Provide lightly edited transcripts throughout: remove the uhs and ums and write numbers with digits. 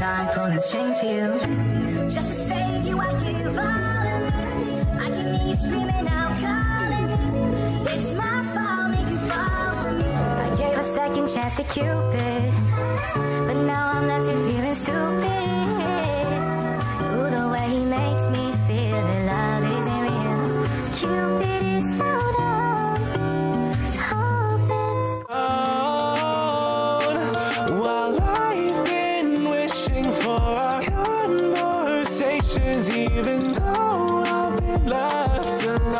I'm pulling strings for you, just to save you. I give all of me. I can hear you screaming out, calling me. It's my fault, made you fall for me. I gave a second chance to Cupid, but now I'm left here feeling stupid. Ooh, the way he makes me feel that love isn't real. Cupid is so dumb, hopeless. Even though I've been left alone,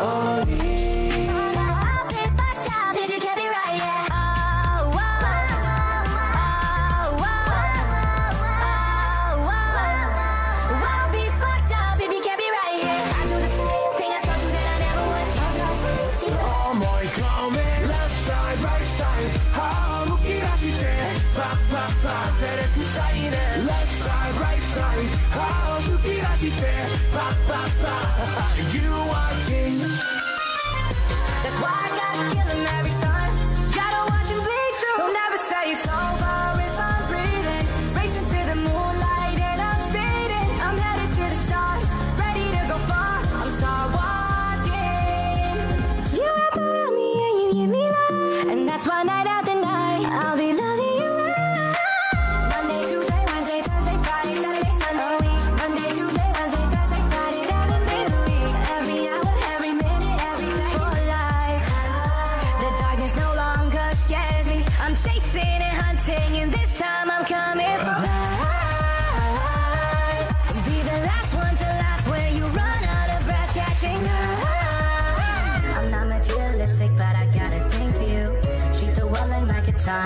oh, yeah. I've been fucked up if you can't be right, yeah. Oh, whoa, oh, whoa, oh, whoa. I'll be fucked up if you can't be right, yeah. I do the same thing I told you that I never would. Told you I changed you. Oh my god, left side, right side. Oh, look at you there. Pop, pop, pop, that if you say that. Left side, right side, oh, look at you there. Pop, pop, pop, you are king. That's why I gotta kill him every time. Gotta watch him bleed too. Don't ever say it's over if I'm breathing. Racing to the moonlight and I'm speeding. I'm headed to the stars, ready to go far. I'm star walking. You wrap around me and you give me love, and that's why night after night I'll be loving.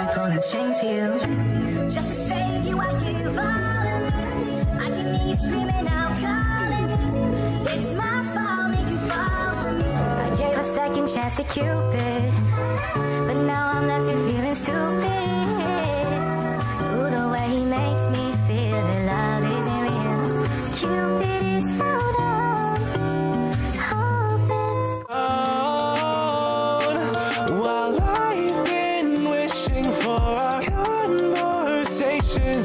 I'm pulling strings for you, just to save you. I give all of me. I can hear you screaming out, calling me. It's my fault, made you fall for me. I gave a second chance to Cupid, but now I'm left here feeling stupid. Ooh, the way he makes me feel that love isn't real. Cupid is so dumb, hopeless.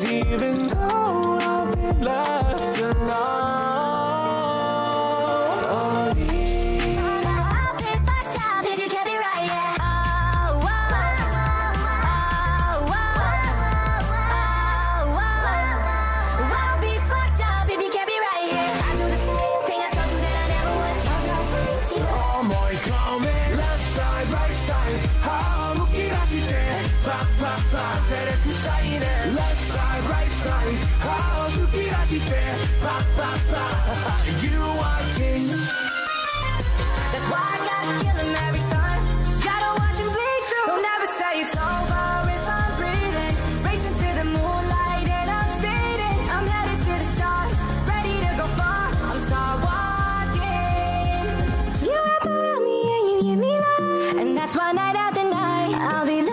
Even though I've been left alone, oh, yeah. I've been fucked up if you can't be right, yeah. Oh, whoa, oh, whoa, oh, whoa. I'll be fucked up if you can't be right, yeah. I do the same thing I told you that I never would. Told you I changed you. Oh my god, man. Left side, right side. Oh, look at you there. Pop, pop, pop, that if you say that. Left side, right side, oh, look at you there. Pop, pop, pop, you are king. That's why I gotta kill him every time. Gotta watch him bleed too. Don't ever say it's over if I'm breathing. Racing to the moonlight and I'm speeding. I'm headed to the stars, ready to go far. I'm star walking. You wrap around me and you give me love, and that's why night after night I'll be loving.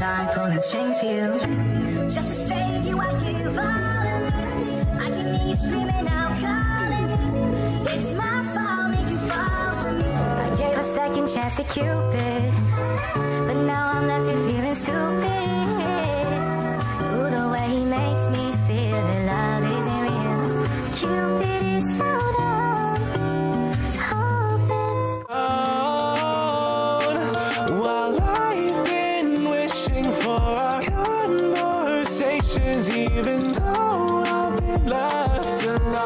I'm pulling strings for you, just to save you. I give all of me. screaming out, calling me. It's my fault, made you fall for me. I gave a second chance to Cupid, but now I'm left here feeling stupid. Ooh, the way he makes me feel that love isn't real. Cupid is so dumb, hopeless. While I've been wishing for our conversations, even though I've been left alone.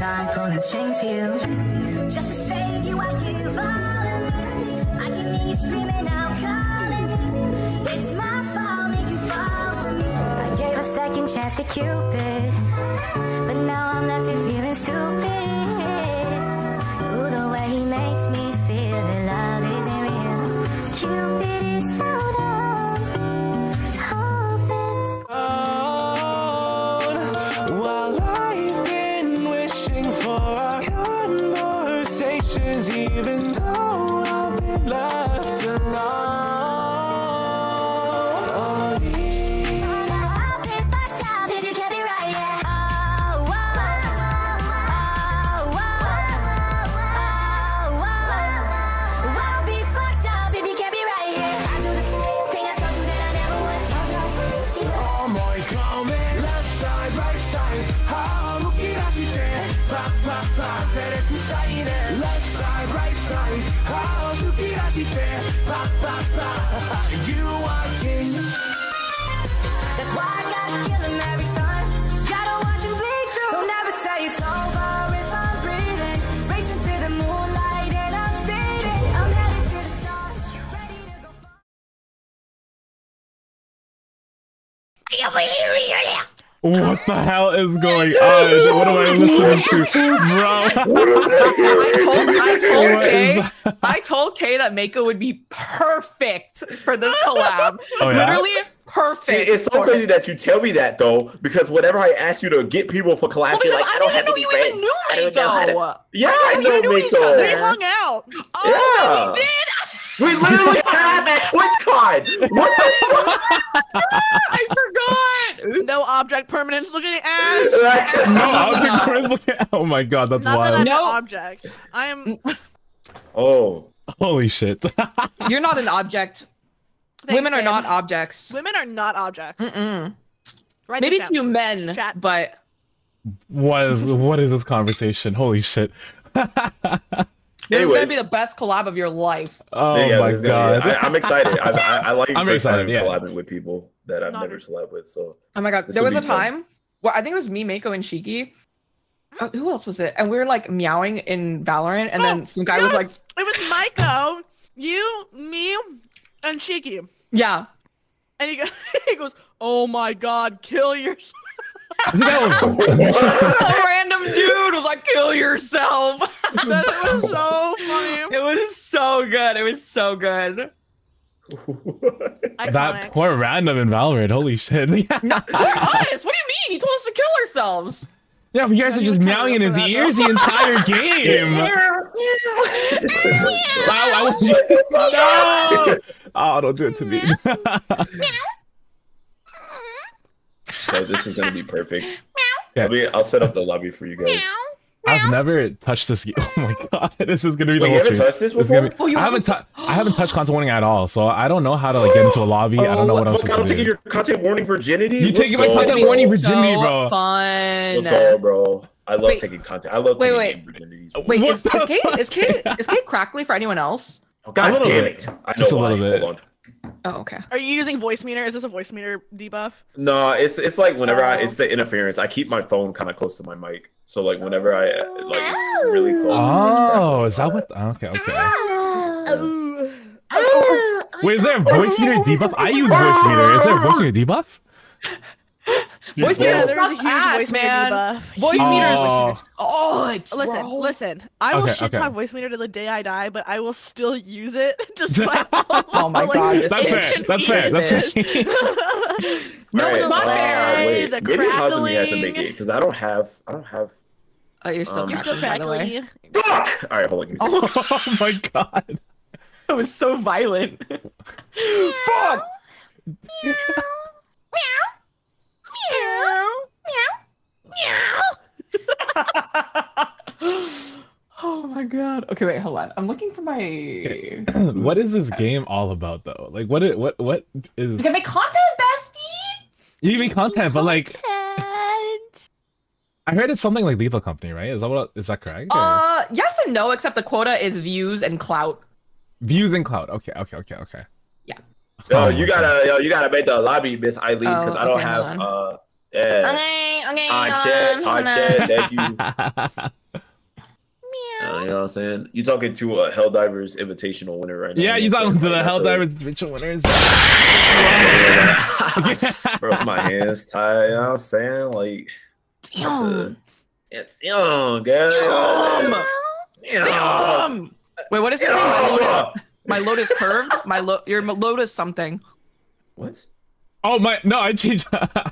I'm calling strings for you, just to save you. I give all of me. I can hear you screaming out, calling me. It's my fault, made you fall for me. I gave a second chance to Cupid, but now I'm left here feeling stupid. Ooh, the way he makes me feel that love isn't real. Cupid is so dumb, hopeless. Our conversations, even though I've been left alone. You are king. That's why I gotta kill him every time. Gotta watch him bleed too. Don't ever say it's over if I'm breathing. Racing to the moonlight and I'm speeding. I'm headed to the stars, ready to go far. I can't believe you're here. What the hell is going on? What am I listening to? I told Kei that Mako would be perfect for this collab. Oh, yeah? Literally perfect. See, it's so crazy that you tell me that, though, because whenever I ask you to get people for collab, you're like, I don't have any friends. I don't know Mako. Yeah, I know Mako. They hung out. Oh, yeah. We did. We literally have at TwitchCon! What the fuck? I forgot! Oops. No object permanence, look at the ass! No object permanence, look at... Oh my god, that's not wild. That I'm no object. I am... Oh. Holy shit. You're not an object. Thanks, women are not objects. Women are not objects. Mm-mm. Right. Maybe two men, chat. But... What is this conversation? Holy shit. This is going to be the best collab of your life. Oh yeah, my god. I'm excited. I like collabing with people that I've never collabed with. So. Oh my god. There was a time where I think it was me, Mako, and Shiki. Oh, who else was it? And we were like meowing in Valorant. And then some guy was like... It was Mako, you, me, and Shiki. Yeah. And he goes, oh my god, kill yourself. No. Some random dude was like, kill yourself. That was so funny. It was so good. It was so good. That poor random in Valorant. Holy shit. Yeah. No, we're honest. What do you mean? He told us to kill ourselves. Yeah, you guys are just meowing in his ears the entire game. I Oh, don't do it to me. So this is gonna be perfect. Yeah. I'll set up the lobby for you guys. I've never touched this. Oh my god, this is gonna be the whole stream. You haven't touched this before? Oh, I haven't touched Content Warning at all, so I don't know how to like get into a lobby. I don't know what else to do. I'm taking your Content Warning virginity. You taking my Content Warning virginity, bro? Fun. Let's go, bro. I love taking content. I love taking virginities. Wait, is Kei crackly for anyone else? Oh, god damn it! Just a little bit. Hold on. Oh, okay. Are you using voice meter? Is this a voice meter debuff? No, it's like whenever it's the interference. I keep my phone kind of close to my mic, so like whenever I it's really close. Oh, is that what? Okay, okay. Wait, is there a voice meter debuff? I use voice meter. Is there a voice meter debuff? Voice meter is a huge voice meter debuff. Voice meter is listen. I will shit talk voice meter to the day I die, but I will still use it. Despite oh my god, that's fair. That's fair. That's fair. No, it's not fair. The maybe Hazumi has to make it because I don't have. Oh, you're still crackling. Fuck! All right, hold on. Oh my god, that was so violent. Fuck! Meow. Meow, meow, meow. Oh my god. Okay, wait, hold on. I'm looking for my. What is this game all about, though? Like, what is? You can make content, bestie. You can make content, but like. I heard it's something like Lethal Company, right? Is that correct? Yes and no. Except the quota is views and clout. Views and clout. Okay. Yeah. Yo, you gotta make the lobby, Miss Eileen, because I don't have okay. Hot shit, thank you. You know what I'm saying? You talking to a Helldivers Invitational winner right now? Yeah, you talking to the Helldivers Invitational winners? Bro, my hands tied. You know what I'm saying? Like, it's young, guys. Wait, what is it? My lotus curved. Your lotus something. What? Oh my! No, I changed.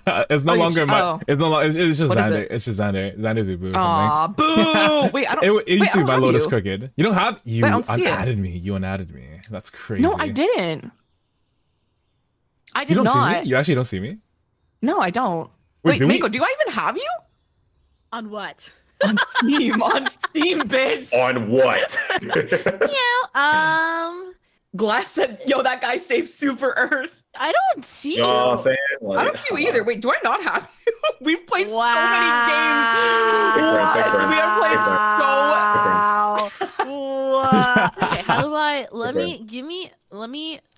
It's no longer my. It's no longer. It's just Xander. It's just Xander. Xander's boo. Ah, boo! Wait, I don't. It used to be my lotus crooked. You don't have you. Wait, I don't see it. You unadded me. That's crazy. No, I didn't. I did not. You don't see me? You actually don't see me? No, I don't. Wait, Mako, do I even have you? On what? On Steam, bitch. On what? Glass said, "Yo, that guy saved Super Earth." I don't see you. I don't see you either. Wait, do I not have you? We've played so many games. We have played so. Wow. Okay, how do I? Let me.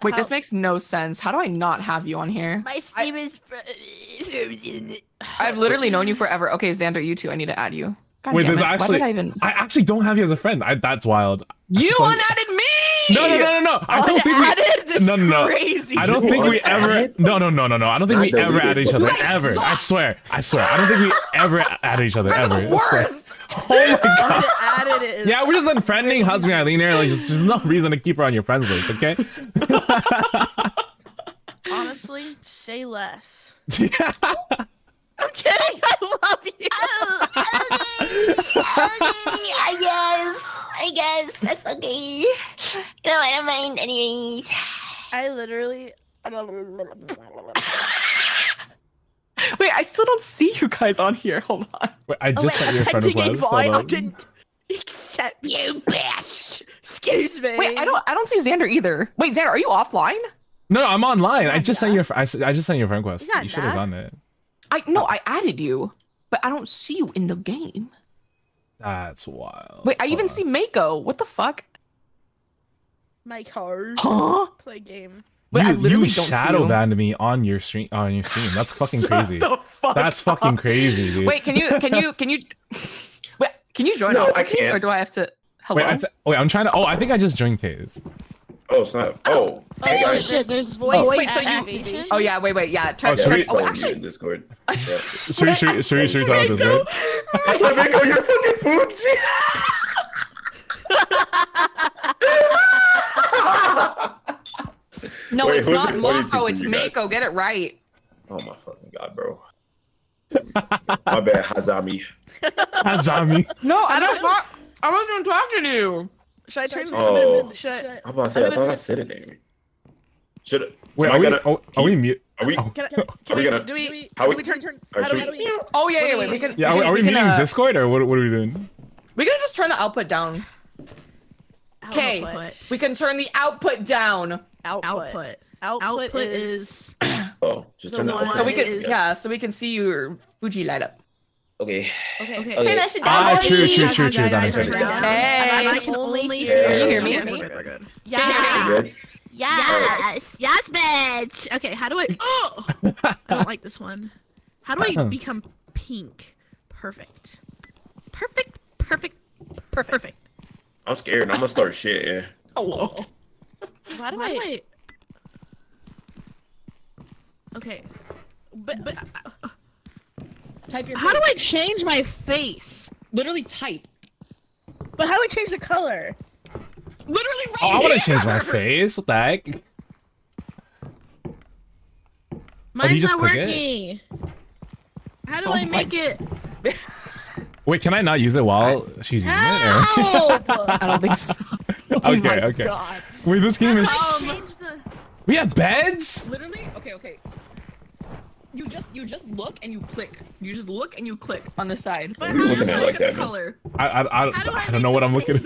Wait, this makes no sense. How do I not have you on here? My Steam is. I've literally known you forever. Okay, Xander, you too. I need to add you. God wait, there's actually I actually don't have you as a friend. That's wild. You unadded me. No. I don't think we. Crazy. I don't think we ever. No. I don't think we ever added each other ever. I swear. I don't think we ever added each other ever. The worst. Oh my god. Added yeah, we're just unfriending HazumiAileen there. Like, just, there's no reason to keep her on your friends list. Okay. Honestly, say less. Yeah. I'm kidding. I love you. I guess that's okay. No, I don't mind. Anyways, I literally. Wait, I still don't see you guys on here. Hold on. Wait, I just sent you a friend request. I didn't accept you, bitch. Excuse me. Wait, I don't see Xander either. Wait, Xander, are you offline? No, I'm online. I just sent you a friend request. You should have done it. I added you, but I don't see you in the game. That's wild. Wait, I even see Mako. What the fuck? Mako. Huh? Play game. Wait, I literally don't see you. Shadow banned me on your stream. That's fucking crazy. That's fucking crazy, dude. Wait, can you? Wait, can you join? No, I can't. Or do I have to? Hello. Wait, I'm trying to. Oh, I think I just joined Kei's. Oh snap! Oh, hey guys. Shit! There's voice. Oh, wait, so you? Oh yeah, wait, yeah. Actually, in Discord. Should we talk about this? Mako, you're fucking food. No, wait, it's not Mako. It's Mako. Get it right. Oh my fucking god, bro. My bad, Hazumi. Hazumi. No, I wasn't even talking to you. Should I turn? Oh, I'm about to say. I thought I said a name. Should wait? Are we gonna? How do we turn? Oh yeah, yeah. Wait, we can. Yeah, are we muting Discord or what are we doing? We can just turn the output down. Okay, we can turn the output down. Output is. Oh, just turn the output. So we can so we can see your Fuji light up. Okay. Okay. That should true. That makes sense. And I can only hear. Can you hear me? Yeah. Yes. Yes, bitch. Okay. How do I? Oh, I don't like this one. How do I become pink? Perfect. Perfect. I'm scared. I'm gonna start shit. Yeah. Hello. Why do I? Okay. But. Type your. How do I change my face? Literally type. But how do I change the color? Literally right here. I want to change my face. What the heck? Mine's not working. How do I make it? Wait, can I not use it while she's using it? I don't think so. Okay, okay. Wait, this game is. We have beds? Literally? Okay, okay. You just look and you click. You just look and you click on the side. But how do I look at the color? I don't know what I'm looking at.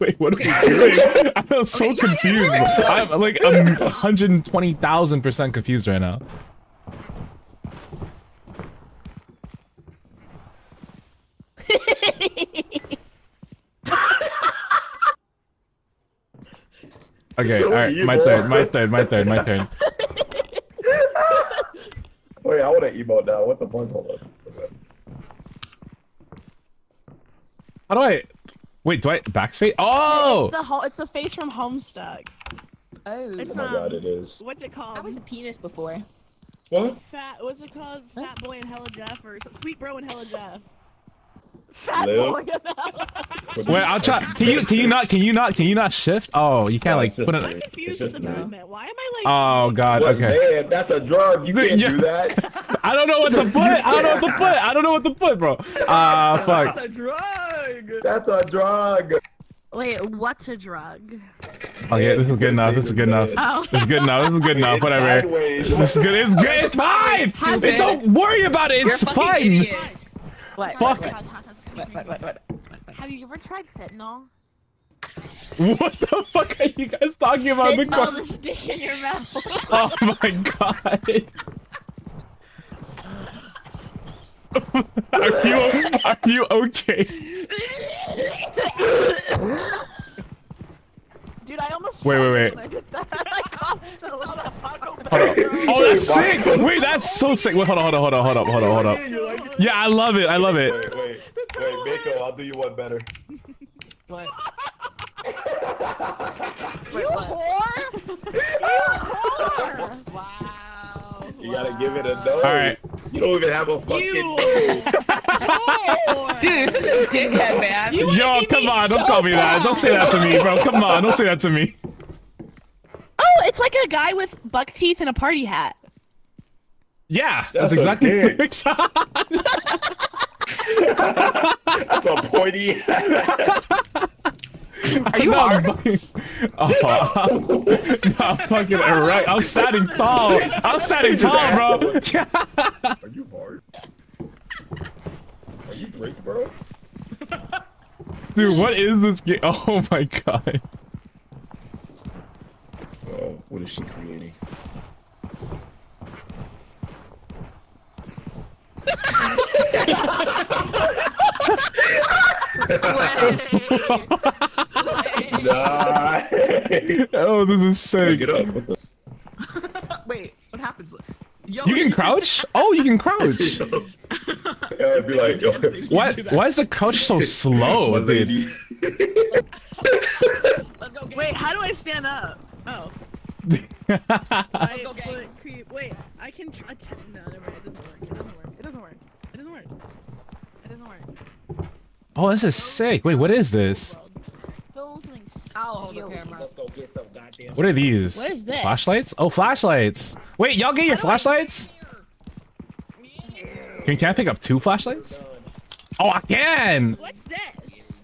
Wait, what are we doing? I'm so confused. I'm like 120,000% confused right now. Okay, so all right, my turn. Wait, I want to emote now. What the fuck? Hold on. How do I? Wait, do I backspace? Oh! It's the face from Homestuck. Oh. It's, oh my god, it is. What's it called? I was a penis before. What? What's it called? What? Fat boy and Hella Jeff or something. Sweet bro and Hella Jeff. Fat boy and Hella. Wait, I'll try. Can you not shift? Oh, you can't like put it. I'm confused with the movement. Why am I like? Oh god. What, okay. Zan, that's a drug. You can't do that. I don't know what the foot. I don't know what the foot, bro. Fuck. That's a drug. Wait, what's a drug? Okay, this is good enough. This is good enough. Whatever. This is good. It's good. It's fine. Don't worry about it. It's fine. What? Have you ever tried fentanyl? What the fuck are you guys talking about? Fentanyl, the stick in your mouth. Oh my god. Are you okay? Dude, I almost wait. I did that. Oh, that's sick! Wait, that's so sick. Wait, hold on. Yeah, I love it. Wait, Mako, I'll do you one better. What? You whore! Wow. You gotta give it a no. Alright. You don't even have a fucking no. Dude, you're such a dickhead, man. Yo, come on, don't call me that. Don't say that to me, bro. Come on, don't say that to me. Oh, it's like a guy with buck teeth and a party hat. Yeah, that's exactly it. That's a pointy hat. Are you hard? Nah, fucking erect. I'm standing tall, bro. Are you hard? Are you great, bro? Dude, what is this game? Oh my god. Oh, what is she creating? Slay. Oh, this is sick. Get up. What the... Wait, what happens? Yo, you can crouch? Oh, you can crouch. Yeah, I'd be like, yo, why is the crouch so slow, dude? Let's go. Wait, how do I stand up? Oh. Wait, I can try. No, never mind. It doesn't work. Oh, this is sick. Wait, what is this? I'll hold the camera. Let's go get some goddamn. What are these? What is this? Flashlights? Oh, flashlights. Wait, y'all get your flashlights? Can I pick up 2 flashlights? Oh, I can. What's this?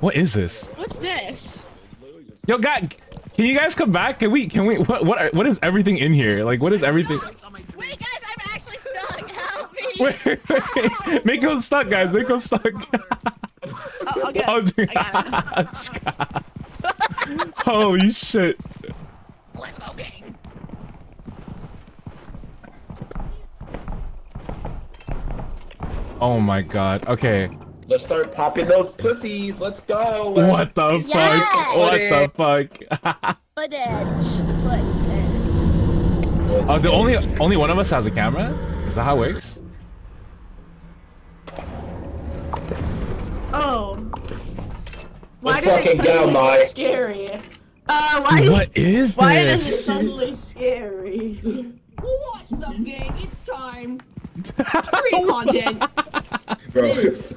What is this? Yo, God. Can you guys come back? Can we? What is everything in here? Like, what is everything? Wait, guys, I'm actually stuck. Help me. Wait. Mako's stuck, guys. Mako's stuck. Oh, okay. Oh, dude. I got it. Holy shit. Let's go, gang. Oh my god. Okay. Let's start popping those pussies. Let's go. What the fuck? What the fuck? Footage. Oh, the only one of us has a camera? Is that how it works? Oh. Why did it suddenly scary? Why is it suddenly scary? What's up, gang? It's time. Free content. Bro,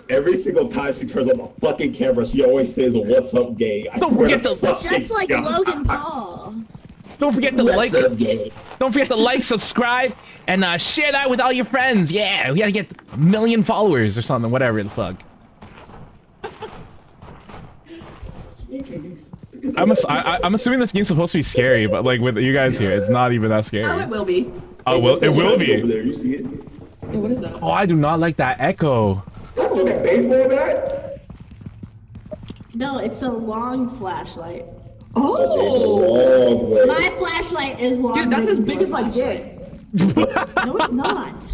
every single time she turns on the fucking camera, she always says, "What's up, gay?" I swear to fucking God. Just like Logan Paul. Don't forget to like. Don't forget to like, subscribe, and share that with all your friends. Yeah, we gotta get a 1 million followers or something. Whatever the fuck. I'm assuming this game's supposed to be scary, but like with you guys here, it's not even that scary. Oh, it will be. Oh, well, it will be. Over there, you see it? Hey, what is that? Oh, I do not like that echo. Is that like a baseball bat? No, it's a long flashlight. Oh! My flashlight is long. Dude, that's as big as my dick. No, it's not.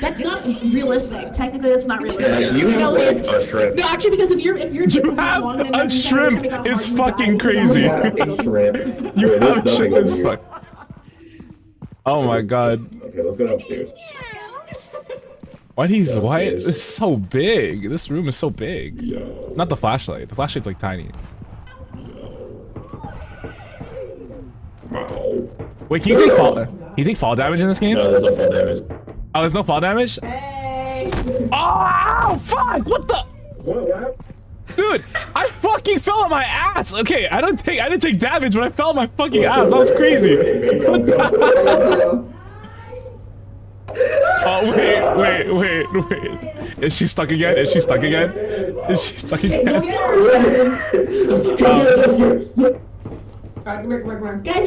That's not realistic. Technically, that's not realistic. Yeah, you have like a shrimp. No, actually, because if your dick is long enough, a shrimp is fucking crazy. You have a shrimp. You have a shrimp as fuck. Oh my god. Okay, let's go downstairs. Why it's so big? This room is so big. Yo. Not the flashlight. The flashlight's like tiny. Yo. Wait, can you take fall? You take fall damage in this game? No, there's no fall damage. Oh, there's no fall damage? Hey. Oh, fuck! What the? What? Dude, I fucking fell on my ass. Okay, I didn't take damage, but I fell on my fucking ass. That was crazy. What the? Oh, wait. Is she stuck again? Guys,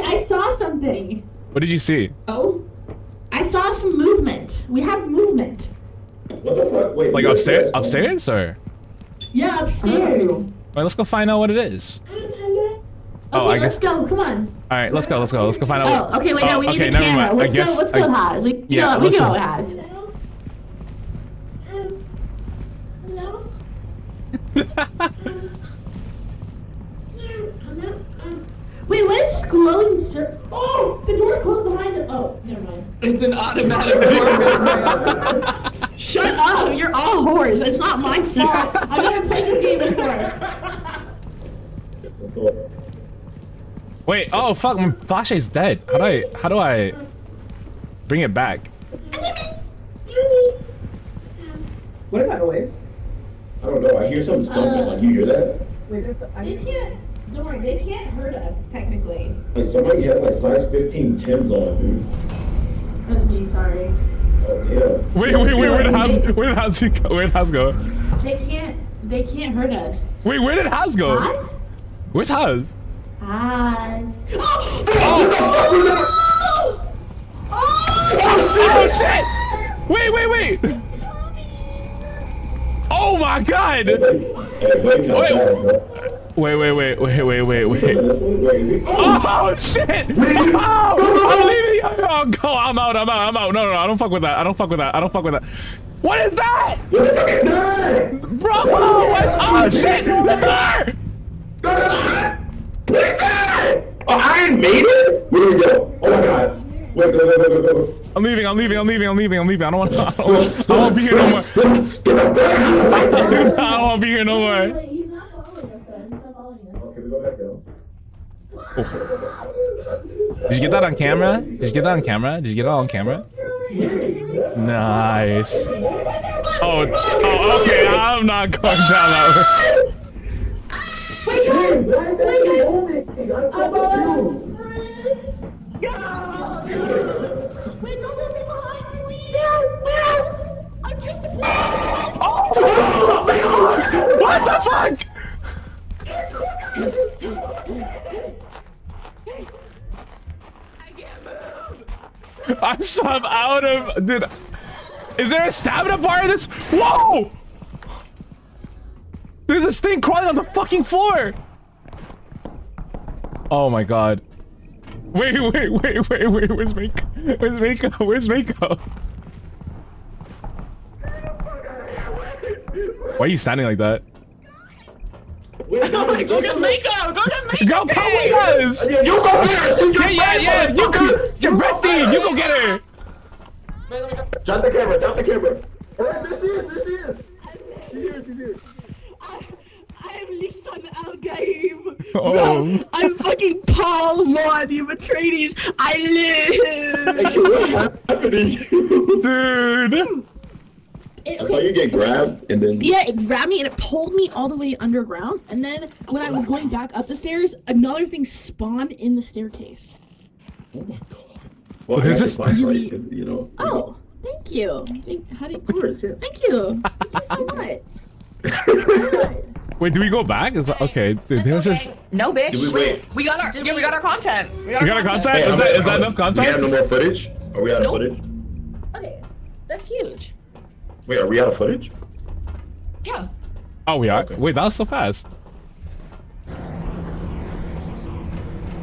I saw something. What did you see? Oh, I saw some movement. We have movement. What the fuck? Wait, like upstairs? Upstairs or? Yeah, upstairs. All right, let's go find out what it is. Okay, let's go. Come on. All right, let's go. Let's go find out. Oh, okay, wait, no, we need a camera. Let's go, Haz. We go, Haz. Hello? Hello? Wait, what is this glowing circle? Oh, the door's closed behind him. Oh, never mind. It's an automatic door. Shut up, you're all whores. It's not my fault. I've never played this game before. Let's go. Wait, oh fuck, my flashlight's dead. How do I bring it back? What is that noise? I don't know, I hear something stumbling. Like, you hear that? Wait, don't worry, they can't hurt us, technically. Like, somebody has like size 15 Tims on, dude. That's me, sorry. Oh, yeah. Wait, where did Haz go? They can't hurt us. Wait, where did Haz go? Haz? Where's Haz? Oh shit! Wait! Oh my god! Wait! Oh shit! Oh, I'm leaving! Oh, go! I'm out! No! I don't fuck with that! What is that? Bro! Oh shit! The door! What is that? Oh, Iron Maiden? Where do we go? Oh my god. Wait, go. I'm leaving. I don't want to be here no more. I don't want to be here no more. He's not following us then. Okay, we go back down. Oh. Did you get that on camera? Nice. Oh, okay. I'm not going down that way. Wait guys! Wait, don't let me behind me! No! I'm just a player! Oh my god! What the fuck?! I'm sub out of... Dude, is there a stamina bar in this? Whoa! There's this thing crawling on the fucking floor! Oh my god. Wait, where's Mako? Where's Mako? Where's Mako? Why are you standing like that? Go get Mako! Go get Mako! Go come with us! You go get her! Yeah, you're breathy! You go get her! Drop the camera! Drop the camera! Alright, there she is! There she is! She's here! She's here! I am least on the L game. Oh. Bro, I'm fucking Paul Lord, you Atreides. I live. Hey, what happened to you? Dude. I saw you get grabbed and then. Yeah, it grabbed me and it pulled me all the way underground. And then when I was going back up the stairs, another thing spawned in the staircase. Oh my god. Well, there's this flashlight, you know. Oh, thank you. Thank you. Thank you so much. Wait, do we go back? Is that, okay, dude, there's this. No, bitch. Did we wait? We got our. Yeah, we got our content. We got our content. Wait, is that enough content? We have no more footage. Are we out of footage? Okay, that's huge. Wait, are we out of footage? Yeah. Oh, we are. Okay. Wait, that was so fast.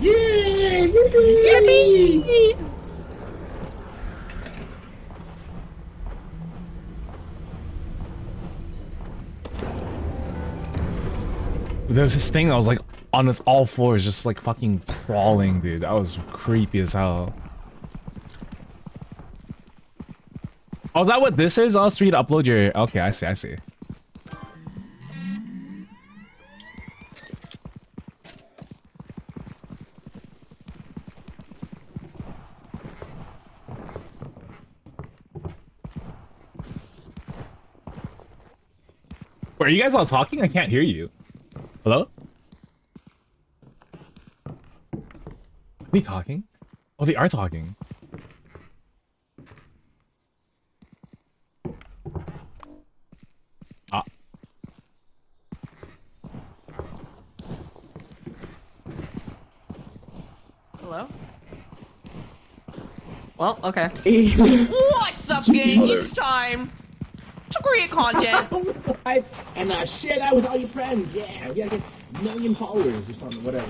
Yeah! Yippee! Yippee! There was this thing that was like on its all floors, just like fucking crawling, dude. That was creepy as hell. Oh, is that what this is? I'll street upload your. Okay, I see, I see. Wait, are you guys all talking? I can't hear you. Hello? Are they talking? Oh, they are talking. Ah. Hello? Well, okay. What's up, gang? It's time to create content. And shit, I was all your friends. Yeah, we gotta get a million followers or something, whatever.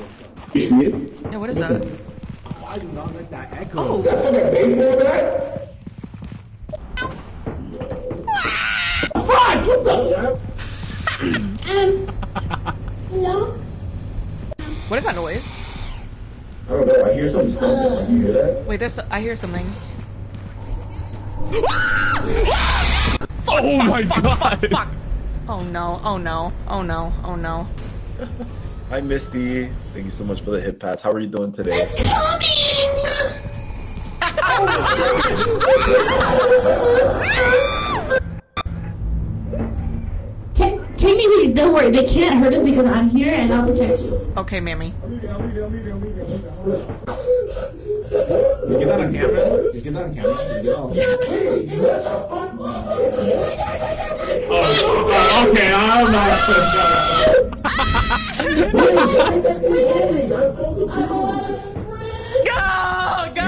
You see it? Yeah, what is that? Oh, I do not like that echo. Oh. Is that fucking baseball bat? Fuck! What the? Hello? What is that noise? I don't know. I hear something stumbling. Do you hear that? Wait, I hear something. Oh my god! Fuck! Oh no, oh no, oh no, oh no. Hi Misty, thank you so much for the hit pass. How are you doing today? It's coming! Technically, don't worry, they can't hurt us because I'm here and I'll protect you. Okay, Mammy. Did you get that on camera? Did you get that on camera? Yes. Oh, okay, I'm not Go! Go!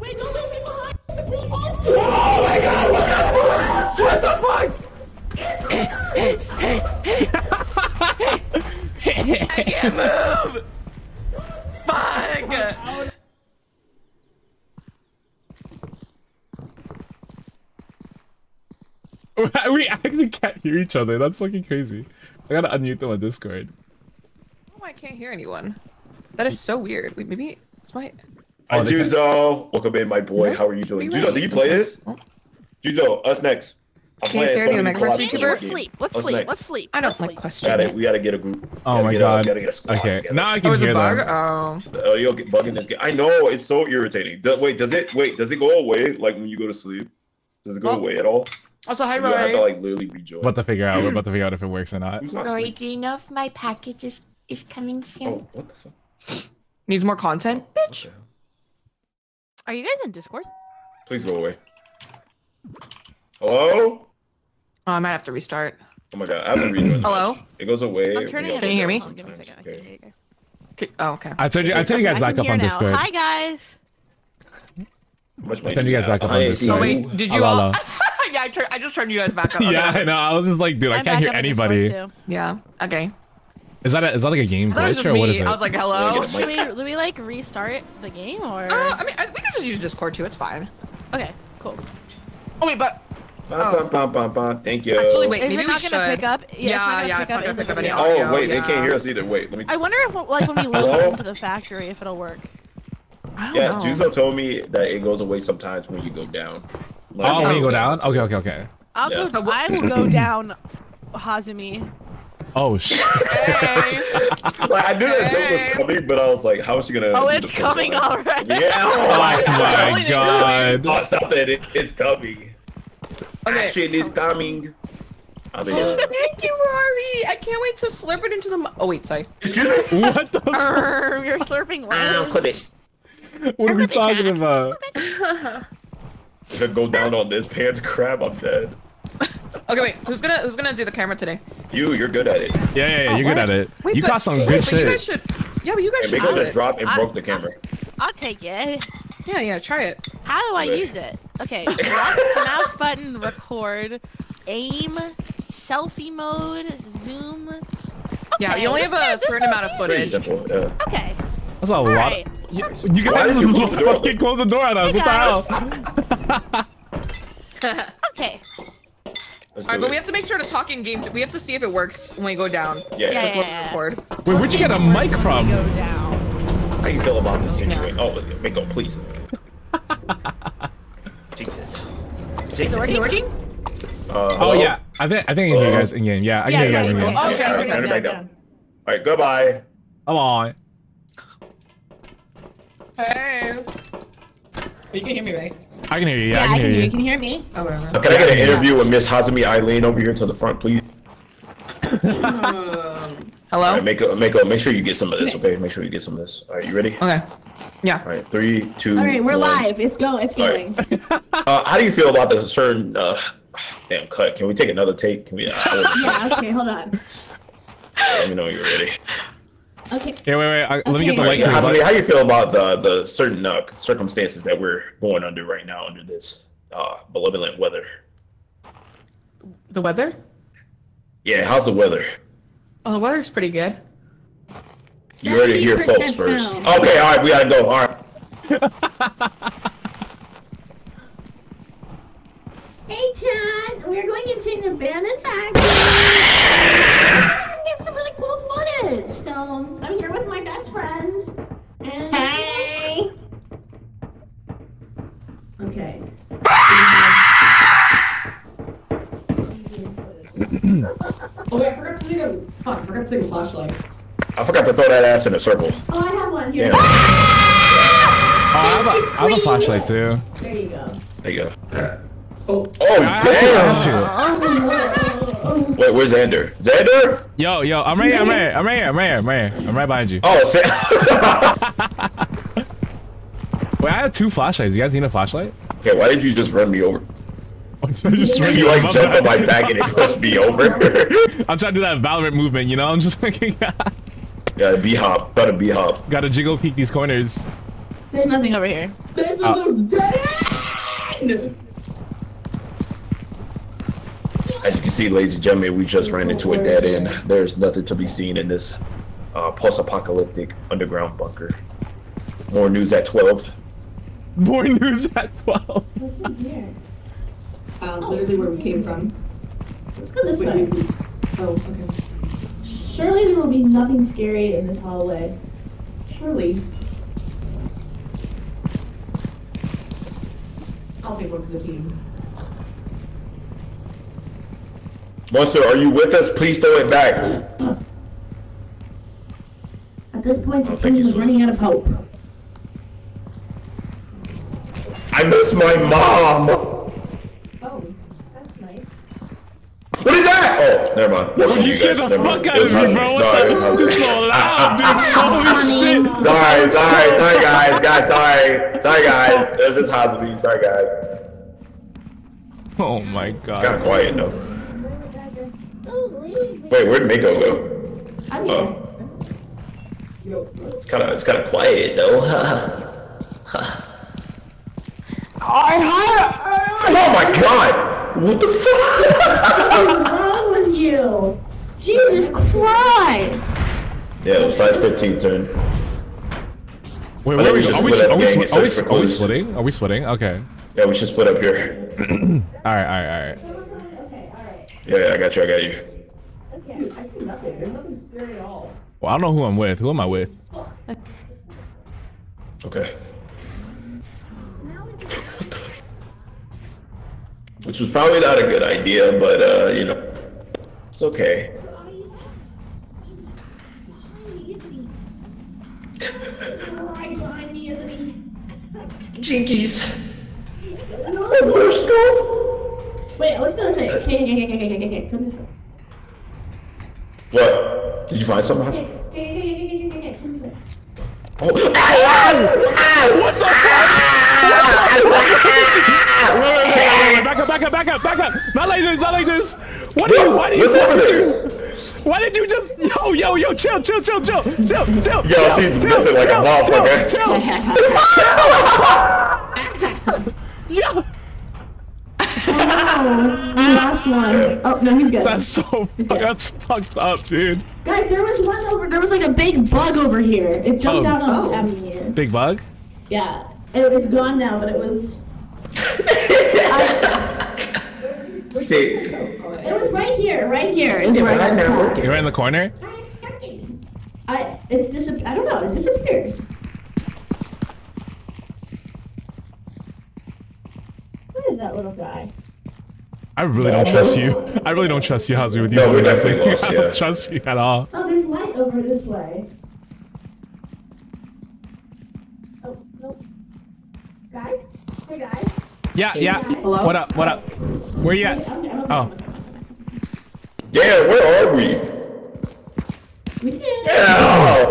Wait, don't leave me behind! Oh my god, what the fuck? Hey! I can't move! Fuck! We actually can't hear each other. That's fucking crazy. I gotta unmute them on Discord. Oh, I can't hear anyone. That is so weird. Wait, maybe it's my. Hi, Juzo. Welcome in, my boy. How are you doing? Juzo, did you play this? Juzo, us next. Let's sleep. I don't like questions. We gotta get a group. Oh my god. Okay. Now I can hear that. Oh, you'll get bugging this game. I know. It's so irritating. Wait, does it go away? Like when you go to sleep, does it go away at all? Also, hi, Roy. I have to like literally rejoin. We're about to figure out. We're about to figure out if it works or not. Roy, do you know if my package is coming soon? Oh, what the fuck? Needs more content, bitch. Okay. Are you guys in Discord? Please go away. Hello. Oh, I might have to restart. Oh my god, I have to rejoin. Hello? It goes away. I'm turning it. Can you hear me? Give me a second. Okay. Oh, okay. I told you guys back up on Discord. Hi, guys. Turn you guys back up. Oh wait, did you all? Yeah, I just turned you guys back up. Okay. Yeah, I know. I was just like, dude, I can't hear anybody. Yeah. Okay. Is that like a game glitch or what is it? I was like, hello. Should we like restart the game or? I mean, we can just use Discord too. It's fine. Okay. Cool. Oh wait, but. Thank you. Actually, wait. Maybe we should. Yeah, it's not gonna pick up any audio. Oh wait, they can't hear us either. Wait, let me. I wonder if like when we load into the factory, if it'll work. Yeah, Juzo told me that it goes away sometimes when you go down. Like, oh, when you go down? Okay, okay, okay. I will go down, Hazumi. Oh shit! Hey. Like I knew that joke was coming, but I was like, "How is she gonna?" Oh, it's coming already. Yeah. Oh my god! Oh, stop that! It's coming. Okay. Shit is coming. I mean, thank you, Rory. I can't wait to slurp it into the. Oh wait, sorry. Excuse me. What the? You're slurping words. What are we talking about? If I go down on this pants crab, I'm dead. Okay, wait. Who's gonna do the camera today? You're good at it. Yeah, you're good at it. Wait, you caught some good shit. But you guys should. Mako just dropped and broke the camera. I'll take it. Yeah, try it. How do I use it? Okay, lock the mouse button, record, aim, selfie mode, zoom. Okay, yeah, you only have a certain amount of footage. Simple, yeah. Okay. That's a lot. Right. You guys just fucking close the door on us. What the hell? Okay. Alright, but we have to make sure to talk in game. We have to see if it works when we go down. Yeah. Record. Wait, where'd you get a mic from? Go down. How you feel about this situation? Oh, Mako, please. Jesus. Is it working? Oh yeah. I think I can hear you guys in game. Yeah, I can hear you guys in game. Okay, turn it back down. All right, goodbye. Come on. Hey. You can hear me, right? I can hear you. Yeah, I can hear you. You can hear me. Oh, whatever. Can I get an interview with Miss HazumiAileen over here to the front, please? Hello? All right, Mako, make sure you get some of this, okay? Make sure you get some of this. All right, you ready? Okay. Yeah. All right, 3, 2, all right, we're live. It's going. Right. How do you feel about the certain... damn cut. Can we take another take? Can we... yeah, okay, hold on. Let me know when you're ready. Okay. Yeah, wait. Let me get the light. Right, how do you feel about the certain circumstances that we're going under right now under this malevolent weather? The weather? Yeah, how's the weather? Oh, the weather's pretty good. You heard it here, folks, first. Okay, all right, we gotta go. All right. Hey, John, we're going into an abandoned factory. We have some really cool footage. So I'm here with my best friends. And hey. Okay. Oh wait, I forgot to take a flashlight. I forgot to throw that ass in a circle. Oh, I have one here. I have a flashlight too. There you go. Oh, damn! Wait, where's Xander? Xander? Yo, I'm right here. I'm right behind you. Oh, wait, I have 2 flashlights. You guys need a flashlight? Okay, why did you just run me over? You like jumped on my back and it pushed me over. I'm trying to do that Valorant movement, you know? I'm just thinking. Gotta B-hop. Gotta jiggle peek these corners. There's nothing over here. This is a dead end! As you can see, ladies and gentlemen, we just ran into a dead end. There's nothing to be seen in this post-apocalyptic underground bunker. More news at 12. What's in here? Literally where we came from. Let's go this way. Oh, okay. Surely there will be nothing scary in this hallway. Surely. I'll take one for the team. Monster, are you with us? Please throw it back. At this point, the team is running out of hope. I miss my mom! What is that? Oh, never mind. What did you scared the fuck out of me, bro? What the? It's so loud, dude. Holy shit. Sorry, guys. Sorry, guys. It was just Hazumi. Sorry, guys. Oh my god. It's kind of quiet though. Wait, where'd Mako go? It's kind of quiet though. Oh my god! What the fuck? What is wrong with you? Jesus Christ! Yeah, size 15 turn. Wait, where are we? Are we splitting? Are we splitting? Okay. Yeah, we should split up here. Alright. Yeah, I got you. Okay, I see nothing. There's nothing scary at all. Well, I don't know who I'm with. Who am I with? Okay. Which was probably not a good idea, but you know, it's okay. Right behind me, isn't he? Jinkies. Wait, let's go this way. Okay, come this way. What? Did you find something? Okay, come this way. Oh! What the fuck? Back up! Not like this! Why do you What's over there? Why did you just yo chill? Yo, she's missing like a motherfucker. Chill. Yo. Oh, no. Last one. Oh no, he's good. That's fucked up, dude. Guys, there was like a big bug over here. It jumped out on me. Big bug? Yeah. It's gone now, but it was. See. It was right here. It's right now. You're in the corner? I don't know. It disappeared. What is that little guy? I really don't trust you. I really don't trust you, Hazumi. No, we're definitely lost, yeah. I don't trust you at all. Oh, there's light over this way. Oh, nope. Guys? Hey, guys? Yeah. Hello? What up? Where you at? Oh. Yeah, where are we? We can't. Yeah.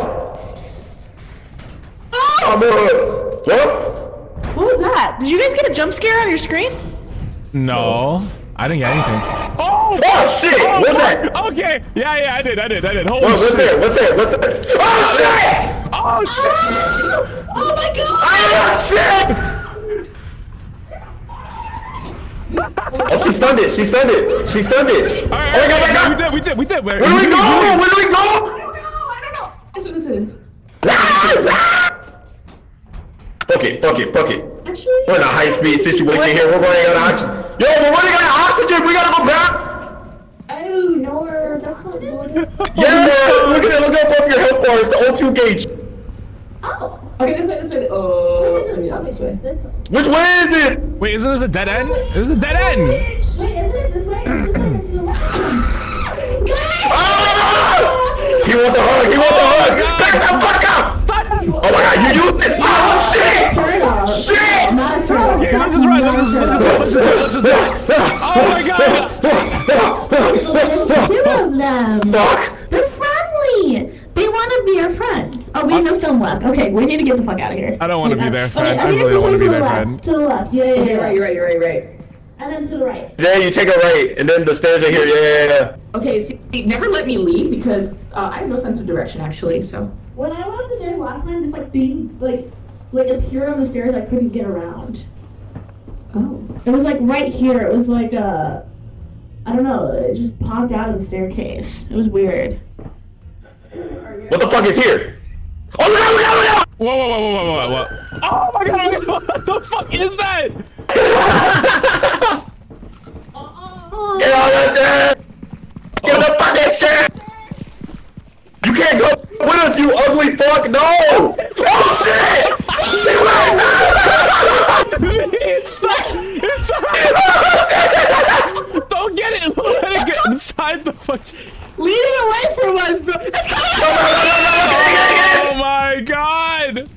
Oh! What? What was that? Did you guys get a jump scare on your screen? No. I didn't get anything. Oh shit! Oh, what's that? Okay. Yeah, I did. Holy shit. What's there? Oh shit! Oh my god! Oh shit! Oh, she stunned it! Alright, oh my god, we did! Where do we go? I don't know! That's what this is. Fuck it. Actually, we're in a high-speed situation here, we're running out of oxygen. Yo, we're running out of oxygen, we gotta go back! Oh, no, that's not good. Yes! Look up your health bar, it's the O2 gauge. Oh. Okay, this way. Oh, yeah, this way. Which way is it? Wait, isn't this a dead end? This is a dead end. Wait, isn't it this way? This way. Oh! He wants a hug. Back the fuck up! Stop! Oh my god, you used it! Oh shit! Okay, let's just run. Oh my god! Two of them. Fuck! They're friendly. They want to be our friends. Oh, we have no film left. Okay, we need to get the fuck out of here. I don't want to be their friend. Okay, I really don't want to be their friend. To the left. Yeah. You're right. And then to the right. Yeah, you take a right, and then the stairs are here. Yeah. Okay, see, never let me lead because I have no sense of direction actually. So when I went up the stairs last time, just like being appeared on the stairs, I couldn't get around. Oh. It was like right here. It was like I don't know. It just popped out of the staircase. It was weird. What the fuck is here? Oh no! Whoa. Oh my god, what the fuck is that? Get all that shit! Get the fucking shit! You can't go with us, you ugly fuck! No! Oh shit! It's Don't get it! Let it get inside the fucking... Lead it away from us, bro! It's coming! Oh my god!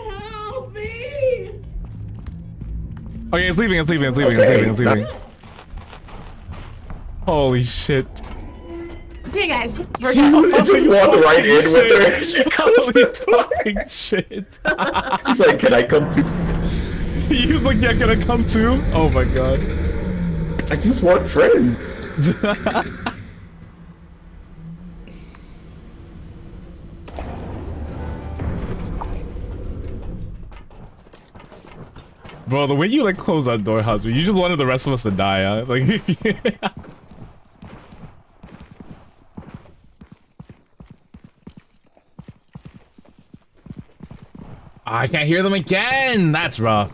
Help me! Okay, it's leaving. Holy shit. See you guys. Just walked right in with her. She comes to talking shit. He's like, can I come too? He's like, yeah, can I come too? Oh my god. I just want friends. Bro, the way you like close that door, Hazumi, you just wanted the rest of us to die, huh? Like, I can't hear them again! That's rough.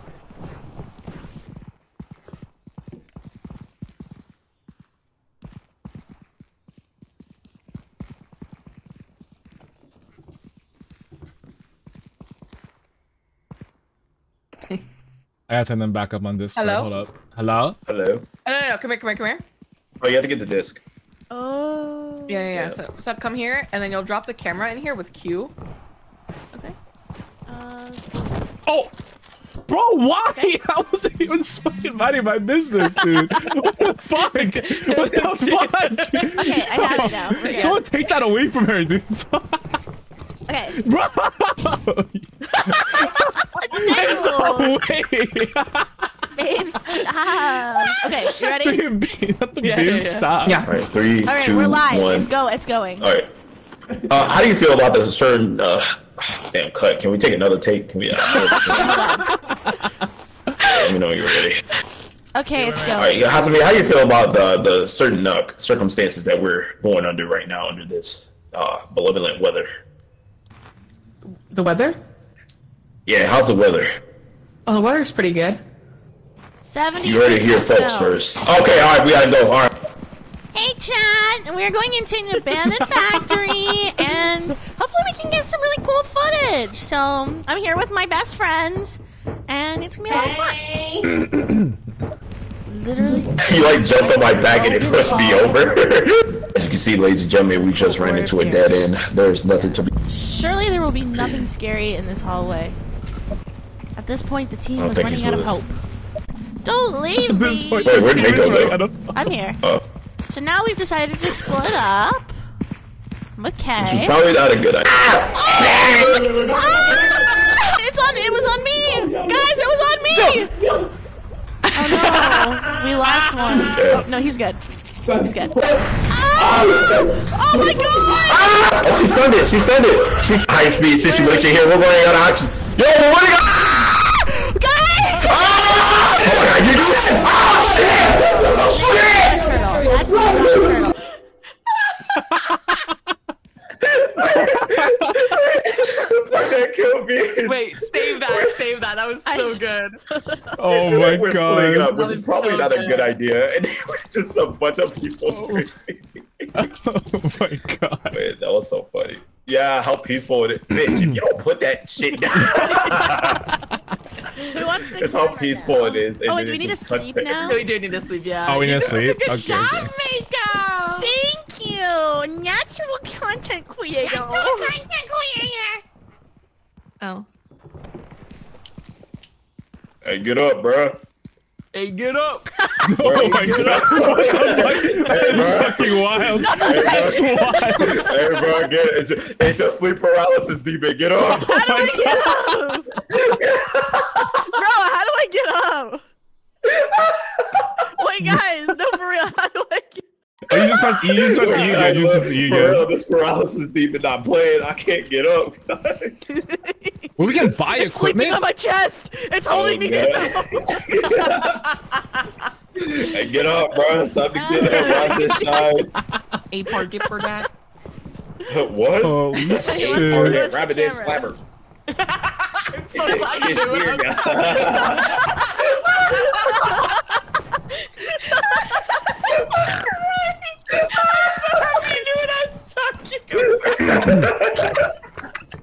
I gotta send them back up on Discord. Hello? Hold up. Hello? Hello? Oh, no, no, no, come here, come here, come here. Oh, you have to get the disc. Oh. Yeah, yeah, yeah. So come here, and then you'll drop the camera in here with Q. Okay. Oh! Bro, why? Okay. I wasn't even fucking minding my business, dude. What the fuck? What the fuck? Okay, I have it now. We're Someone good. Take that away from her, dude. Okay. Bro! There's no way! Babe, stop! Okay, you ready? Babe, stop. Yeah. All right, three, two, we're live. One. It's going. All right. How do you feel about the certain... damn cut. Can we take another take? Can we... Let me know when you're ready. Okay, it's going. All right, Hazumi, how do you feel about the certain circumstances that we're going under right now under this malevolent weather? The weather? Yeah, how's the weather? Oh, the weather's pretty good. 70. You heard it here, folks, first. Okay, all right, we gotta go. All right. Hey, chat. We're going into an abandoned factory, and hopefully we can get some really cool footage. So I'm here with my best friends, and it's gonna be a lot of fun. Literally. You like jumped on my back and it pushed me over. As you can see, ladies and gentlemen, we just ran into a dead end. There's nothing to be. Surely there will be nothing scary in this hallway. At this point, the team was running out of hope. Don't leave me! Wait, where'd Mako go? I'm here. So now we've decided to split up. Okay. This is probably not a good idea. Oh, ah! It was on me! Guys, it was on me! Oh no, we lost one. Oh, no, he's good. He's good. Oh my god! Oh, she stunned it, she stunned it. She's high speed situation here. We're running out of options. Yo, we're running out of guys! Oh my god, you do it! Oh shit! Oh shit! That's not turtle. Fuck, that killed me. Wait, save that, save that. That was so good. Oh my god. Up, which is probably so not a good idea. And it was just a bunch of people screaming. Oh my god. Wait, that was so funny. Yeah, how peaceful it is. Bitch, if you don't put that shit down. Who wants to It's how peaceful now? It is. Oh, wait, do we need to sleep now? No, we do need to sleep, yeah. Oh, we need to sleep? Good job, Mako. Thank you. Natural content creator. Natural content creator. Oh. Hey, get up, bruh. Hey, get up! Oh my god! It's fucking wild! It's wild! Hey, bro, get it. It's just sleep paralysis, D-Bay. Get up! How do I get up? Bro, how do I get up? Wait, guys, no, for real, how do I get up? You just start you for real, this paralysis demon not playing. I can't get up, guys. Well, we can buy it's equipment. Sleeping on my chest. It's holding me down. Hey, get up, bro. Stop the shit out. A target for that. What? Oh, shit. Rabbit Dave Slapper. I'm so glad you do it. I'm so happy you do it.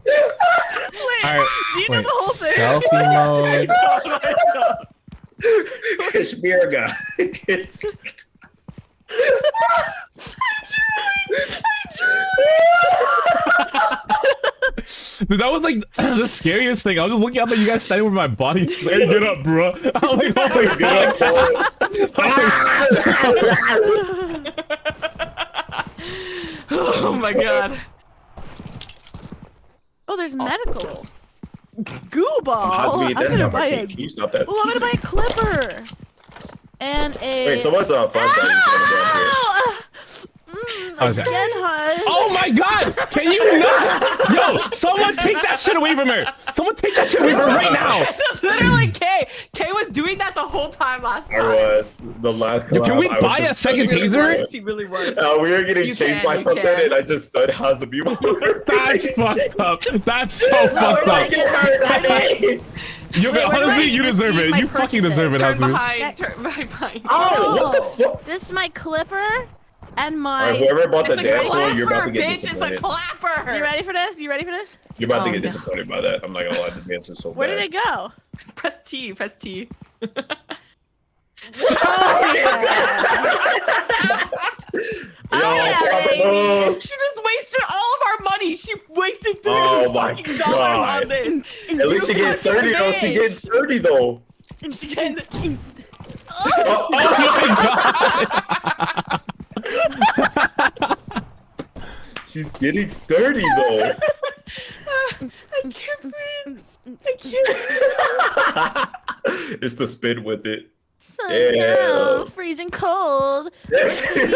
Wait, right, do you know the whole thing? Selfie mode. Oh my god. Kashmir guy. I'm drooling. Dude, that was like the scariest thing. I was just looking up at you guys standing with my body. Like, get up, bro. I was like, oh my god. Oh my god. Oh, there's medical. Goo ball. I'm gonna buy a... Can you stop that? Oh, I'm gonna buy a clipper. And a... Wait, so what's up? Oh! Again, hon. Oh my God! Can you not? Yo, someone take that shit away from her. Someone take that shit away from her right now. This is literally Kei. Kei was doing that the whole time last time. I was. The last collab, can we buy a second taser? He really was. We were getting chased by something, and I just stood Hazumi. That's fucked up. That's so fucked up. Yo, Hazumi, you deserve it. You fucking deserve it, Hazumi. Turn behind. Oh, what the fuck? This is my clipper. And my right, whoever bought the dance floor, you're about to get disappointed. It's a clapper. You ready for this? You ready for this? You're about to get disappointed by that. I'm not gonna lie, the dance is so bad. Where did it go? Press T. Press T. Oh, yeah. Yo, oh, she just wasted all of our money. She wasted $300 on this. At least she gets 30 though. She gets 30 though. And she gets. Oh my God. She's getting sturdy though. I can't breathe. I can't. It's the spin with it. So no, freezing cold. You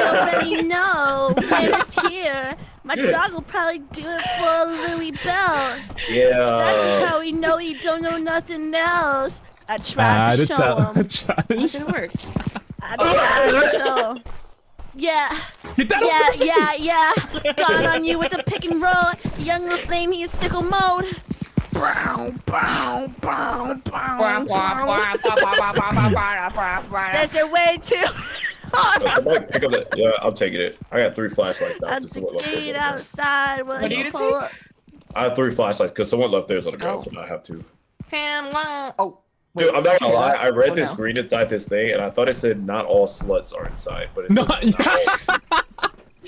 already know. Winter's here. My dog will probably do it for a Louis Bell. Yeah. That's how we know he don't know nothing else. I tried to show him. It didn't work. I tried to show. Yeah, yeah. Gone on you with the pick and roll. Young little flame, he is sickle mode. That's your way too. Pick up that. Yeah, I'm taking it. I got 3 flashlights now. That's the gate outside. What do you take? I have 3 flashlights because someone left theirs on the ground, so now I have 2. Oh. Dude, I'm not gonna lie. I read this green inside this thing, and I thought it said not all sluts are inside, but it's not. I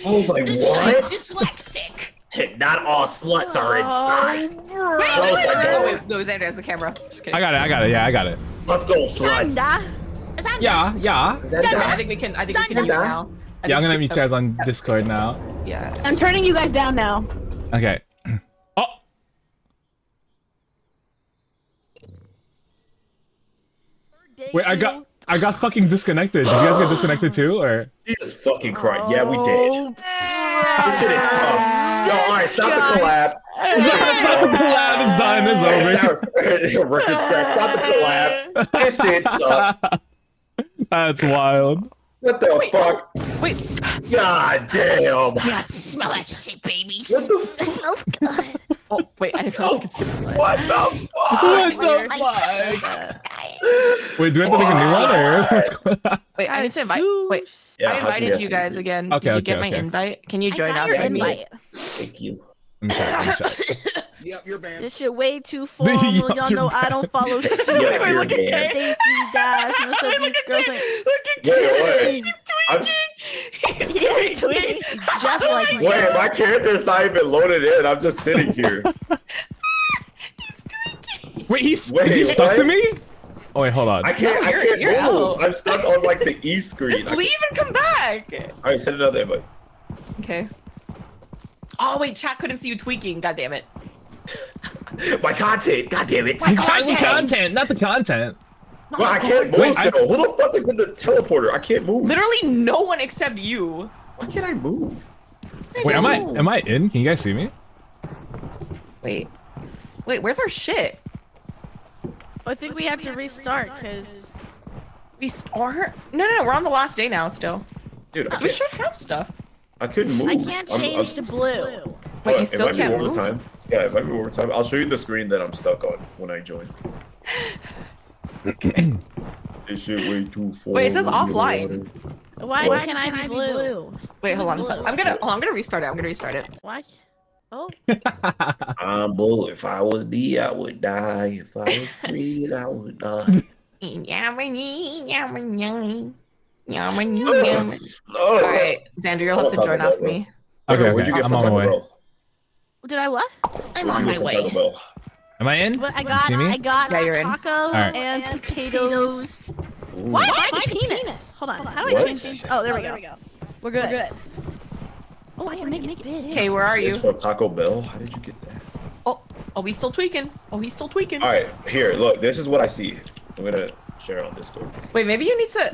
was like, what? Dyslexic. Not all sluts are inside. Wait, no, Xander has the camera. I got it. Yeah, I got it. Let's go, sluts. Yeah. I think we can mute now. Yeah, I'm gonna meet you guys on Discord now. Yeah. I'm turning you guys down now. Okay. Wait, I got fucking disconnected. Did you guys get disconnected too, or? Jesus fucking Christ! Yeah, we did. This shit is stuffed. Yo, alright, stop the collab. Stop the collab. It's done. It's over. Records crap. Stop the collab. This shit sucks. That's wild. What the fuck? Wait. God damn. Yeah, smell that shit, baby. What the fuck? It smells good. Oh, wait, I didn't know it smells good. What the fuck? Wait, do we have to make a new one or? Wait, I need to invite. Wait, yeah, I invited you guys again. Okay, Did you get my invite? Can you join your invite? Thank you. I'm sorry. Yep, you're banned. This shit way too formal. Y'all know I don't follow shit. Wait, look at Kei. Look at Kei. He's tweeting. He's just like me. Wait, my character's not even loaded in. I'm just sitting here. He's tweaking. Wait, is he stuck to me? Oh wait, hold on. I can't move. I'm stuck on like the E screen. Just leave and come back. All right, send another invite. Okay. Oh wait, chat couldn't see you tweaking. God damn it. My content. God damn it. My content, not the content. Well, I can't move. Who the fuck is in the teleporter? I can't move. Literally no one except you. Why can't I move? Wait, am I in? Can you guys see me? Wait, where's our shit? I think we have to restart because No, we're on the last day now still. Dude, we should have stuff. I couldn't move. I can't change to blue. But you still can't move? Yeah, if I move over time, I'll show you the screen that I'm stuck on when I join. Okay. This shit way too far. Wait, it says offline. Why can I be blue? Wait, hold on a second. I'm gonna restart it. Why? Oh. I'm blue. If I was B, I would die. If I was green, I would die. Alright, Xander, you'll have to join off me. Okay, where'd you get some time, bro? Did I what? I'm on my way. Am I in? I got tacos and potatoes. Why am I the penis? Hold on. How do I change? Oh, there we go. We're good. Oh, I can make it big. Okay, where are you? From Taco Bell? How did you get that? Oh, he's still tweaking. All right, here, look. This is what I see. I'm gonna share on Discord. Wait, maybe you need to.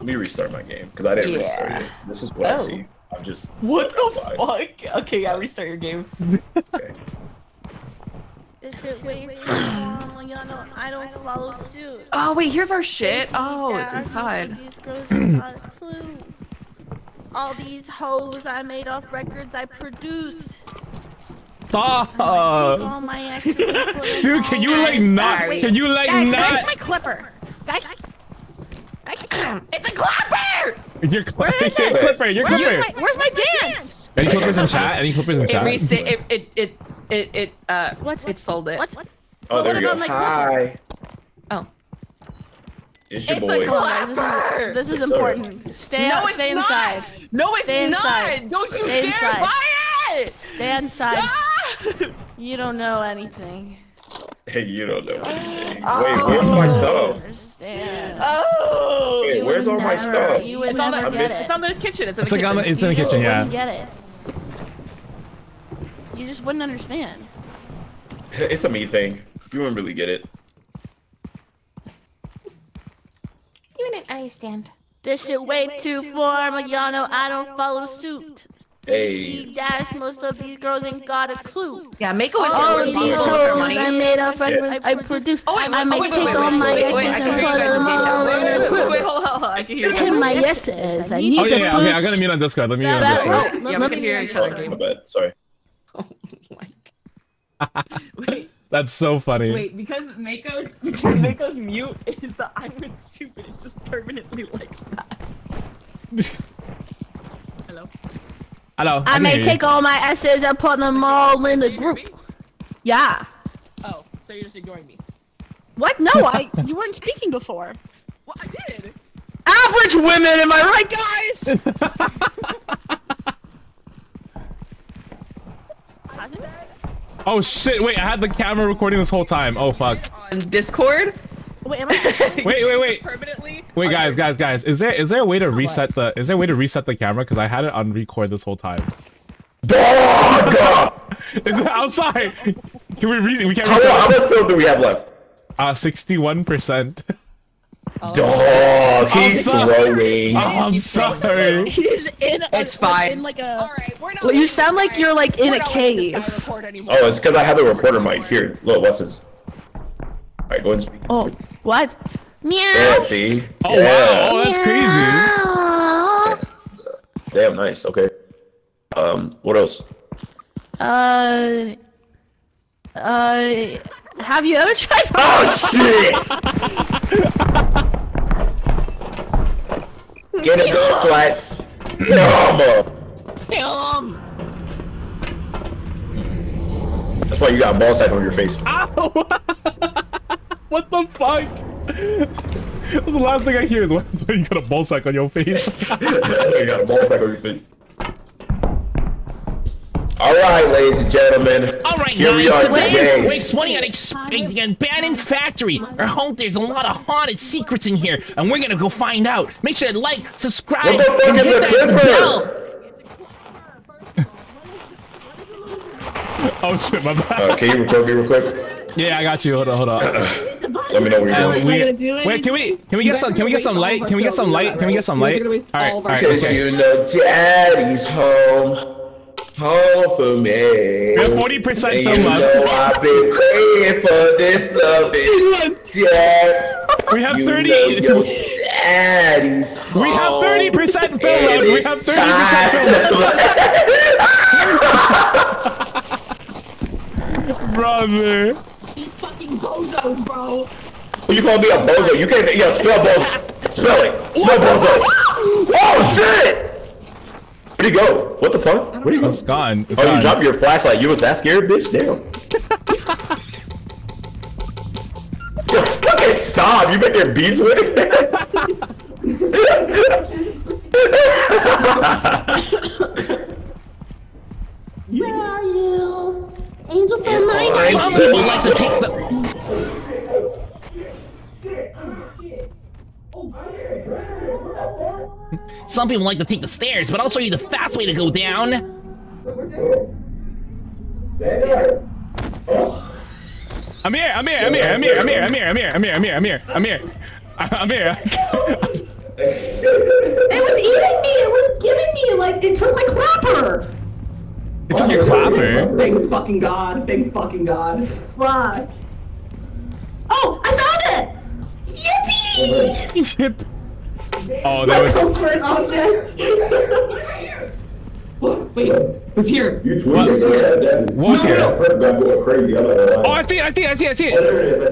Let me restart my game because I didn't restart it. This is what I see. I'm just what the outside. Fuck? Okay, yeah, restart your game. Okay. This shit wait for y'all know I don't follow suit. Oh wait, here's our shit. Oh, it's inside. These girls got a clue. All these hoes I made off records I produced. Stop! Dude, can you like not? Can you like not? Where's my clipper? Guys, it's a clipper! Your clipper, where's my dance? Any clippers in chat? Any clippers in chat? It sold it. What? Oh, there you go. Hi. Oh. It's your boy. A clipper! This is important. Stay inside. No, it's not! Don't you dare buy it! Stay inside. Stop! You don't know anything. Hey, you don't know anything. Wait, where's my stuff? Oh! Wait, where's all my stuff? It's on the kitchen. It's in the kitchen. It's in the kitchen. Yeah. You wouldn't get it. You just wouldn't understand. It's a me thing. You wouldn't really get it. You wouldn't understand. This shit way too formal, y'all know I don't follow suit. Hey. She dashed most of these girls and got a clue. Yeah, Mako is responsible for her money. I made off records. I produced. I might take all my exes and put them all in a clue. Wait, hold on. I can hear you. My yeses. I need to push. Okay, I gotta mute on Discord. Let me mute on Discord. Yeah, we can hear each other. My bad. Sorry. Oh my god. Wait. That's so funny. Wait, because Mako's mute is the I'm with stupid. It's just permanently like that. Hello. Hello, I may take all my essays and put them all in the group. Yeah. Oh, so you're just ignoring me? What? No, you weren't speaking before. Well, I did. Average women, am I right, guys? Oh shit! Wait, I had the camera recording this whole time. Oh fuck. On Discord. Wait, wait. Permanently? Wait, guys. Is there a way to reset the camera? Because I had it on record this whole time. Dog! Is it outside? Can we can't reset? How much film do we have left? 61%. Dog, he's throwing. I'm sorry. He's in. It's fine. In like a. All right, we're not you sound like you're like in a cave. Oh, it's because I have the reporter mic here. Look, what's this? All right, go ahead and speak. Oh, what? Meow. Yeah, see? Oh, yeah. Wow. Oh, that's crazy. Yeah. Damn, nice. Okay. What else? Have you ever tried? Oh, shit! Get him, those slats. Kill him. That's why you got a ball sack on your face. Ow! What the fuck? That's the last thing I hear is when you got a ball sack on your face. You got a ball sack on your face. Alright, ladies and gentlemen. Alright, guys, today we're exploring an abandoned factory. Our home, there's a lot of haunted secrets in here, and we're gonna go find out. Make sure to like, subscribe, what the fuck and is hit that bell. Oh shit, my bad. Can you record me real quick? Yeah, I got you. Hold on. Let me know what you're doing. Wait, can we get some? Can we get some light? All right. Because you know daddy's home for me. We're 40% and film left. You know I've been praying for this love. We have 30. We have 30% film left. We have 30% film left. Brother. Bozos, bro. You gonna be a bozo? You can't. Yeah, spell bozo. Spell it. Spell bozo. Oh shit! Where'd he go? What the fuck? Where'd he go? It's gone. It's gone. You dropped your flashlight. You was that scared, bitch? Damn. Fucking stop! You making beats with it? Where are you? Angel for my mom would like to take the. Some people like to take the stairs, but I'll show you the fast way to go down. I'm here. It was eating me. It was giving me like it took my clapper. It took your clapper. Thank fucking God. Thank fucking God. Fuck. Oh, I found it. Yippee! Yip. Oh, that was. Comfort object. Wait, who's here? You tweeted that. Who's here? Oh, I see it. Oh, there it is. I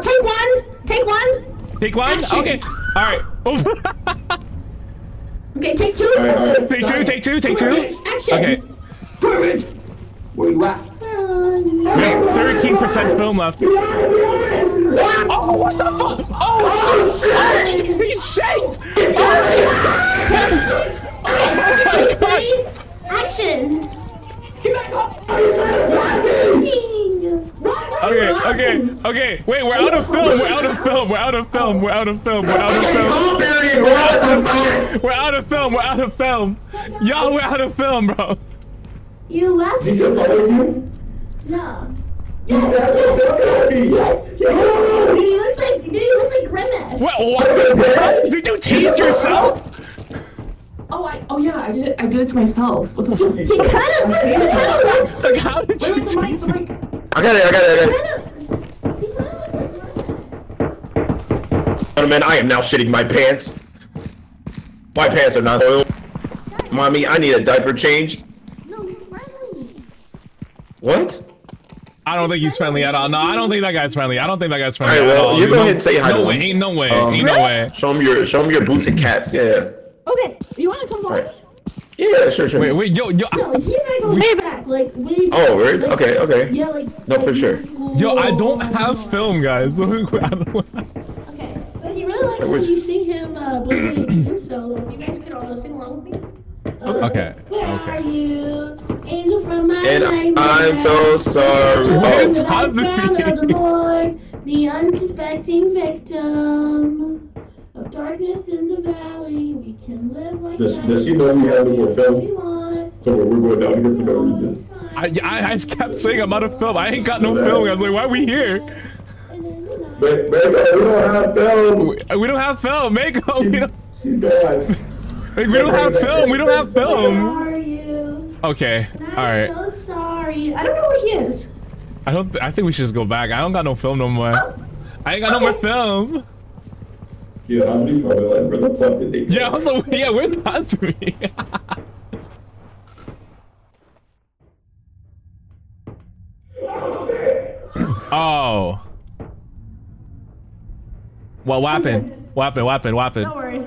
see it. Take one? Action. Okay. Alright. Okay, take two. Right. Take two. Action. Okay. Courage. Where you at? We have 13% film left. Oh, what the fuck? Oh, shit! He shaked! Oh, my God. Action. Get back up. Okay. Wait, we're out of film. Y'all, we're out of film, bro. You left? Did you follow you? No. Yes. He looks like Grimace. What? Did you tease yourself? Oh yeah, I did it to myself. What the fuck? He kind of looks like, how did you do it? I got it. He kind of looks like Grimace. Gentlemen, I am now shitting my pants. My pants are not soiled. Mommy, I need a diaper change. No, he's friendly. What? I don't think he's friendly at all. No, I don't think that guy's friendly. All right, well, you go ahead and say hi to him. No way. Show him your boots and cats. Yeah. Okay, you want to come by? Right. Yeah, sure. Wait, yo. No, he and I go way back, like way back. Oh, right? Like, okay. Yeah, like. No, for sure. Yo, I don't have film, guys. Okay, but he really likes when you sing him Blink-182, so if you guys could all sing along with me. Okay. Where are you? Angel from my nightmare. I'm so sorry. It's Hazumi. The unsuspecting victim of darkness in the valley. We can live like this. Does she know we have more film? So we're going down here for no reason. I kept saying I'm out of film. I ain't got no film. I was like, why are we here? But Mako, we don't have film. Mako. She's gone. Like, we don't have film. Where are you? Okay. All right. I'm so sorry. I don't know where he is. I think we should just go back. I don't got no film no more. Oh. I ain't got no more film. Yeah, Hazumi probably like, where the fuck did they go? Yeah, also, yeah, where's Hazumi? Oh. Well, what happened? Don't worry.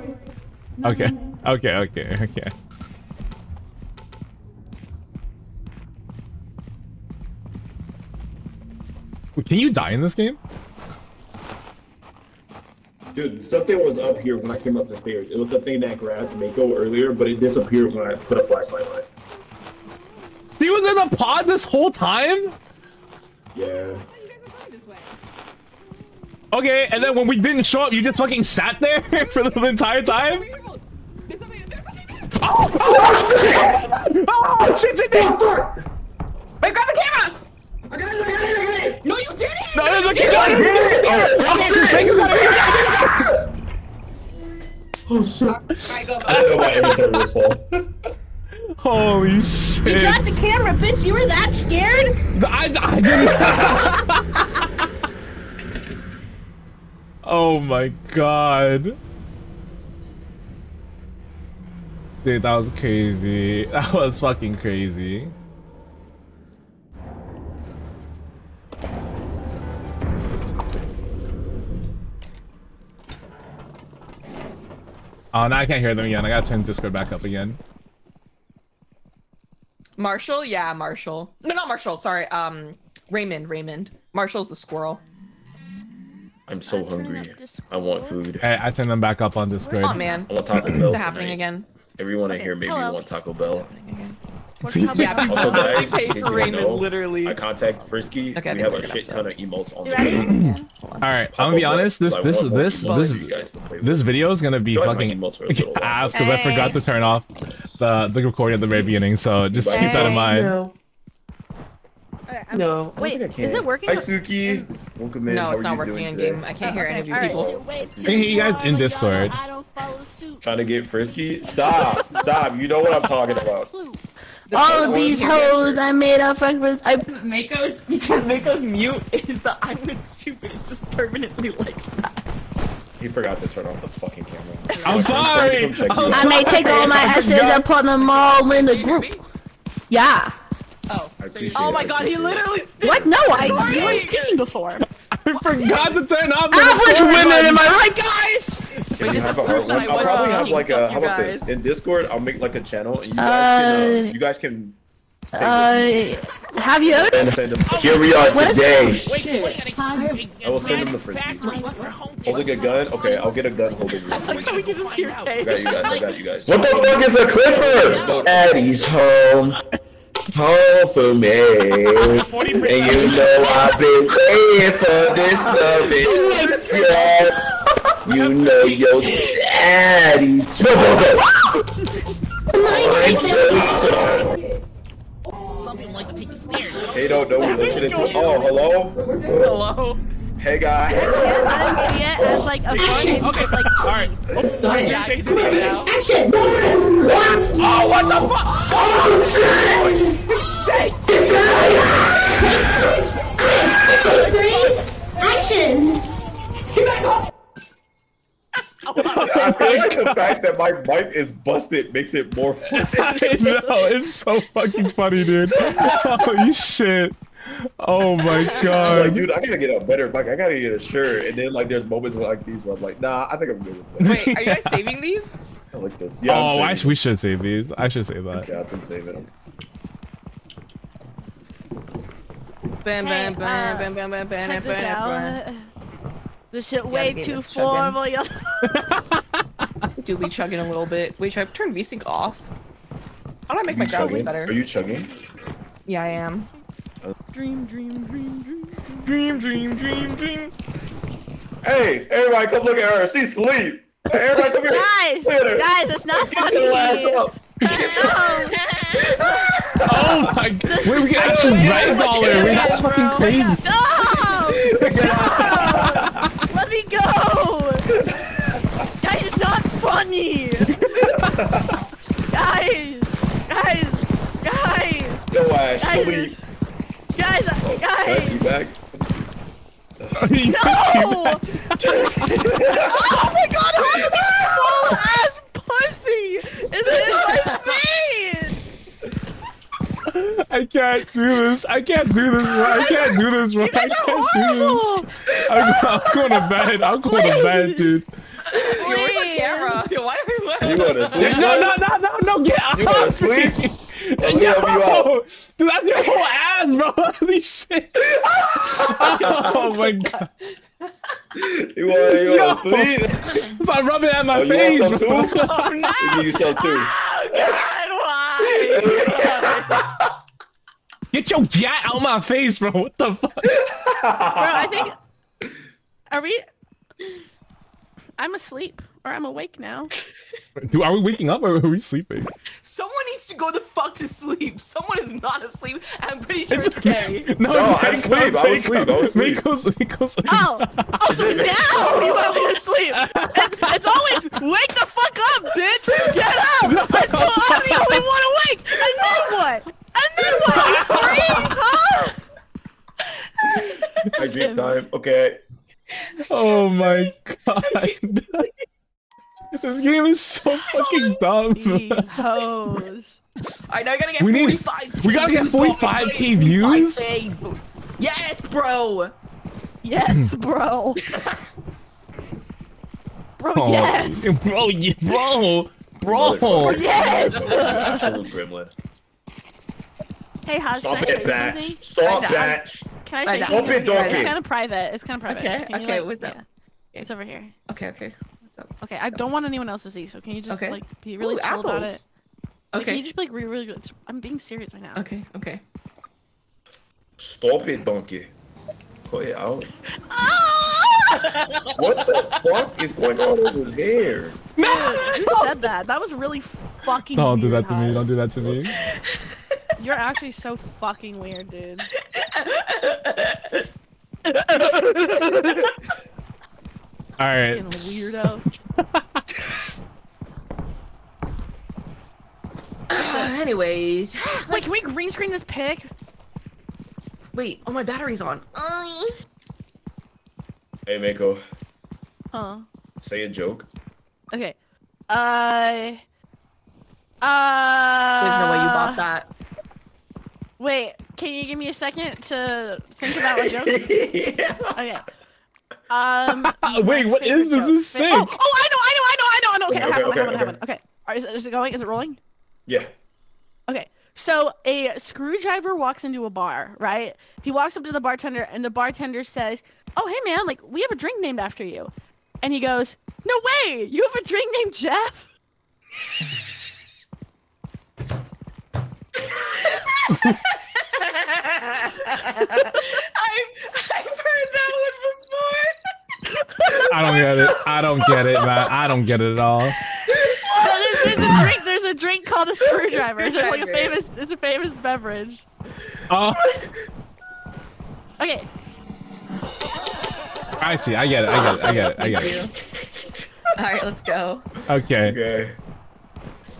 Nothing. Okay. Okay. Can you die in this game? Dude, something was up here when I came up the stairs. It was the thing that grabbed Mako earlier, but it disappeared when I put a flashlight on it. She was in the pod this whole time? Yeah. Okay, and then when we didn't show up, you just fucking sat there for the entire time? Oh shit! Oh shit! Wait, grab the camera! I got it! No, you didn't! No, I did it! Oh shit! I don't know why every time this fall. Holy shit! You got the camera, bitch! You were that scared? I didn't. Oh my God. Dude, that was crazy. That was fucking crazy. Oh, now I can't hear them again. I gotta turn Discord back up again. Marshall? Yeah, Marshall. No, not Marshall. Sorry. Raymond. Marshall's the squirrel. I'm so hungry. I want food. Hey, I turn them back up on Discord. Oh, man. It's happening again. Everyone in here maybe want Taco Bell. Also, guys, in case you know, literally. I contact Frisky. Okay, we have a shit ton of emotes on Twitter. All right, I'm gonna be honest. This video is gonna be fucking ass because I forgot to turn off the recording at the very beginning. So just keep that in mind. Okay, no. Wait, is it working? Hi, Suki. Welcome in. No, it's not working in game. I can't hear any of you people. Hey, you guys in Discord. I don't follow suit. Trying to get frisky? Stop. Stop. You know what I'm talking about. All of these hoes I made up breakfast. Mako's, because Mako's mute is the I'm with stupid. It's just permanently like that. He forgot to turn off the fucking camera. I'm sorry. I may take all my S's and put them all in the group. Yeah. Oh, so oh my god, he literally still. What? No, you weren't speaking before. I forgot to turn off the average women, am I right, guys? Wait, this is proof that I'll probably have like a, how about this? In Discord, I'll make like a channel and you guys can say have you ever? Here we are today. I will send him the frisbee. Holding a gun? Okay, I'll get a gun holding you. We can just hear Kei. I got you guys, I got you guys. What the fuck is a clipper? Daddy's home. Home for me, and you know I've been waiting for this loving yeah. You know your daddy's I'm so sorry. Something like to take the stairs. They don't know we're listening to. Oh, hello. Hello. Hey guys. I don't see it as like a voice. Okay, like alright. Action! Oh, what the fuck? Oh shit! Shit! Action! 3, action! Get back up! I feel like the fact that my mic is busted makes it more funny. I know, it's so fucking funny, dude. Holy shit. Oh my god! Like, dude, I gotta get a better mic. I gotta get a shirt, and then like there's moments like these where I'm like, nah, I think I'm good with this. Wait, are you guys saving these? I like this. Yeah. Oh, we should save these. I should save that. Yeah, I've been saving them. Bam, bam, bam, bam, bam, bam, bam, check this out. This shit way too formal, y'all. Dude, we chugging a little bit. Wait, should I turn VSync off? How do I make my graphics better? Are you chugging? Yeah, I am. Dream, dream, dream, dream, dream, dream, dream, dream. Hey, everybody, come look at her. She's asleep. Hey, everybody, come here. Guys, it's not funny. Get your ass up. Oh my god. Wait, we got actually $1. Wait, that's fucking crazy. No! Let me go. Guys, it's not funny. Guys, guys, guys. Yo, ass, sleep. Guys, guys! You back? No! Oh my god, Hazumi's full ass pussy is in my face! I can't do this. I can't do this. I can't do this. I can't do this. I'm going to bed. I'm going to bed, dude. Where's the camera? Yo, why are you going to sleep? No, no, no, no, no! Get out! You going to sleep? Yo, dude, that's your whole ass, bro. Holy shit. Oh my god. You wanna sleep? It's like rubbing at my face, bro. Oh, no. You give yourself 2. Oh, god, why? Get your gat out my face, bro. What the fuck? Bro, I think... Are we... I'm asleep. Or I'm awake now. Dude, are we waking up or are we sleeping? Someone needs to go the fuck to sleep. Someone is not asleep. I'm pretty sure it's Kei. No, I'm asleep. I was asleep. Mako's asleep. Oh, so now you want me to sleep? It's always wake the fuck up, bitch. Get up. No, until I'm the only one awake. And then what? And then what? Are you free? Huh? I get time. Okay. Oh my god. This game is so fucking dumb. These hoes. Alright, now we gotta get 45k. We gotta get 45k views? Yes, bro. Yes, bro. Bro, oh, yes. Bro, yeah, bro. Bro. Yes. Absolute gremlin. Hey, Haz, stop it, Batch. Stop, Batch. Can I show you something? It's kind of private. It's kind of private. Okay, okay, like, what's up? Yeah. It's over here. Okay, okay. Okay, I don't want anyone else to see, so can you just like be really chill about it? Okay. Can you just like really? I'm being serious right now. Okay, okay. Stop it, donkey. Cut it out. What the fuck is going on over there? Dude, you said that. That was really fucking weird. Don't do that to me. Don't do that to me. You're actually so fucking weird, dude. All right. Weirdo. Anyways. Wait, can we green screen this pig? Wait, oh, my battery's on. Hey, Mako. Huh? Say a joke. Okay. There's no way you bought that. Wait, can you give me a second to think about a joke? Yeah. Okay. Wait, what is this? This is oh, I know. Okay, I have one. Okay. All right, is it going? Is it rolling? Yeah. Okay. So a screwdriver walks into a bar, right? He walks up to the bartender, and the bartender says, "Oh, hey man, like we have a drink named after you." And he goes, "No way! You have a drink named Jeff?" I've heard that one before. I don't get it, man. I don't get it at all. So there's a drink called a screwdriver. It's like a famous beverage. Oh. Okay. I see. I get it. All right, let's go. Okay.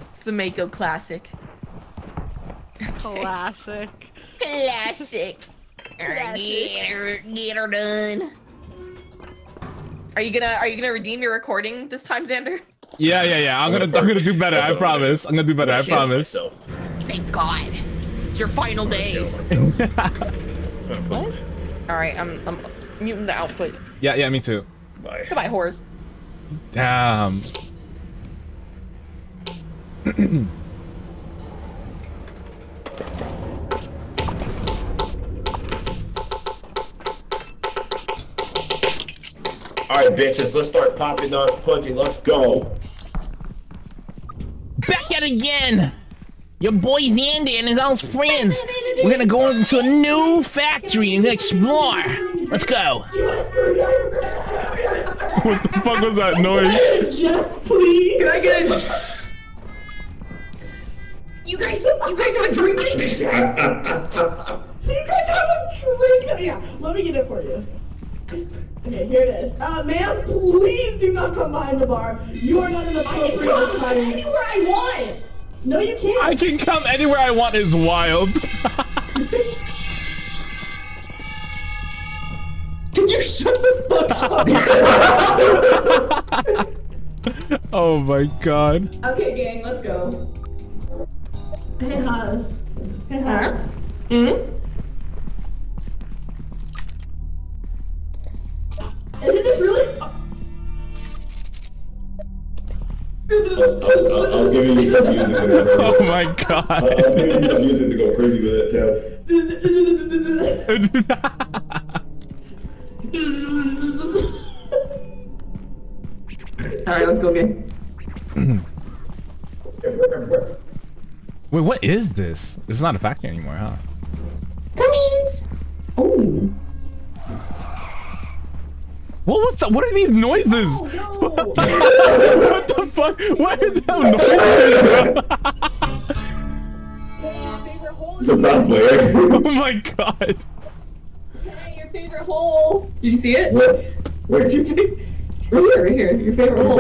It's the Mako classic. Classic. Get her done. Are you gonna redeem your recording this time, Xander? Yeah. I'm gonna do better. I promise. I'm gonna do better. I promise. Thank God. It's your final day. What? All right. I'm muting the output. Yeah. Me too. Bye. Goodbye, whores. Damn. Alright, bitches, let's start popping off Pudgy. Let's go. Back at it again. Your boy Xander and his own friends. We're gonna go into a new factory and explore. Let's go. What the fuck was that noise? Jeff, please. Can I get a... You guys have a drink in it. Yeah, let me get it for you. Okay, here it is. Ma'am, please do not come behind the bar. You are not in the appropriate time. I can come anywhere I want. No, you can't. I can come anywhere I want is wild. Can you shut the fuck up? Oh my God. Okay, gang, let's go. Hey, Haz. Isn't this really? I was giving you some music. Oh my God. I was giving you some music to go crazy with it. Yeah. All right, let's go again. Wait, what is this? This is not a factory anymore, huh? Gummies! Oh. What are these noises? Oh, no. What the fuck? What are those noises? Oh my God. Your favorite hole. Did you see it? What? Where did you pick? Right here. Your favorite hole. Oh,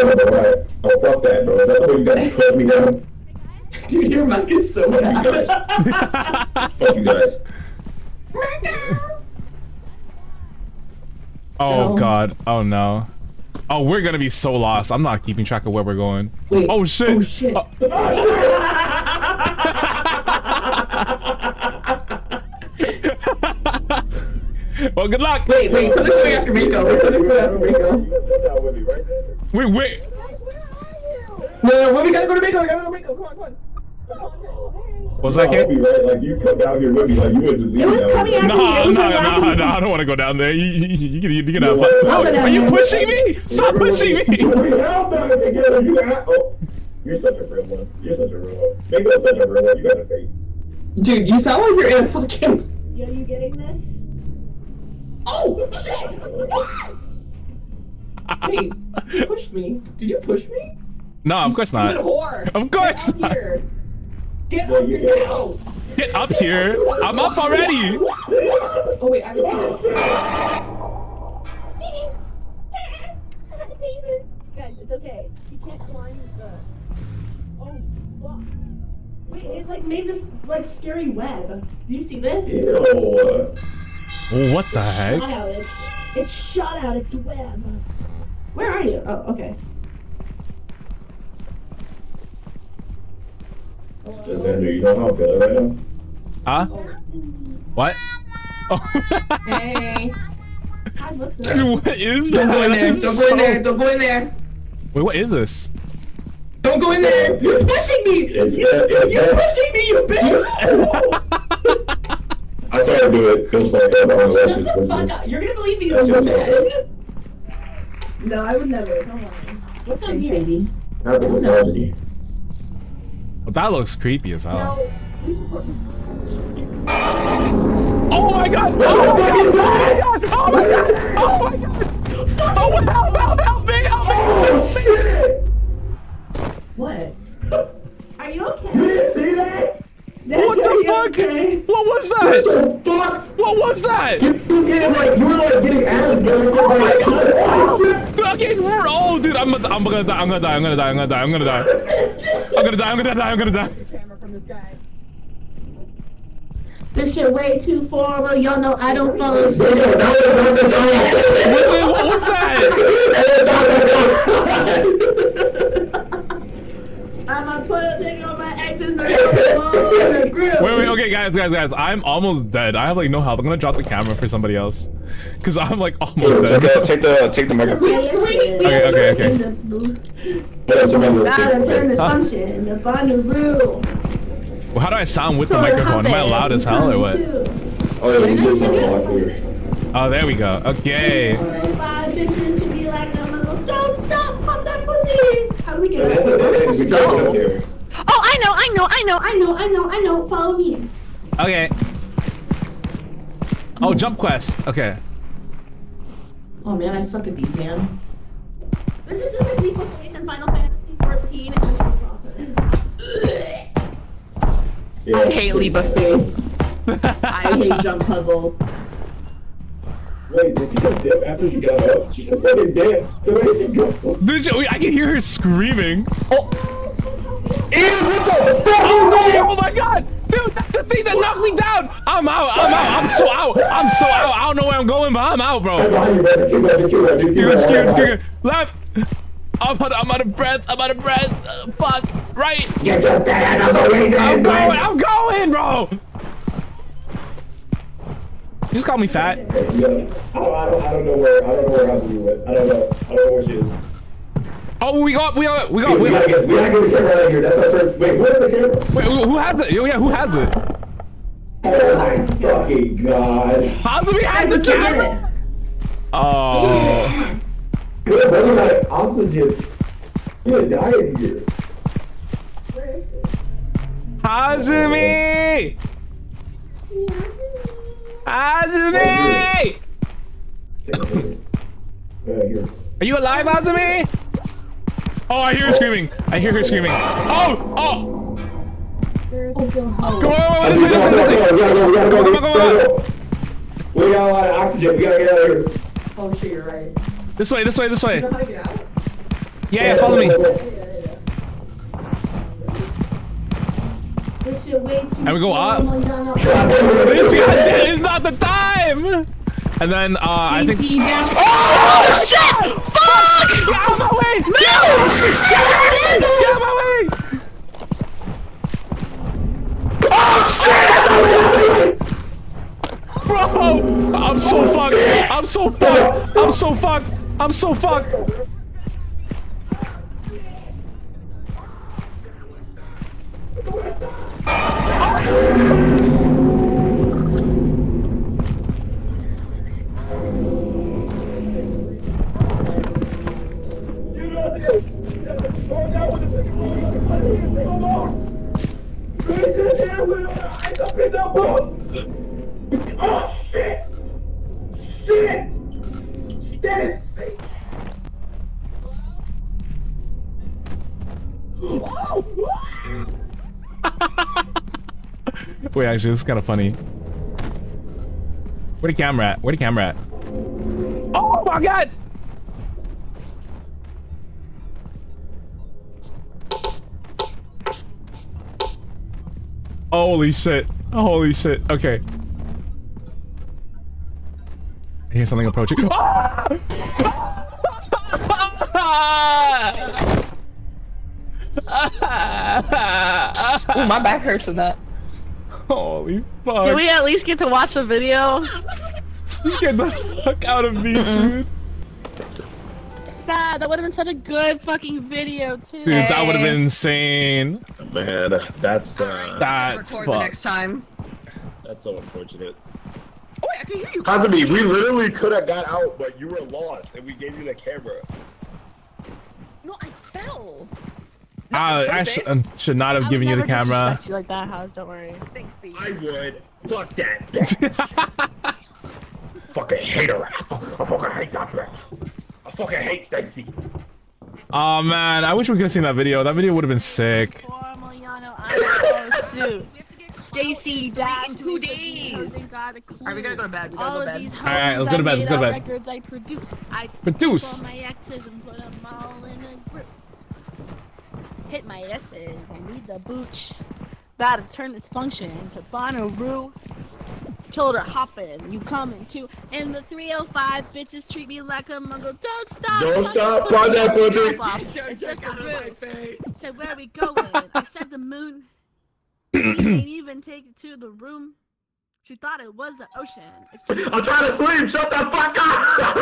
fuck that, bro. Is that the way you guys close me down? Dude, your mic is so bad. Fuck you guys. Oh God. Oh no. Oh, we're gonna be so lost. I'm not keeping track of where we're going. Wait. Oh shit. Oh shit. Well, good luck. Wait. Something's coming after Mako. Wait. No, we gotta go to Mako. Come on. Was that Kate? Right? Like you come down here with me, like you would leave. It was coming out. No, I don't want to go down there. You can have fun. Are you pushing me? Stop pushing me! We're all down together. You're such a real one. Mako's such a real one. You guys are fake. Dude, you sound like you're in a fucking. Yo, you getting this? Oh shit! Wait, you pushed me. Did you push me? No, of course not. Of course not. Get up here. I'm up already. Oh wait, I was gonna... Guys, it's okay. You can't climb the... Oh, fuck. Wait, it like made this like scary web. Do you see this? Ew. Well, what the heck? It shot out its web. Where are you? Oh, okay. Xander, you don't know how I'm feeling right now? Huh? What? Oh. Hey. Guys, what's that? Dude, what is that? Don't go in there. Don't go in there. Don't go in there. Wait, what is this? Don't go in there. You're pushing me. You're pushing me, you bitch. I saw her do it. It was like, shut the fuck up. You're gonna believe me. No, I would never. Come on. What's on here? Not the misogyny. Well, that looks creepy as hell. No, this looks creepy. Oh my god! Oh my god! Oh my god! Oh my god! Oh my god! Help! Help! Help me! Help me! Oh shit! What? Are you okay? You didn't see that? What the fuck? Okay? What was that? What the fuck? What was that? You were like getting out of there. Oh my god! Oh shit! Fucking roar! Oh dude, I'm gonna die! I'm gonna die! I'm gonna die! I'm gonna die! I'm gonna die! I'm gonna die, I'm gonna die, I'm gonna die. Camera from this guy. This shit way too formal, y'all know I don't follow suit. What's it? What was that? I'ma put a thing on my exes and I'm the grill. Wait, okay, guys, I'm almost dead. I have like no health. I'm gonna drop the camera for somebody else. Cause I'm like almost dead. Take the microphone. Okay. Well, how do I sound with the microphone? Am I loud as hell or what? Oh, yeah, oh, there we go. Okay. Don't stop from that pussy. How do we get out? Where are we supposed to go? Oh, I know. Follow me. Okay. Oh, jump quest. Okay. Oh man, I suck at these, man. This is just like people faith in Final Fantasy 14. It just was awesome. Yeah. I hate leap of faith. I hate jump puzzle. Wait, did she just dip after she got up? She just said it dip. Where did she go? Dude, I can hear her screaming. Oh. Ew, what the fuck? Oh my god! Dude, that's the thing that knocked me down! I'm out, I'm so out, I don't know where I'm going, but I'm out, bro. Scared. Left! I'm out of breath. Fuck. Right. Get your head out of the way, man. I'm going, bro. You just call me fat. I don't know where Hazumi went. I don't know where she is. Oh, we got. We gotta get the camera out here. That's our first. Wait, where's the camera? Wait, who has it? Yeah, who has it? Oh my fucking god. Hazumi has the camera. Oh. You're running out of oxygen. You're dying here. Where is it? Hazumi! Hazumi! Right here. Are you alive, Hazumi? Oh, I hear her screaming. I hear her screaming. Oh! There's still hope. Come on, Come on. We got a lot of oxygen. We gotta get out of here. Oh shit, you're right. This way. You know how to get out? Yeah, follow me. And we go up. It's not the time! And then, I think... Oh, shit! Fuck! Get out of my way! No! Get out of my way! Oh, shit! Bro! I'm so fucked! Wait, actually, this is kind of funny. Where the camera at? Where the camera at? Oh my god! Holy shit. Holy shit. Okay. I hear something approaching. Ooh, my back hurts from that. Holy fuck. Did we at least get to watch the video? Scared the fuck out of me, dude. Sad, that would have been such a good fucking video, too. Dude, that would have been insane. Man, that's that's record the next time. That's so unfortunate. Oh, wait, I can hear you. Hazumi, we literally could have got out, but you were lost, and we gave you the camera. No, I fell. I should not have given you the camera. I would never disrespect you like that, Haz, don't worry. Thanks, B. I would. Fuck that bitch. Fucking hate her. I fucking hate that bitch. I fucking hate Stacy. Oh man, I wish we could have seen that video. That video would have been sick. Stacy died in 2 days. Are we gonna go to bed? All of these homes records I produce. I produce my exes and put them all in a group. Hit my S's. I need the booch. Gotta turn this function into Bonnaroo. Told her hopping, you coming too. And the 305 bitches treat me like a muggle. Don't stop! Don't stop! Buy that pussy! It's just a moon. So where are we going? I said the moon. We ain't even take it to the room. She thought it was the ocean. I'm trying to sleep! Shut the fuck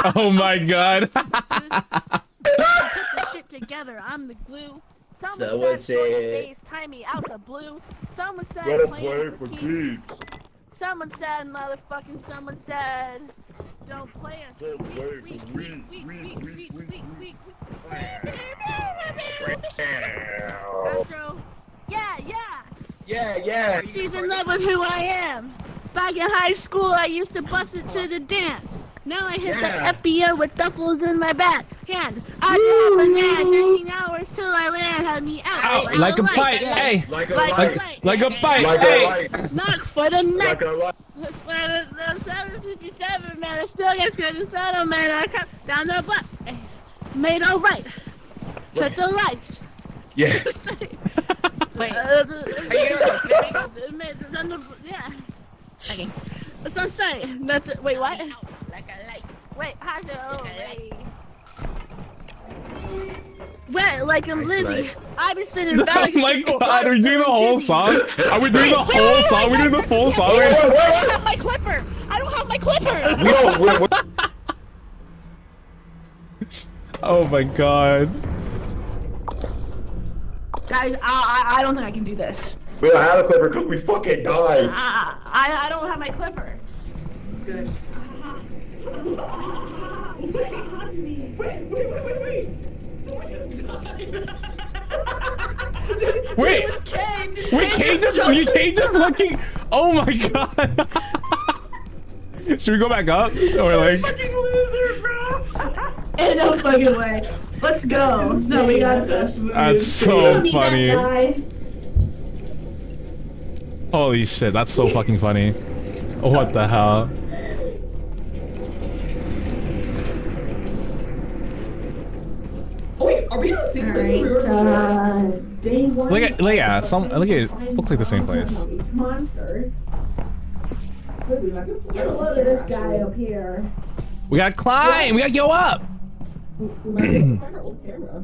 up! Oh my god. Put the shit together. I'm the glue. Someone said FaceTime me out the blue. Someone said play for keeps. Someone said, motherfucking someone said, don't play us. Yeah. She's in love with who I am. Back in high school, I used to bust it to the dance. Now I hit the FBO with duffels in my back. Hand. I was at 13 hours till I land. Had me out. Ow, like a bite. Hey. Like a bite. Hey. Knock for the neck. When the 757, man, I still get scared of saddle, man. I come down the block. Hey. Made all right. Shut the lights. Yeah. Wait. Are you kidding? Yeah. Okay. That's what I'm saying. Nothing. Wait, what? Like a light. Wait, how do? Wet like I'm Lizzie. I've been spinning Valorant. Oh my god, are we doing the whole song? Are we doing the whole song? Are we doing the full song? I don't have my clipper! I don't have my clipper! Oh my god. Guys, I don't think I can do this. We don't have a clipper because we fucking died. I don't have my clipper. Good. Wait. Someone just died. Wait. Wait, Kei just looking. Oh my god. Should we go back up? Or like. Fucking loser, bro. In no fucking way. Let's go. No, we got this. That's so funny. Holy shit, that's so fucking funny. What the hell? Are we not seeing this? Look at it. Looks like the same place. Monsters. Get a load of this guy up here. We gotta climb. We gotta go up. We might have to find our old camera.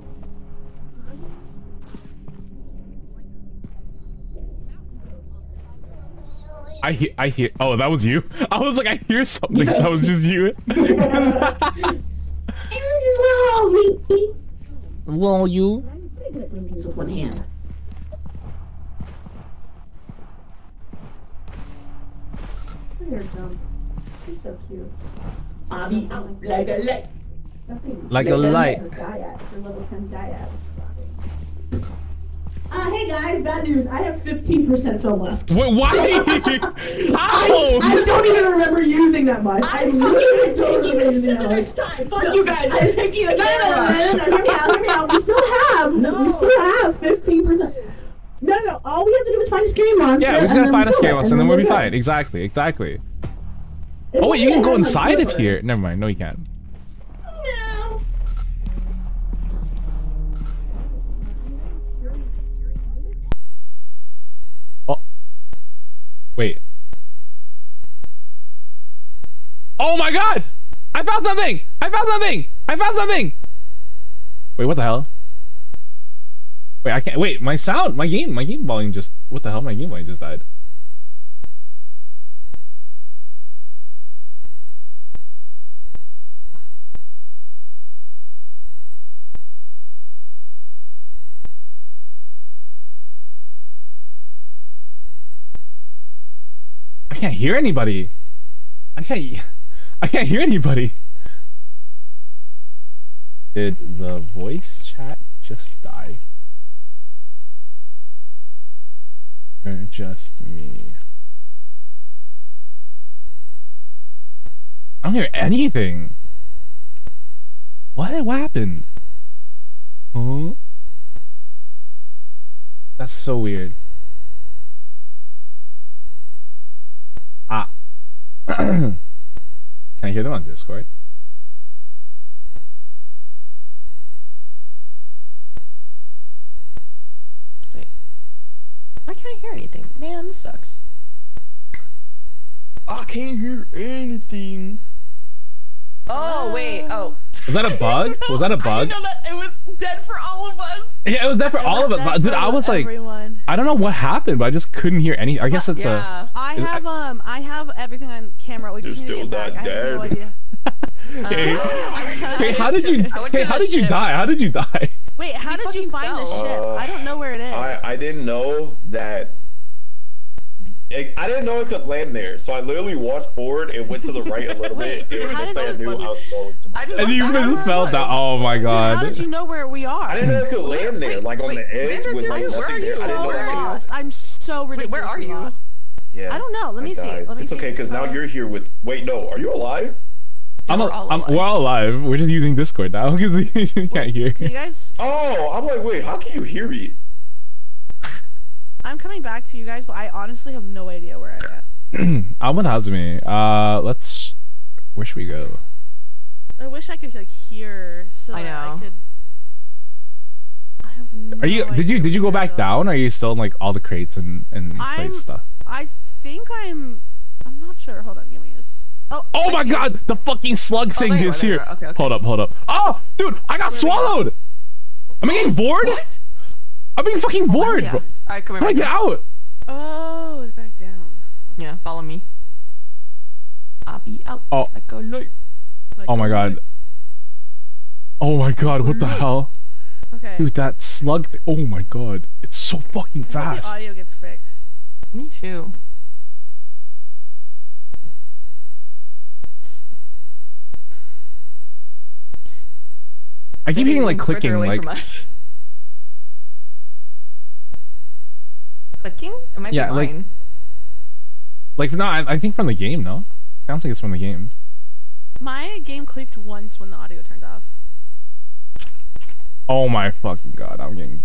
I hear. Oh, that was you. I was like, I hear something. Yes. That was just you. It was just little me. Well, you. I'm pretty good at doing things with one hand. Look at her jump. She's so cute. I'll be out like a light. Like a light. Her level 10 dyad was dropping. Hey guys, bad news. I have 15% film left. Wait, why? I don't even remember using that much. I'm fucking taking this shit the next time. Fuck you guys. I'm taking the camera. No. We still have 15%. No. All we have to do is find a scary monster. Yeah, we're just gonna find a scary monster and then we'll be fine. Exactly. Oh wait, you can go inside of here. Never mind. No, you can't. No. Oh. Wait. Oh my god! I found something! I found something! I found something! Wait, what the hell? Wait, I can't. Wait, my sound, my game volume just. What the hell? My game volume just died. I can't hear anybody. I can't hear anybody. Did the voice chat just die? Or just me? I don't hear anything. What? What happened? Huh? That's so weird. Ah. Can I hear them on Discord? I can't hear anything. Man, this sucks. I can't hear anything. Oh, wait. Oh. Was that a bug? Was that a bug? I didn't know that. It was dead for all of us. Yeah, it was dead for all of us. Dude, I was like, everyone. I don't know what happened, but I just couldn't hear any. I guess it's yeah. I have everything on camera. You're still not dead. I have no idea. Hey, how did you die? Wait, how did you find the ship? I don't know where it is. I didn't know that. I didn't know it could land there, so I literally walked forward and went to the right a little bit. Dude, just I knew I was going to my and you just fell down. Oh my god. Dude, how did you know where we are? I didn't know it could land there, like on the edge with like nothing there. I didn't know that could land. I'm so ridiculous. Where are you? Yeah. I don't know. Let me see. It's okay, because now you're here with. Wait, no. Are you alive? We're all alive. We're just using Discord now because we can't hear. Can you guys? Oh, I'm like, wait, how can you hear me? I'm coming back to you guys, but I honestly have no idea where I am. I'm with Hazumi. Let's. Where should we go? I wish I could like hear so that I could. I have no. Are you? Did you go back down? Or are you still in like all the crates and place stuff? I think I'm not sure. Hold on, give me a. Oh my god! The fucking slug thing is here. Okay. Hold up. Oh, dude, I got swallowed. I'm getting bored. What? I'm being fucking bored, bro. All right, come here. Get out. Oh, it's back down. Okay. Yeah, follow me. I'll be out. Oh. Like a light. Oh my god. Oh my god, what the hell? Okay. Dude, that slug thing. Oh my god, it's so fucking fast. The audio gets fixed. Me too. I keep hitting like clicking, like. Clicking? It might be mine. Like no, I think from the game. No, sounds like it's from the game. My game clicked once when the audio turned off. Oh my fucking god! I'm getting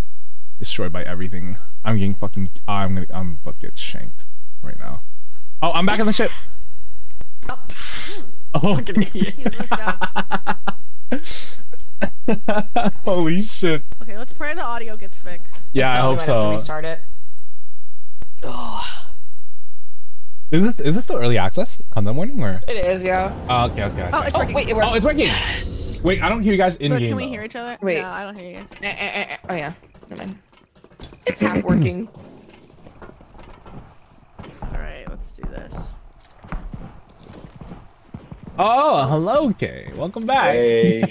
destroyed by everything. I'm getting fucking. I'm about to get shanked right now. Oh, I'm back on the ship. Oh. Fucking idiot. He's pushed out. Holy shit. Okay, let's pray the audio gets fixed. Yeah, I hope so. Have to restart it. Ugh. Is this still early access? Content warning or? It is, yeah. Okay. Oh, it's working. Wait, it works. Oh, it's working. Yes. Wait, I don't hear you guys in game. Can we hear each other? Wait, no, I don't hear you guys. Oh yeah, never mind. It's half working. All right, let's do this. Oh, hello, Kei. Welcome back. Hey.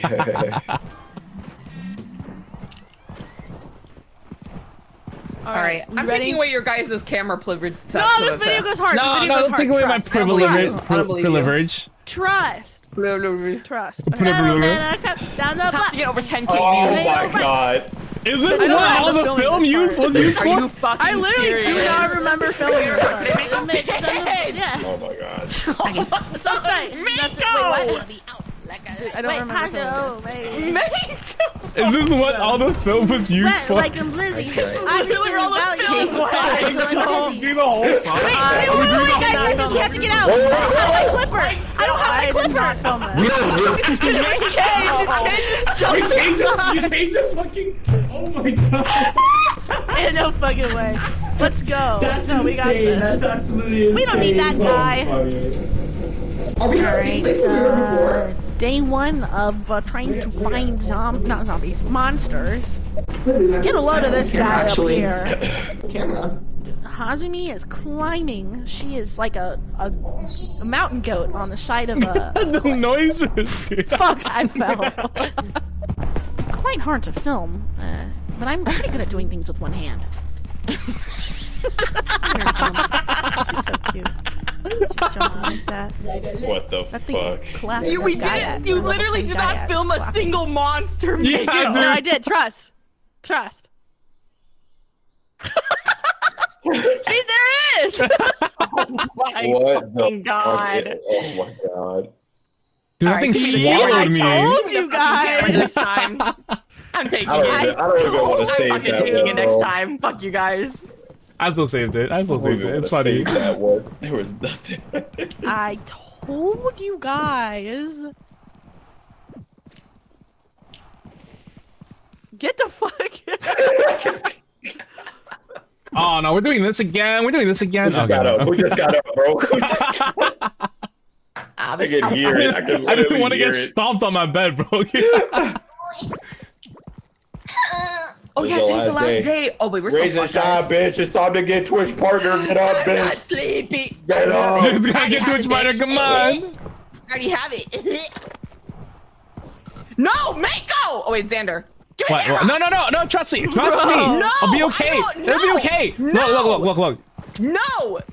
All right. I'm taking away your guys' camera privilege. No, this video goes hard. No, take away my privilege. Trust. Okay, down the has to get over 10K. Oh my god. Is it what all the film used was used for? I literally do not remember filming it. Oh my god. So sorry. Mako! Dude, I don't remember filming this. Mako! Is this what all the film was used for? Like in Blizzy. I'm just gonna validate. Do the whole song. Wait, guys, guys, we have to get out. I don't have my clipper. I don't have my clipper. This kid just jumped. You just fucking. Oh my god. In no fucking way. Let's go. No, we got this. That's absolutely insane. We don't need that guy. Are we in the same place we were before? Day one of trying to find monsters. Get a load of this guy up here. Camera. Hazumi is climbing. She is like a mountain goat on the side of a. The noises. Dude. Fuck! I fell. It's quite hard to film, but I'm pretty good at doing things with one hand. She's so cute. Like that. What the fuck? We didn't. You literally did not film a single monster. Yeah, dude. No, I did. Trust. See, there is. Oh my god. Oh my god. Dude, that thing swallowed me. I told you guys. I'm taking it. I don't even want to save that. I'm taking it next time. Fuck you guys. I still saved it. It's funny. That one. There was nothing. I told you guys. Get the fuck. Oh no, we're doing this again. We just got up, bro. We just got up. I can hear it. I didn't want to get stomped on my bed, bro. Oh yeah, today's the last day. Oh wait, we're still raising time, bitch. It's time to get Twitch partner. Get up, bitch. I'm not sleepy. Get up. It's gotta get Twitch partner. Come on. I already have it. No, Mako. Oh wait, Xander. Give me that. No. Trust me. Trust me. No. I'll be okay. It'll be okay. Look. No!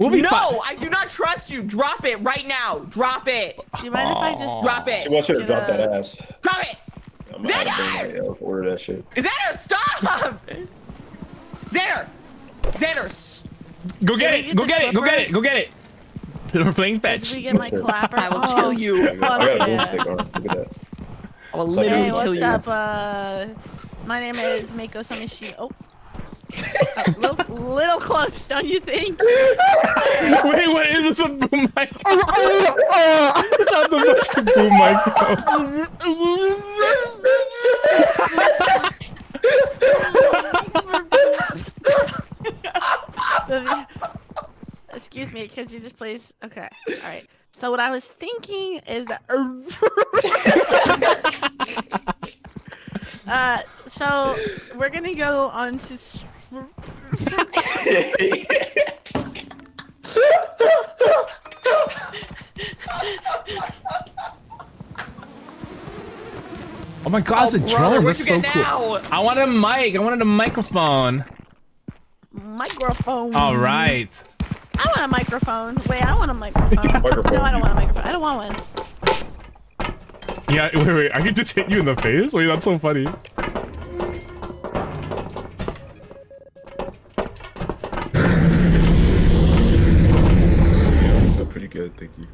No! I do not trust you! Drop it right now! Drop it! Do you mind if I just drop it? She wants you to drop that ass. Drop it! Xander! Order that shit. Xander, stop! Xander! Xander! Go get it! We're playing fetch. Did we get my clapper? I will kill you. I got a boomstick on. Look at that. I will literally kill you. Hey, what's up? My name is MakoSameshima. Oh. Little close, don't you think? Wait, what is this, a boom mic? Excuse me, could you just please? Okay, all right. So what I was thinking is that. So we're gonna go on to. Oh my god, it's a drone. That's so cool. I wanted a mic. I wanted a microphone. All right. I want a microphone. Wait, I want a microphone. No, I don't want a microphone. I don't want one. Yeah, wait, I could just hit you in the face? Wait, that's so funny. Yeah, pretty good, thank you.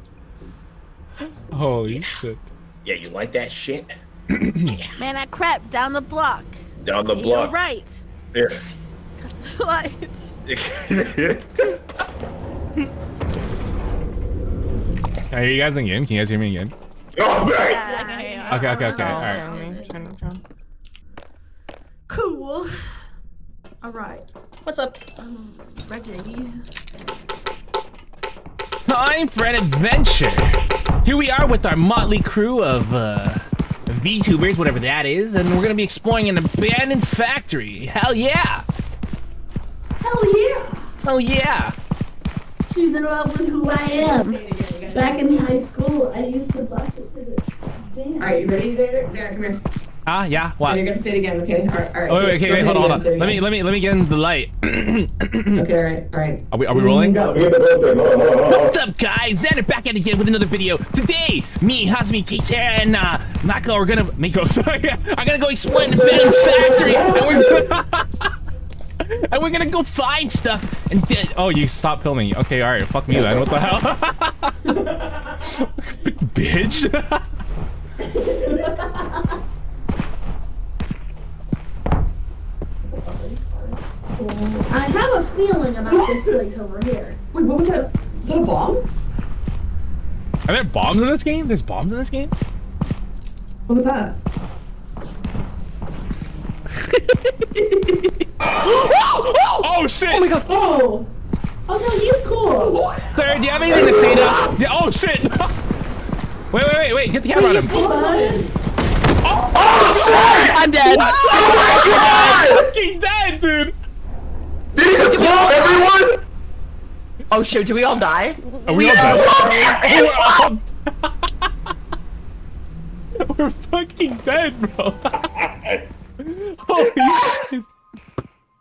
Holy shit. Yeah, you like that shit? Man, I crap down the block. Down the block. You're right. There. Cut the lights. Are you guys in game? Can you guys hear me again? Oh, yeah, okay. All right. Cool. All right. What's up? I'm ready. Time for an adventure. Here we are with our motley crew of VTubers, whatever that is, and we're gonna be exploring an abandoned factory. Hell yeah! Hell yeah! Hell yeah! She's in love with who I am. Back in high school, I used to bust it to the dance. Alright, you ready, Xander? Xander, come here. Ah, yeah, what? So you're gonna say it again, okay? Alright. Oh, okay, wait, hold on. Let me get in the light. Okay, alright. Are we rolling? No. What's up, guys? Xander back at again with another video. Today, me, Hazumi, Keiseira, and Mako are gonna I'm gonna go explore the abandoned factory, and we're gonna go find stuff and oh, you stopped filming. Okay, alright, fuck me then. What the hell? Bitch. I have a feeling about this place over here. Wait, what was that? Is that a bomb? Are there bombs in this game? There's bombs in this game? What was that? Oh shit! Oh my god! Oh! Oh no, he's cool! Claire, do you have anything to say to us? Yeah, oh shit! wait, get the camera on him! Oh, oh shit! I'm dead! What? Oh my god! I'm fucking dead, dude! Did he just blow everyone? Oh shit, did we all die? Are we all dead? We're fucking dead, bro! Holy shit!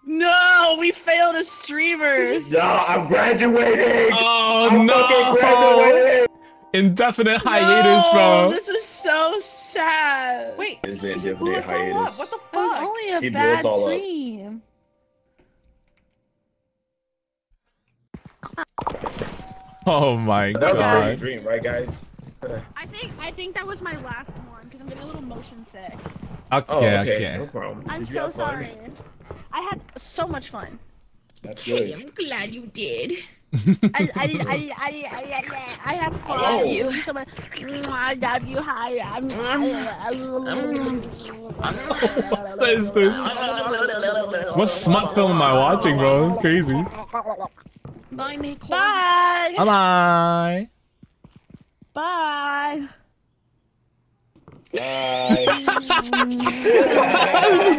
No, we failed as streamers. No, I'm graduating. Oh I'm no! Fucking graduating. Indefinite hiatus, bro. This is so sad. Wait, is it indefinite hiatus? What the fuck? It was only a bad dream. Oh my god. That was a great dream, right, guys? I think that was my last one because I'm getting a little motion sick. Okay, oh, okay. No problem. I'm so sorry. I had so much fun. That's good. Hey, I'm glad you did. I had fun. I love you. So much. I love you. Hi. What is this? What smut film am I watching, bro? It's crazy. Bye, Mako. Bye. Bye. Bye.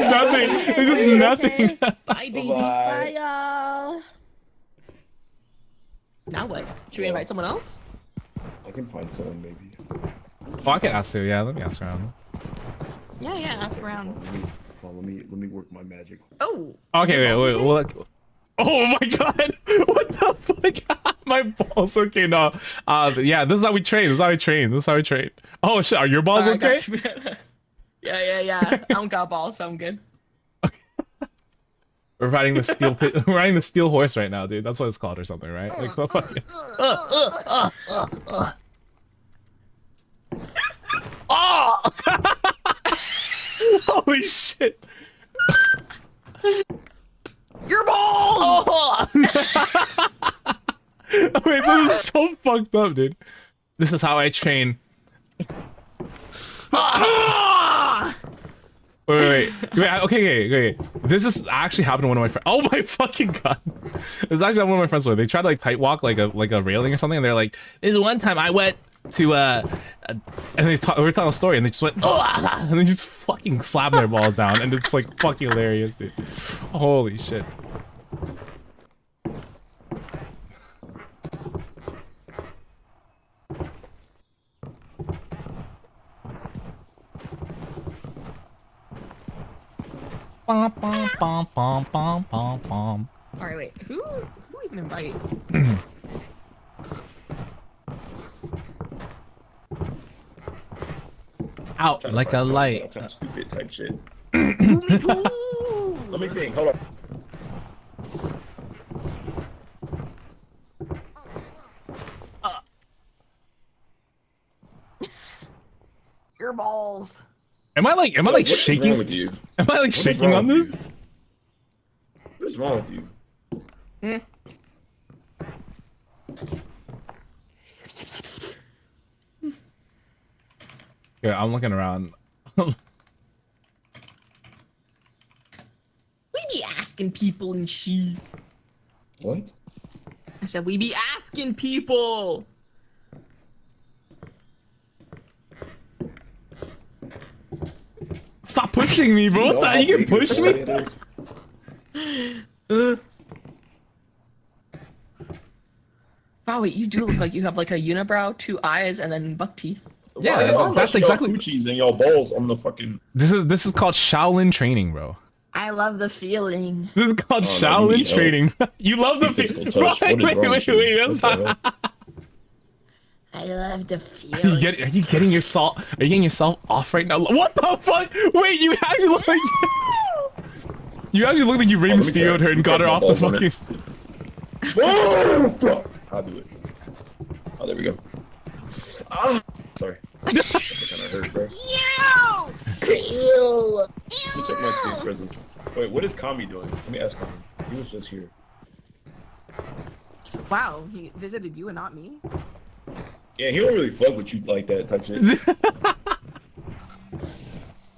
Nothing. This is nothing. Bye, baby. Bye, y'all. Now what? Should we invite someone else? I can find someone, maybe. Oh, I can ask too. Yeah, let me ask around. Yeah, ask around. Let me work my magic. Oh. Okay, wait. We'll... Oh my god! What the fuck? My balls. Okay, no. Yeah, this is how we train. Oh shit! Are your balls okay? Yeah. I don't got balls, so I'm good. Okay. We're riding the steel pit. We're riding the steel horse right now, dude. That's what it's called or something, right? Like, what the fuck? Oh! Holy shit! Your balls! Oh. Wait, this is so fucked up, dude. This is how I train. Wait. Okay. This is actually happened to one of my friends. Oh my fucking god! This is actually happened to one of my friends. They tried to like tight walk like a railing or something, and they're like, "This is one time I went to and we were telling a story, and they just went, and they just fucking slapped their balls down, and it's like fucking hilarious, dude. Holy shit. Alright, wait, who even invite? Out like a light. Kind of stupid type shit. Let me think, hold on. Your balls. Am I like shaking? What's wrong with you? Am I like shaking on this? What's wrong with you? Yeah, I'm looking around. We be asking people and shit. What? I said we be asking people. Stop pushing me, bro. No, you can push me. Wow, wait, you do look like you have like a unibrow, two eyes, and then buck teeth. Yeah, that's exactly. Coochies and y'all balls on the fucking. This is called Shaolin training, bro. I love the feeling. This is called Shaolin training. You love the feeling. Wait. I love the feeling. Are you getting yourself? Are you getting yourself off right now? What the fuck? Wait, you actually look like you Rey Mysterio'd her and got her off the fucking. Whoa! I'll do it. Oh, there we go. Oh, sorry. That kind of hurt, bro. Ew! Ew! Check my Steam presence. Wait, what is Kami doing? Let me ask Kami. He was just here. Wow, he visited you and not me? Yeah, he don't really fuck with you like that type shit.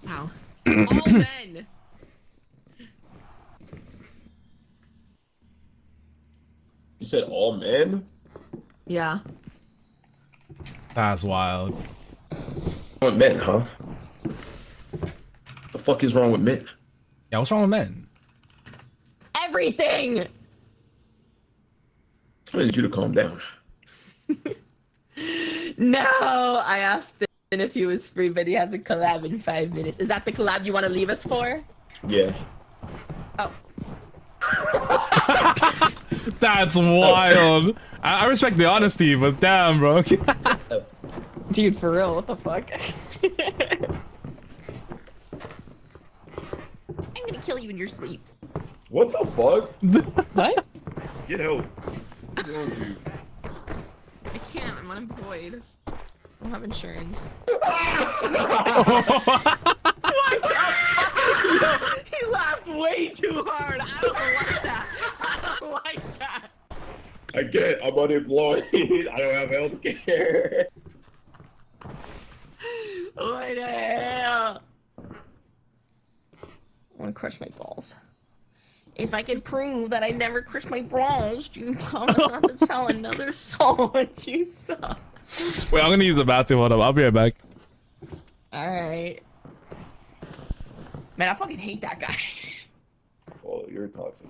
Wow. All men! You said all men? Yeah. That's wild. What men, huh? The fuck is wrong with men? Yeah, what's wrong with men? Everything! I need you to calm down. No, I asked him if he was free, but he has a collab in 5 minutes. Is that the collab you want to leave us for? Yeah. Oh. That's wild. I respect the honesty, but damn, bro. Dude, for real, what the fuck? I'm gonna kill you in your sleep. What the fuck? What? Get help. What's wrong with you? I can't, I'm unemployed. I don't have insurance. What? He laughed way too hard. I don't like that. I don't like that. Again, I'm unemployed. I don't have health care. What the hell? I want to crush my balls. If I could prove that I never crushed my balls, do you promise not to tell another soul what you saw? Wait, I'm gonna use the bathroom. Hold up, I'll be right back. Alright. Man, I fucking hate that guy. Oh, you're toxic.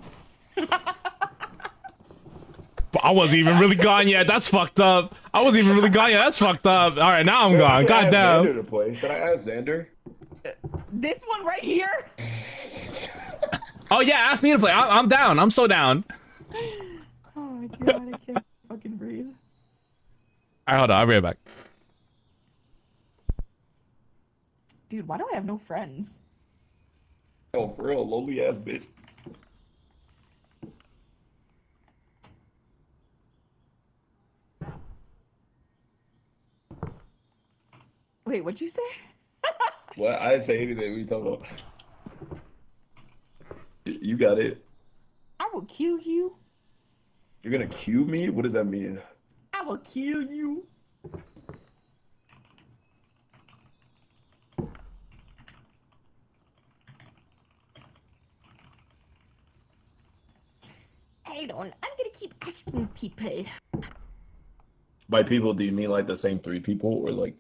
But I wasn't even really gone yet. That's fucked up. I wasn't even really gone yet. That's fucked up. Alright, now I'm gone. Goddamn. Should I ask Xander? This one right here? Oh yeah, ask me to play. I'm down. I'm so down. Oh my god, I can't fucking breathe. Alright, hold on. I'll be right back. Dude, why do I have no friends? Oh, for real, lonely ass bitch. Wait, what'd you say? Well, I didn't say anything. What are you talking about? You got it. I will kill you. You're gonna kill me? What does that mean? I will kill you. Hold on, I'm gonna keep asking people. By people, do you mean like the same three people or like?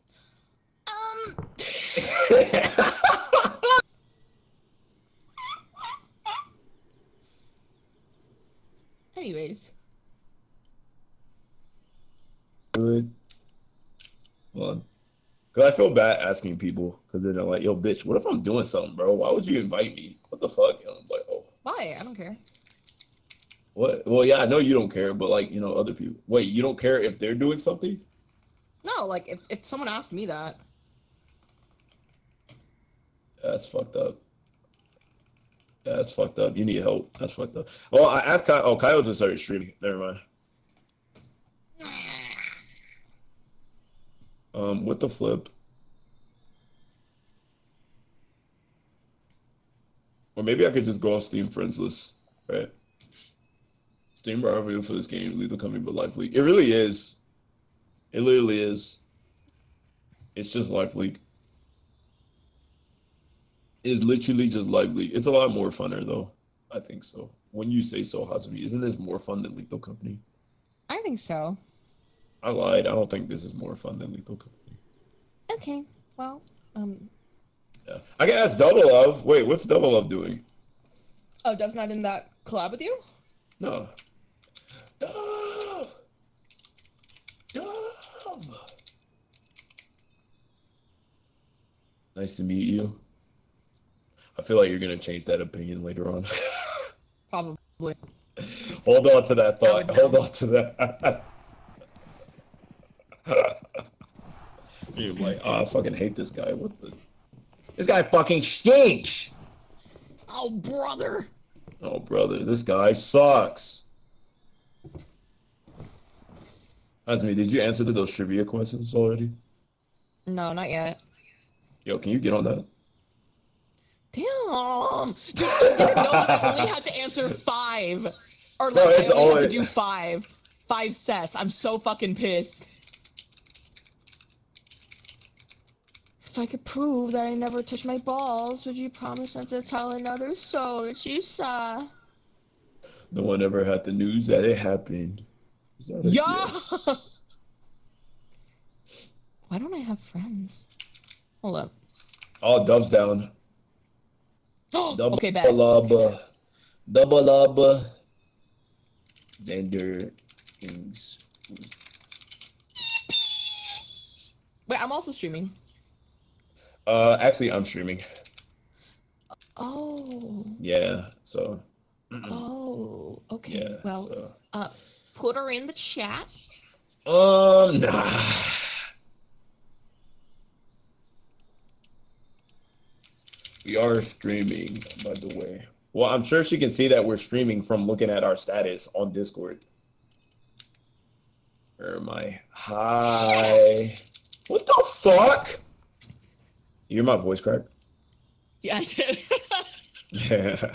Anyways. Good. Well, cause I feel bad asking people, cause then they're like, "Yo, bitch, what if I'm doing something, bro? Why would you invite me? What the fuck?" And I'm like, "Oh, why? I don't care." What? Well, yeah, I know you don't care, but like, you know, other people. Wait, you don't care if they're doing something? No, like if someone asked me that. That's fucked up. That's fucked up. You need help. That's fucked up. Well, I asked Kyle. Oh, Kyle just started streaming. Never mind. With the flip. Or maybe I could just go off Steam friends list, right? Steam rivalry for this game, Lethal Company, but Life League. It really is. It literally is. It's just Life League. It's literally just Live League. It's a lot more funner, though. I think so. When you say so, Hazumi, isn't this more fun than Lethal Company? I think so. I lied. I don't think this is more fun than Lethal Company. Okay. Well, yeah. I can ask Double Love. Wait, what's Double Love doing? Oh, Dove's not in that collab with you? No. Dove! Dove! Nice to meet you. I feel like you're gonna change that opinion later on. Probably. Hold on to that thought. Hold on to that. You're like, oh, I fucking hate this guy. What the? This guy fucking stinks. Oh brother. Oh brother, this guy sucks. Hazumi, did you answer to those trivia questions already? No, not yet. Yo, can you get on that? Damn! Dude, I didn't know that I only had to answer 5. Or like, no, I only had to do 5. 5 sets. I'm so fucking pissed. If I could prove that I never touched my balls, would you promise not to tell another soul that you saw? No one ever had the news that it happened. Is that a yes? Why don't I have friends? Hold up. Oh, Dove's down. Double okay, bad. Lava. Double lava. Xander Kings. Wait, I'm also streaming. Actually, I'm streaming. Oh. Yeah, so. Oh, okay. Yeah, well, so. Put her in the chat. Nah. We are streaming, by the way. Well, I'm sure she can see that we're streaming from looking at our status on Discord. Where am I? Hi. What the fuck? You hear my voice crack? Yeah, I did. Yeah.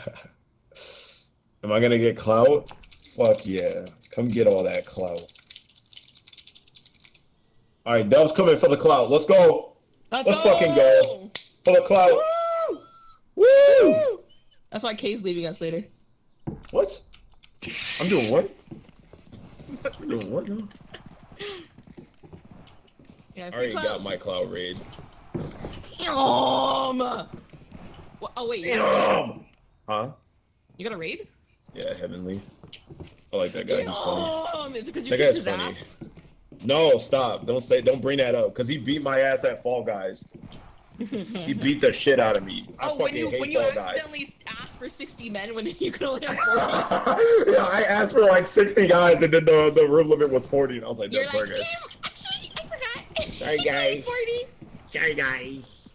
Am I gonna get clout? Fuck yeah. Come get all that clout. All right, Dove's coming for the clout. Let's go. Let's go. Fucking go. For the clout. Woo! Woo! Woo! That's why Kei's leaving us later. What? I'm doing what? I'm doing what now? Yeah, I already got my clout raid. Damn! Oh, wait. Damn! Huh? You got a raid? Yeah, Heavenly. I like that guy. He's funny. Is it because you kicked his ass? No, stop. Don't say. Don't bring that up. Cause he beat my ass at Fall Guys. He beat the shit out of me. I fucking hate when you Fall accidentally guys. Asked for 60 men when you could only have 40. Yeah, I asked for like 60 guys, and then the room limit was 40, and I was like, no, sorry guys. Actually, I forgot. Sorry guys. 40. Sorry guys.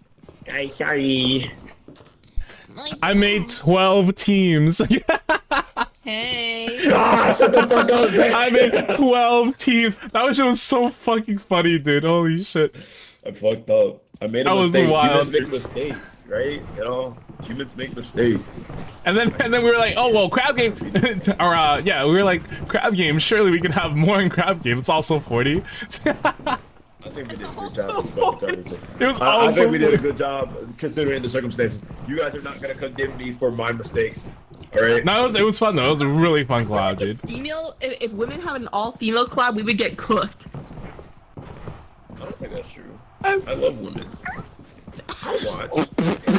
Guys, sorry. I made 12 teams. Hey. God, shut the fuck up, man. I made 12 teams. That shit was so fucking funny, dude. Holy shit. I fucked up. I made a mistake. Humans make mistakes, right? You know? Humans make mistakes. And then we were like, oh well, Crab Game. Or yeah, we were like, Crab Game, surely we can have more in Crab Game. It's also 40. I think we did a good job. I think we did a good job considering the circumstances. You guys are not gonna condemn me for my mistakes. All right. No, it was fun though. It was a really fun collab, dude. If women had an all-female collab, we would get cooked. I don't think that's true. I love women. I watch.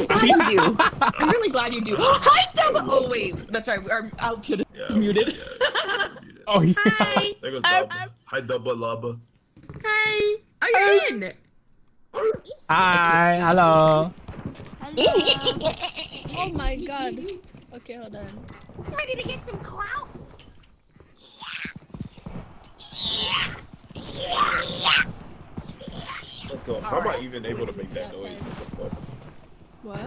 Glad you do. I'm really glad you do. Hi, Dove. Oh wait, that's right. Our output is muted. Oh yeah. Hi. There goes Dove. Hi, Dove Lava. Hi. Oh, you're in. Hi. Hello. Hello. Oh my god. Okay, hold on. Ready to get some clout? Yeah. Yeah. Yeah. Yeah. Let's go. How am I even able to make that noise? What?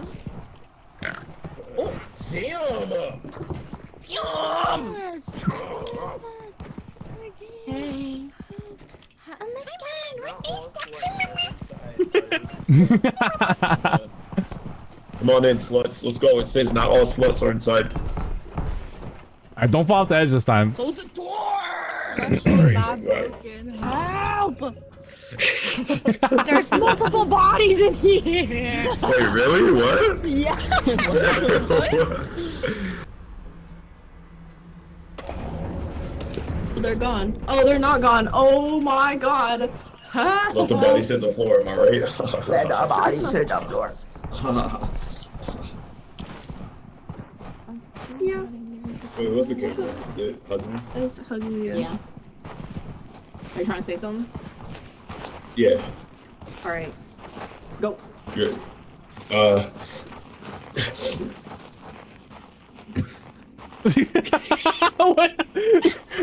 Oh, damn! Hey. Oh my god, what is that? Come on in, sluts. Let's go. It says not all sluts are inside. Alright, don't fall off the edge this time. Close the door! I'm sorry. Help! There's multiple bodies in here! Wait, really? What? Yeah! What? They're gone. Oh, they're not gone. Oh my god. Huh? Let the bodies hit the floor, am I right? Let the bodies hit the floor. Yeah. Wait, what's the character? Is it Hazumi? It's Hazumi. Yeah. Are you trying to say something? Yeah. All right. Go. Good. What?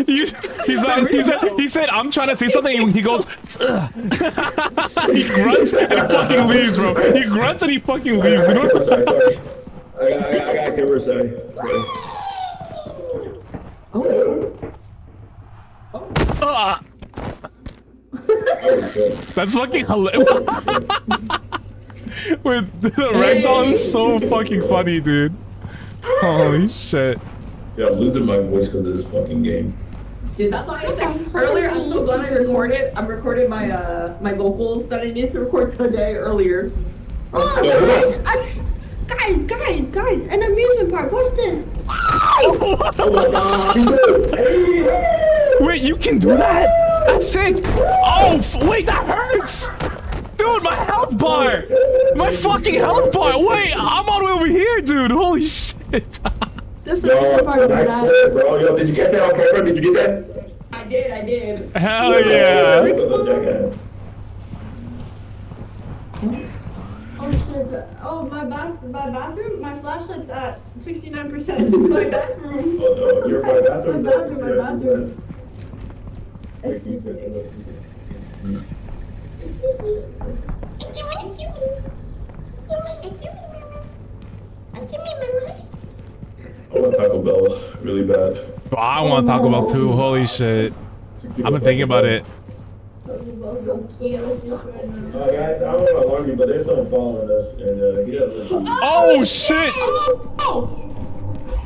He said, I'm trying to say something, and he goes, he grunts and he fucking leaves, bro. He grunts and he fucking leaves. Right, what the fuck? I got a camera, sorry. Oh. Oh. Oh shit. That's fucking hilarious. With the ragdoll is so fucking funny, dude. Holy shit. Yeah, I'm losing my voice because of this fucking game. Dude, that's what I said earlier. I'm so glad I recorded. I'm recording my my vocals that I need to record today earlier. Oh, guys! An amusement park. What's this? Wait, you can do that? That's sick. Oh, wait, that hurts. Dude, my health bar! My fucking health bar! Wait, I'm all the way over here, dude! Holy shit! This is the part nice bro. Yo, did you get that on camera? Did you get that? I did. Hell yeah! Oh shit. Oh, my bathroom? My flashlight's at 69%. My bathroom. Oh no, your bathroom. my bathroom. Excuse me. I want Taco Bell really bad. Bro, I want Taco Bell too. Holy shit! I've been thinking about it. Guys, I don't want to alarm you, but there's someone following us, and he doesn't. Oh shit! Oh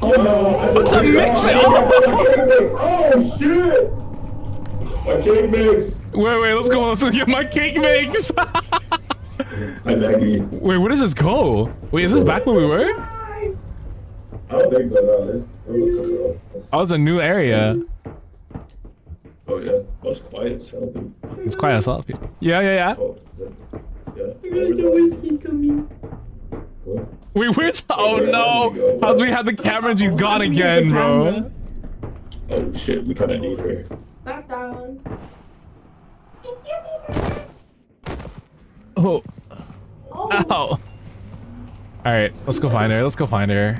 no! What the mix? Oh shit! My cake mix! Wait, let's go. Let's get my cake mix! Wait, where does this go? Wait, is this back where we were? I don't think so, no. Oh, it's a new area. Oh, yeah. Oh, it's quiet as hell, dude. It's quiet as hell, dude. Yeah. Oh, yeah. I gotta get whiskey coming. Wait, where's. Oh, no! How's we had the camera and you gone again, bro? Oh, shit, we kinda need her. Back down. Oh. Ow. Alright, let's go find her.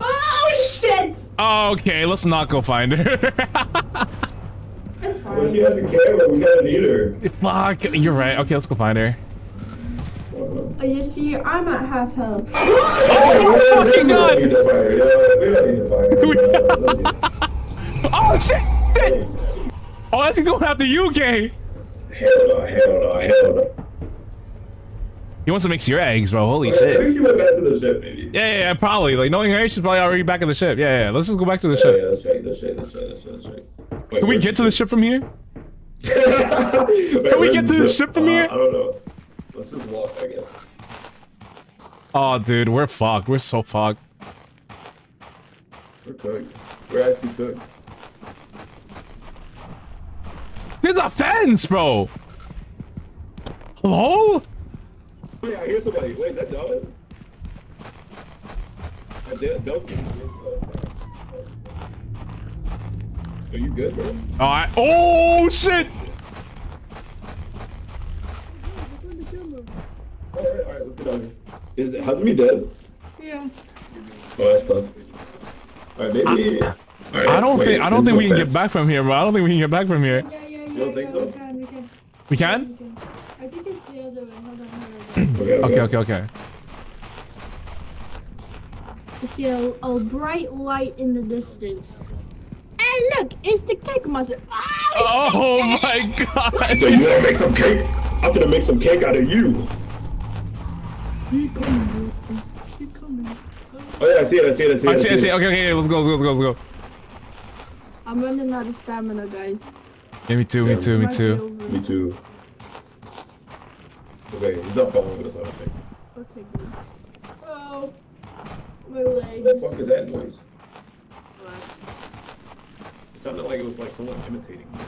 Oh shit! Okay, let's not go find her. It's fine. Well, she has a camera, we gotta need her. Fuck, you're right. Okay, let's go find her. Oh, you see, I'm at half health. Oh my fucking god! We don't need to find her. Oh shit! Oh, that's going after you, Kei! Hell no. He wants to mix your eggs, bro. Holy shit. I think she went back to the ship, maybe. Yeah, probably. Like, knowing her, she's probably already back in the ship. Yeah. Let's just go back to the ship. Yeah, that's right. Wait, can we get to the ship from here? Can we get to the ship from here? I don't know. Let's just walk, I guess. Oh, dude, we're fucked. We're so fucked. We're cooked. We're actually cooked. There's a fence, bro! Hello? Wait, I hear somebody. Wait, is that Dove? Are you good, bro? Alright. Oh, shit! Alright, let's get out of here. Is Hazumi dead? Yeah. Oh, that's tough. Alright, maybe... I don't think we can get back from here, bro. You don't think so? We can? I think it's the other way. Hold on. Okay. I see a bright light in the distance. And look, it's the cake monster. Oh my god. So you want to make some cake? I'm going to make some cake out of you. Keep coming, dude. Keep coming. Oh yeah, I see it. I see it. Okay, let's go. I'm running out of stamina, guys. Yeah, me too. Okay, he's not following us, I don't think. Okay, good. Oh, my legs. What the fuck is that noise? What? It sounded like it was like someone imitating me.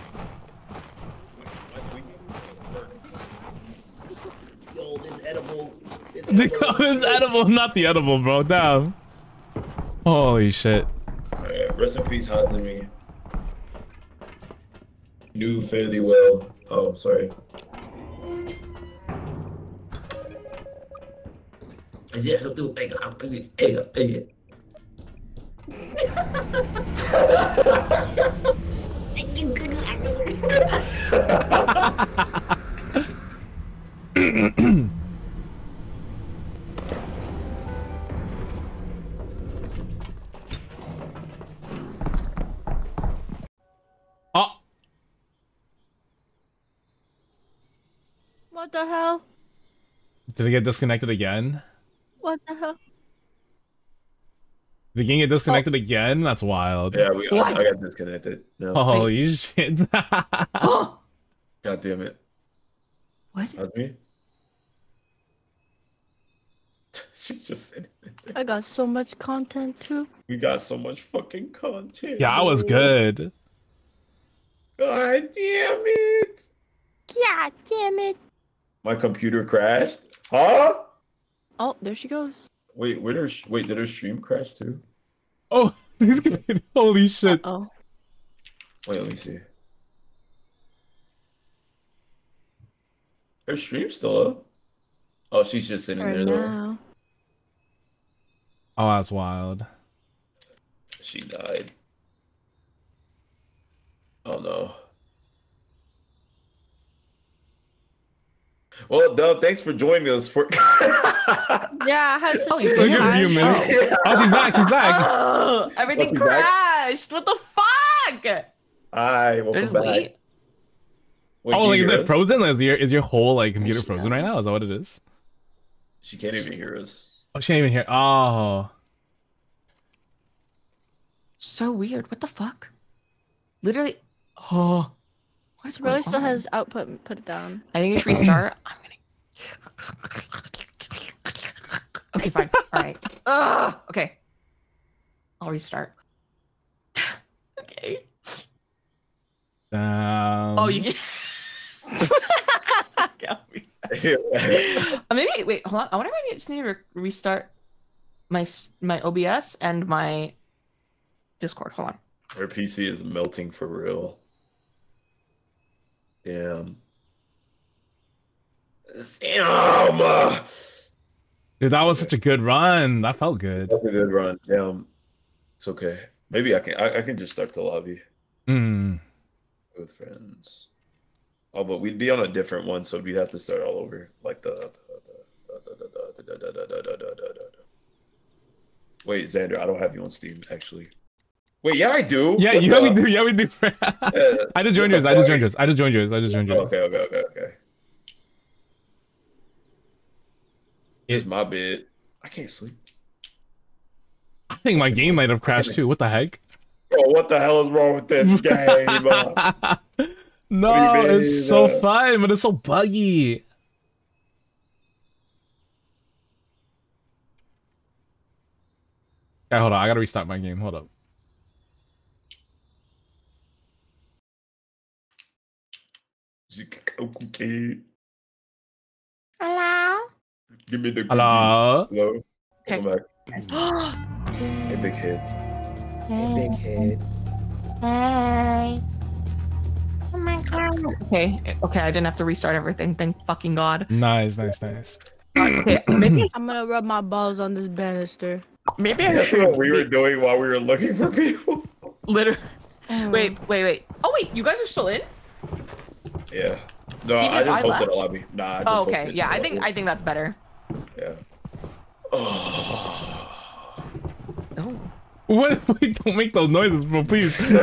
Yo, this edible. This edible, not the edible, bro. Damn. Holy shit. Alright, rest in peace, Hazumi. Knew fairly well. Oh, sorry. Yeah, don't do it. I'm thinking, hey, Did it get disconnected again? What the hell? Did it get disconnected again? That's wild. Yeah, I got disconnected. No. Holy shit. God damn it. What? That was me? She just said it. I got so much content too. We got so much fucking content. Yeah, I was good. God damn it. God damn it. My computer crashed. Huh? Oh, there she goes. Wait, did her stream crash too? Oh, holy shit. Uh oh. Wait, let me see. Her stream's still up. Oh, she's just sitting there though. Oh, that's wild. She died. Oh no. Well, Dove, thanks for joining us for. Yeah, I had so much. Look at you, man. Oh, she's back. She's back. Oh, everything crashed. Back? What the fuck? Hi, welcome back. Wait, oh, like, is it frozen? Is your whole like computer frozen right now? Is that what it is? She can't even hear us. Oh, she can't even hear. Oh. So weird. What the fuck? Literally. Oh. It really still has output. Put it down. I think it should restart. I'm gonna. Okay, fine. All right. Okay. I'll restart. Okay. Oh, you get. Maybe wait. Hold on. I wonder if I just need to restart my OBS and my Discord. Hold on. Her PC is melting for real. Damn. Dude, that was such a good run. That felt good. That's a good run. Damn. It's okay. Maybe I can just start the lobby. With friends. Oh, but we'd be on a different one, so we'd have to start all over. Like the wait, Xander, I don't have you on Steam actually. Wait, yeah, I do. Yeah, we do. I just joined yours. I just joined yours. Okay. It's my bed. I can't sleep. I think my game might have crashed too. What the heck? Oh, what the hell is wrong with this game? No, it's so fun, but it's so buggy. Okay, hold on. I gotta restart my game. Hold up. Hello. Give me the hello. Okay. Hey, big head. Hey, big head. Hey. Oh my god. Okay. I didn't have to restart everything. Thank fucking god. Nice. Okay. Maybe I'm gonna rub my balls on this banister. Maybe I should. That's what we were doing while we were looking for people. Literally. Wait. Oh wait, you guys are still in? Yeah. No, I just posted a lobby. Nah, I just okay. Yeah, I think that's better. Yeah. Oh. No. What? Wait, don't make those noises, bro, please.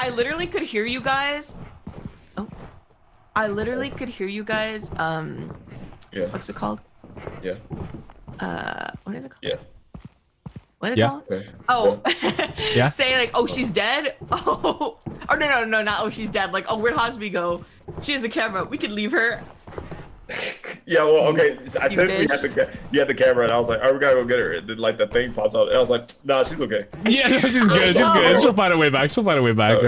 I literally could hear you guys. Oh. I literally could hear you guys. Yeah. What's it called? Yeah. What is it called? Yeah. What is it called? Okay. Oh. Yeah. Say like, oh, she's dead. Oh. Oh no, not oh she's dead. Like, oh, where'd Hazumi go? She has a camera. We could leave her. Yeah, well, okay. I said you had the camera, and I was like, oh, we gotta go get her. And then like the thing popped up, and I was like, nah, she's okay. Yeah, she's good. She's good. She'll find her way back. Right? She'll find her way up.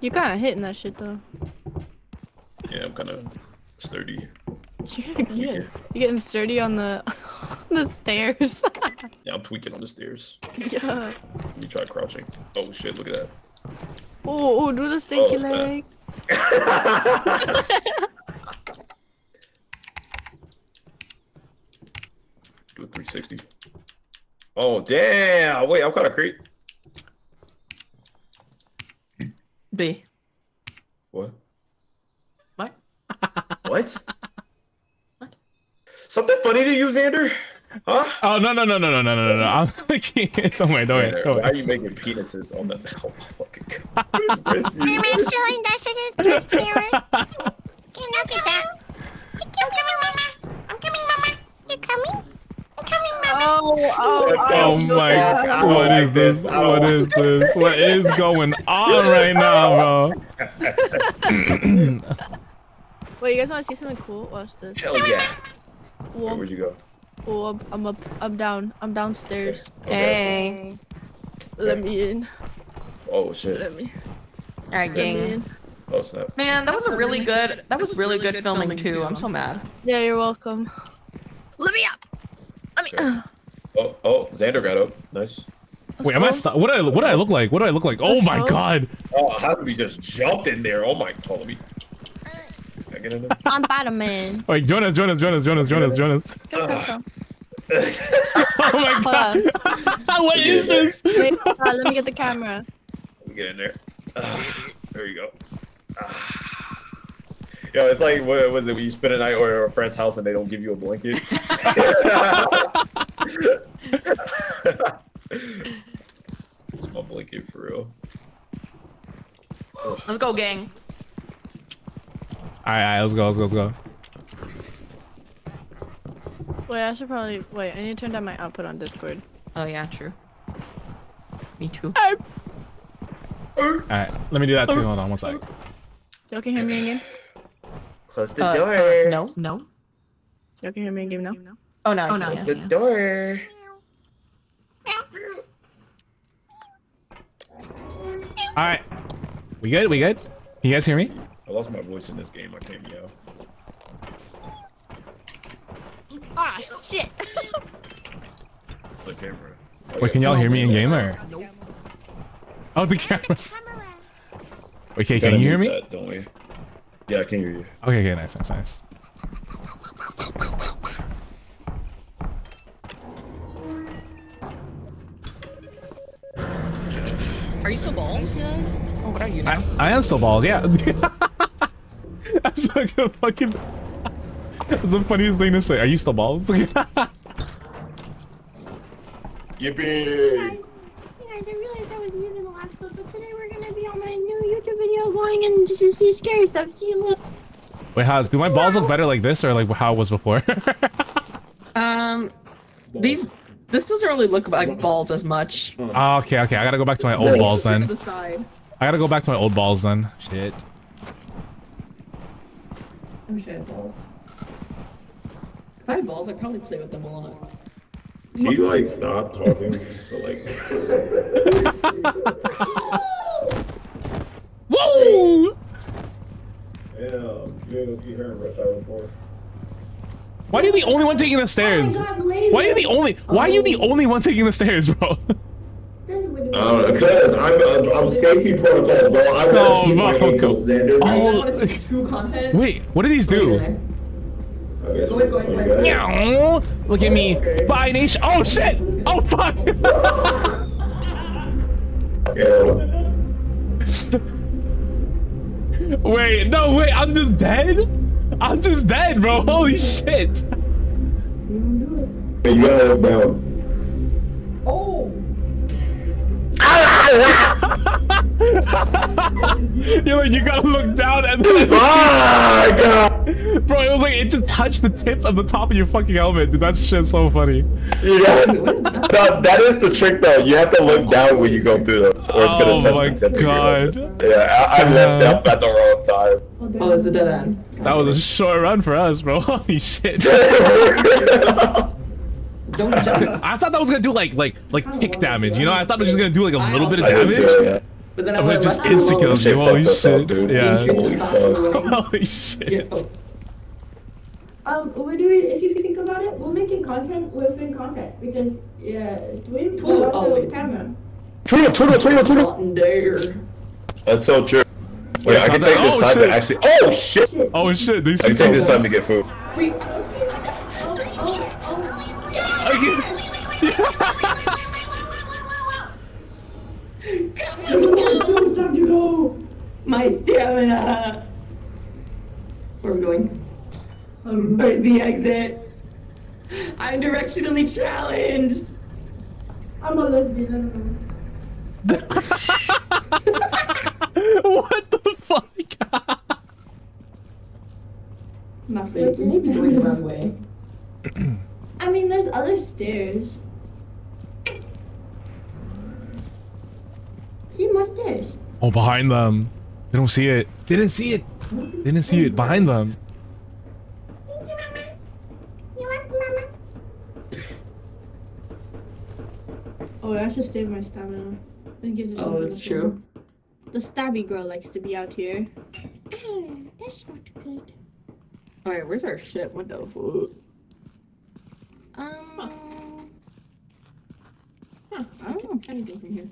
You're kind of hitting that shit though. Yeah, I'm kind of sturdy. You're getting sturdy on the stairs. Yeah, I'm tweaking on the stairs. Yeah. Let me try crouching. Oh shit, look at that. Oh, do the stinky leg. Do a 360. Oh damn! Wait, I'm caught a creep. B. What? What? What? Something funny to you, Xander? Huh? Oh no! I'm thinking. Don't wait. Why are you making penises on the? Oh my fucking god! What is with you? I'm showing that shit is serious. What is this? What is going on right now, bro? Wait, you guys want to see something cool? Watch this. Hell yeah. Whoa. Where'd you go? Oh, I'm up. I'm down. I'm downstairs. Okay. Hey. Okay. Let me in. Oh shit. Let me. All right, gang. Oh snap. Man, that was a really good. That was really good filming too. I'm so mad. Yeah, you're welcome. Let me up. Let me. Okay. Oh, oh, Xander got up. Nice. Wait, am I what do I look like? What do I look like? Oh my god. Oh, how did we just jumped in there? Oh my god. Let me. Can I get in there? I'm bottom man. Wait, join us. Come. Oh my god. What is this? Wait, let me get the camera. Let me get in there. There you go. Yo, it's like, what was it, when you spend a night over a friend's house and they don't give you a blanket? It's my blanket, for real. Oh. Let's go, gang. Alright, let's go. Wait, I should probably, wait, I need to turn down my output on Discord. Oh yeah, true. Me too. Alright, let me do that too, hold on one sec. Y'all can hear me again? Close the door. No. Y'all can hear me again now? Oh no, no. Close the door. Alright. We good? You guys hear me? I lost my voice in this game, I can't yell. Ah, shit! The camera. Wait, can y'all hear me in game or? Nope. Oh, the camera. Okay, can you hear me? That, don't we? Yeah, I can hear you. Okay, nice. Are you still balls? Oh, what are you now? I am still balls, yeah. That's like a fucking. That's the funniest thing to say. Are you still balls? Yippee! You guys, I realized I was mute in the last clip, but today we're gonna be on my new YouTube video going and just see scary stuff. See you later. Wait, Haz, do my balls look better like this or like how it was before? This doesn't really look like balls as much. Oh, okay. I gotta go back to my old balls then. Shit. I wish I had balls. If I had balls, I'd probably play with them a lot. Do you like stop talking? But like. Whoa! Yeah, you didn't see her in Rush Hour before. Why are you the only one taking the stairs? Oh God, why are you the only one taking the stairs, bro? Because I'm safety protocol, bro. I want to keep my standard. Oh, true content. Wait, what do these do? Go ahead. Look at me, Spy Nation. Oh shit! Oh fuck! Wait, no, wait, I'm just dead? I'm just dead, bro. Holy shit. You gotta look down. Oh. You're like, you gotta look down and then. Oh, God. Bro, it was like, it just touched the tip of the top of your fucking helmet, dude. That's shit so funny. Yeah. No, that is the trick, though. You have to look down when you go through them, or it's gonna test the tip. Oh, my God. Yeah, I left up at the wrong time. Oh, there's a dead end. That was a short run for us, bro. Holy shit. Don't jump. I thought that was gonna do like tick damage, you know? I thought it was just gonna do like a little bit of damage. Yeah. But then I just insta kills you. Holy shit. Dude. Yeah. Holy fuck. Holy shit. We do it, if you think about it, we're making content within content because yeah, stream also camera. Twiddle. That's so true. Wait, yeah, I can take this time to actually. Oh shit! Oh shit! I can take this time to get food. Wait. Oh! My stamina. Where are we going? Where's the exit? I'm directionally challenged. I'm a lesbian. I don't know. What the fuck? Nothing. You need to be going the wrong way. I mean, there's other stairs. upstairs? Oh, behind them. They don't see it. They didn't see it. They didn't see it. Behind them. Thank you, Mama. You're welcome, Mama. Oh, I should save my stamina. It gives it oh, that's true. The stabby girl likes to be out here. Oh, that's not good. Alright, where's our shit window? Ooh. Huh. I don't know. Can I go from here?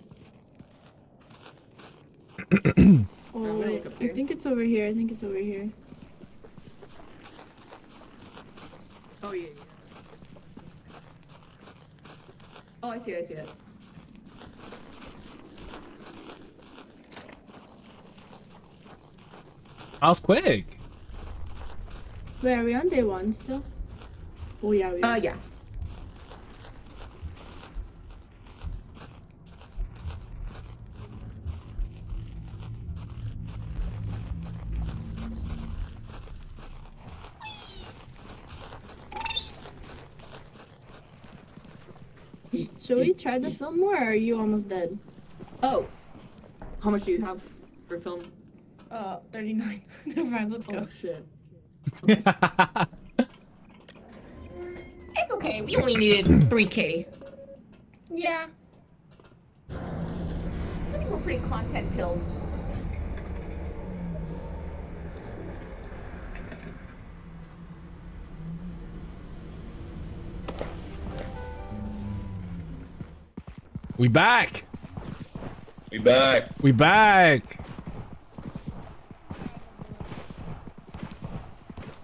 Oh, I think it's over here. I think it's over here. Oh, yeah. Oh, I see it. I see it. That was quick. Wait, are we on day one still? Oh yeah, we are. Yeah. Should we try to film more, or are you almost dead? Oh. How much do you have for film? 39. Never mind, let's go. Oh shit. Okay. It's okay, we only needed 3K. Yeah. I think we're pretty content filled. We back! We back! We back!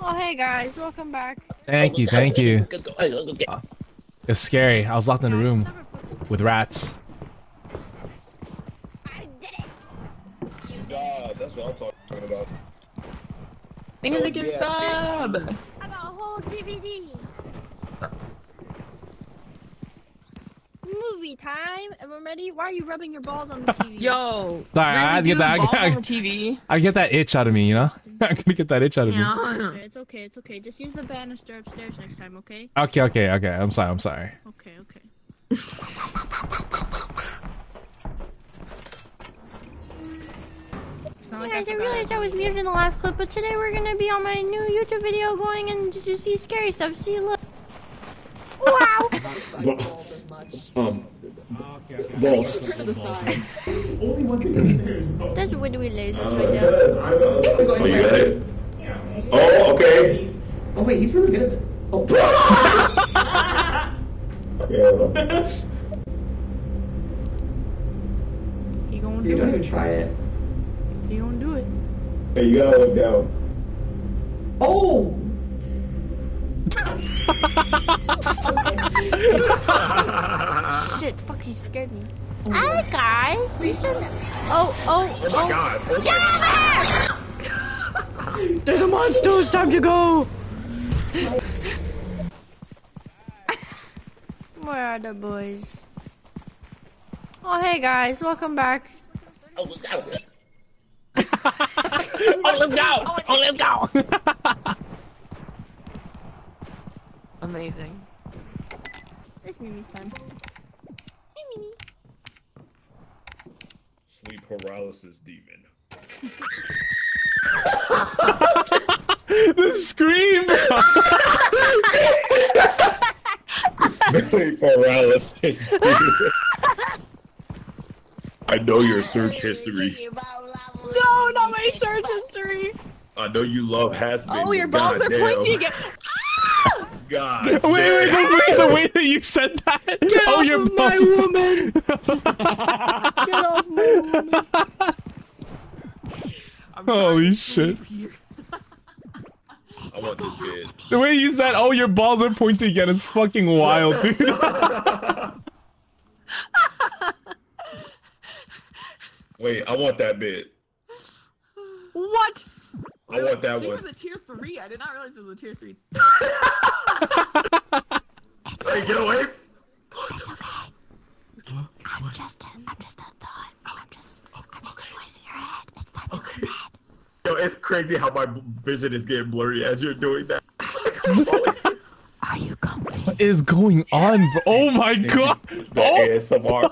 Oh, hey guys, welcome back. Thank you, thank you. It's scary. I was locked in a room with rats. I did it! You died. That's what I'm talking about. Think of the gift sub! I got a whole DVD. Movie time, and we're ready. Why are you rubbing your balls on the TV? Yo! Sorry, I had to get that. I get that itch out of me, you know? I gotta get that itch out of me. It's okay, it's okay. Just use the banister upstairs next time, okay? Okay, okay, okay. I'm sorry, I'm sorry. Okay, okay. Hey guys, I realized I was muted in the last clip, but today we're gonna be on my new YouTube video going and just see scary stuff. See, look. Wow! Balls. There's a windowy laser right there. Oh, you got it? Oh, okay. Oh, wait, he's really good. Oh. Okay, hold on. He gonna do it. You don't even try it. He gonna do it. Hey, you gotta look down. Oh! Shit, fucking scared me. Hi guys, we should. Oh, oh, oh my god! Get over here! There's a monster. It's time to go. Where are the boys? Oh hey guys, welcome back. Oh let's go! Oh let's go! Oh let's go! Amazing. It's Mimi's time. Hey, Mimi. Sleep paralysis demon. The scream! Sleep paralysis demon. I know your search history. No, not my search history. I know you love has been. Oh, your balls are pointy again. God, wait, wait, wait, the way that you said that. Get off your of my woman. Get off my woman. Holy shit. I want this kid. The way you said, oh, your balls are pointing again, it's fucking wild, dude. Wait, I want that bit. What? I want that one. It was a tier 3. I did not realize it was a tier 3. Say, get away! I'm just a thought. I'm just a voice in your head. It's time to go to bed. Yo, it's crazy how my vision is getting blurry as you're doing that. Are you comfy? What is going on? Oh my god! The ASMR.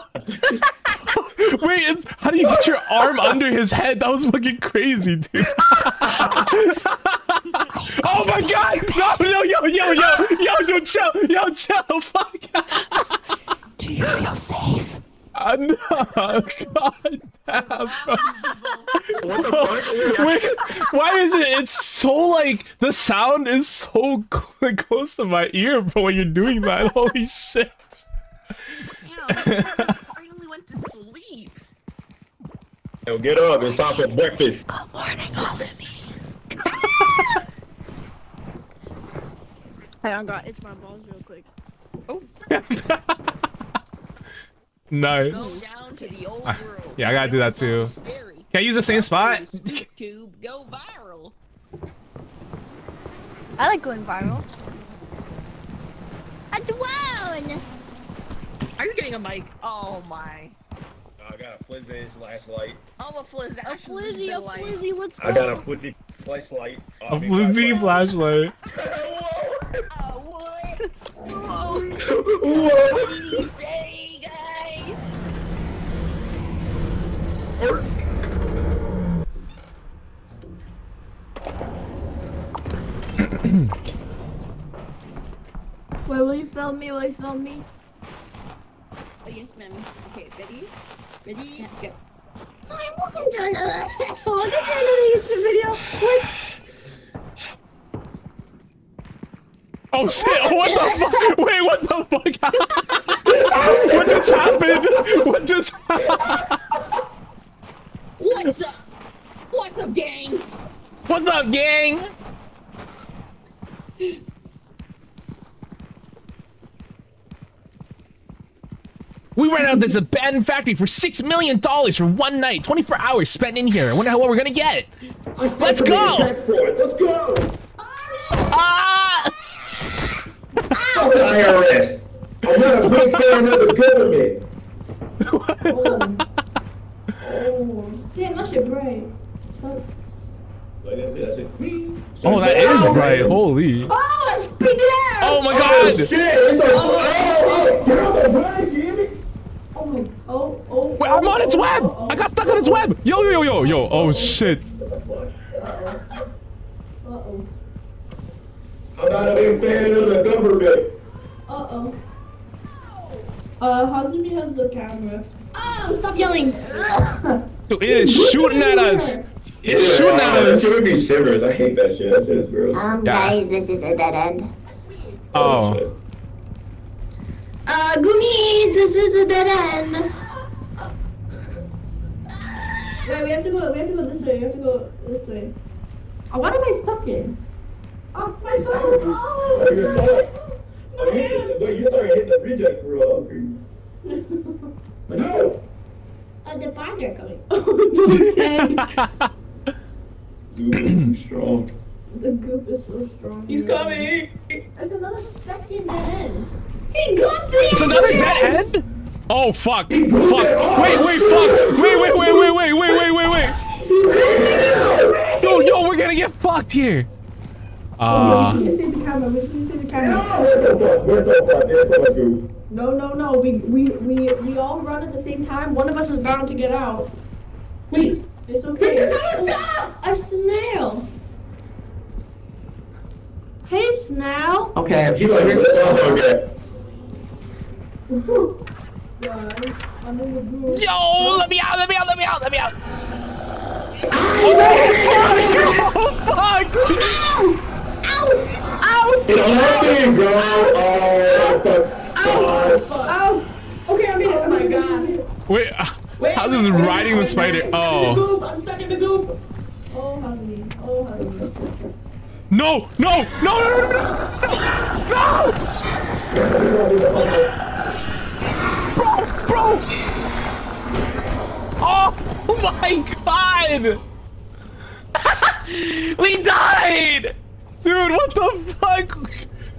Wait, it's, how do you get your arm under his head? That was fucking crazy, dude. Oh my god! No, no, yo, dude, chill, chill, fuck. Do you feel safe? No, god damn, bro. What the fuck? Wait, why is it? It's so like the sound is so close to my ear, bro. When you're doing that, holy shit. Damn, I finally went to sleep. Yo, get up! It's time for breakfast. Good morning, Hazumi. Hey, I got itch my balls real quick. Oh. Nice. Go down to the old world. Yeah, I gotta do that too. Can I use the same spot? YouTube, go viral. I like going viral. A drone! Are you getting a mic? Oh my. I got a flizzy flashlight. I'm a flizzy. A flizzy, a flizzy, let's go. I got a flizzy flashlight. A flizzy flashlight. Oh, what? Whoa. What did you say? Wait, will you film me? Will you film me? Oh, yes, ma'am. Okay, ready? Ready? Go. Hi, welcome to another YouTube video. Wait. Oh shit! Oh, what the fuck? Wait, what the fuck? What just happened? What just happened? What's up? What's up, gang? What's up, gang? We ran out of this abandoned factory for $6 million for one night. 24 hours spent in here. I wonder what we're gonna get. Let's go! Let's go! Ah! Fuck the IRS! I'm not a good fan of the government. Oh. Damn, that shit bright. Fuck. Like that's it. Oh, that is bright. Holy. Oh, it's big ass. Oh my god. Oh, shit. It's like, oh, oh. Wait, I'm on its web. I got stuck on its web. Yo. Oh shit. Uh-oh. I'm not a big fan of the government. Uh-oh. Hazumi has the camera. Oh, stop yelling! Dude, it is shooting at us! It's shooting at us! It's giving me shivers, I hate that shit. That shit is gross. Guys, this is a dead end. Oh. Shit. Gumi, this is a dead end. Wait, we have to go this way, Oh, what am I stuck in? Oh, my soul! Oh, my soul! Wait, you started hitting the reject for all of you. No! The binder coming. Oh, no, okay. Goop is too strong. The goop is so strong. He's coming! There's another fucking dead end. He got this! It's another dead end? Oh, fuck. Fuck. Wait, fuck. Wait. Yo, we're gonna get fucked here. We just need to see the camera. No. We all run at the same time. One of us is bound to get out. Wait. It's okay. A snail. Hey, snail. Okay. Yo, let me out. Oh, fuck. Ow! It hurt me, bro! Oh, fuck. Ow! Okay, I'm here. Oh my god. Wait, how's this riding the spider? Oh. I'm stuck in the goop. Oh, Hazumi. Oh, Hazumi. No! Bro! Oh my god! We died! Dude, what the fuck?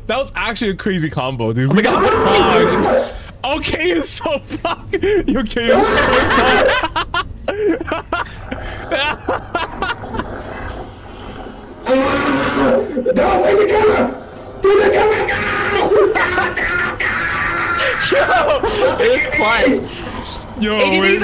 That was actually a crazy combo, dude. We got fucked. Oh, Kei is so fucked. Yo, Kei is so fucked. No, take the camera! Do the camera! Yo, it's clutch. Yo, wait.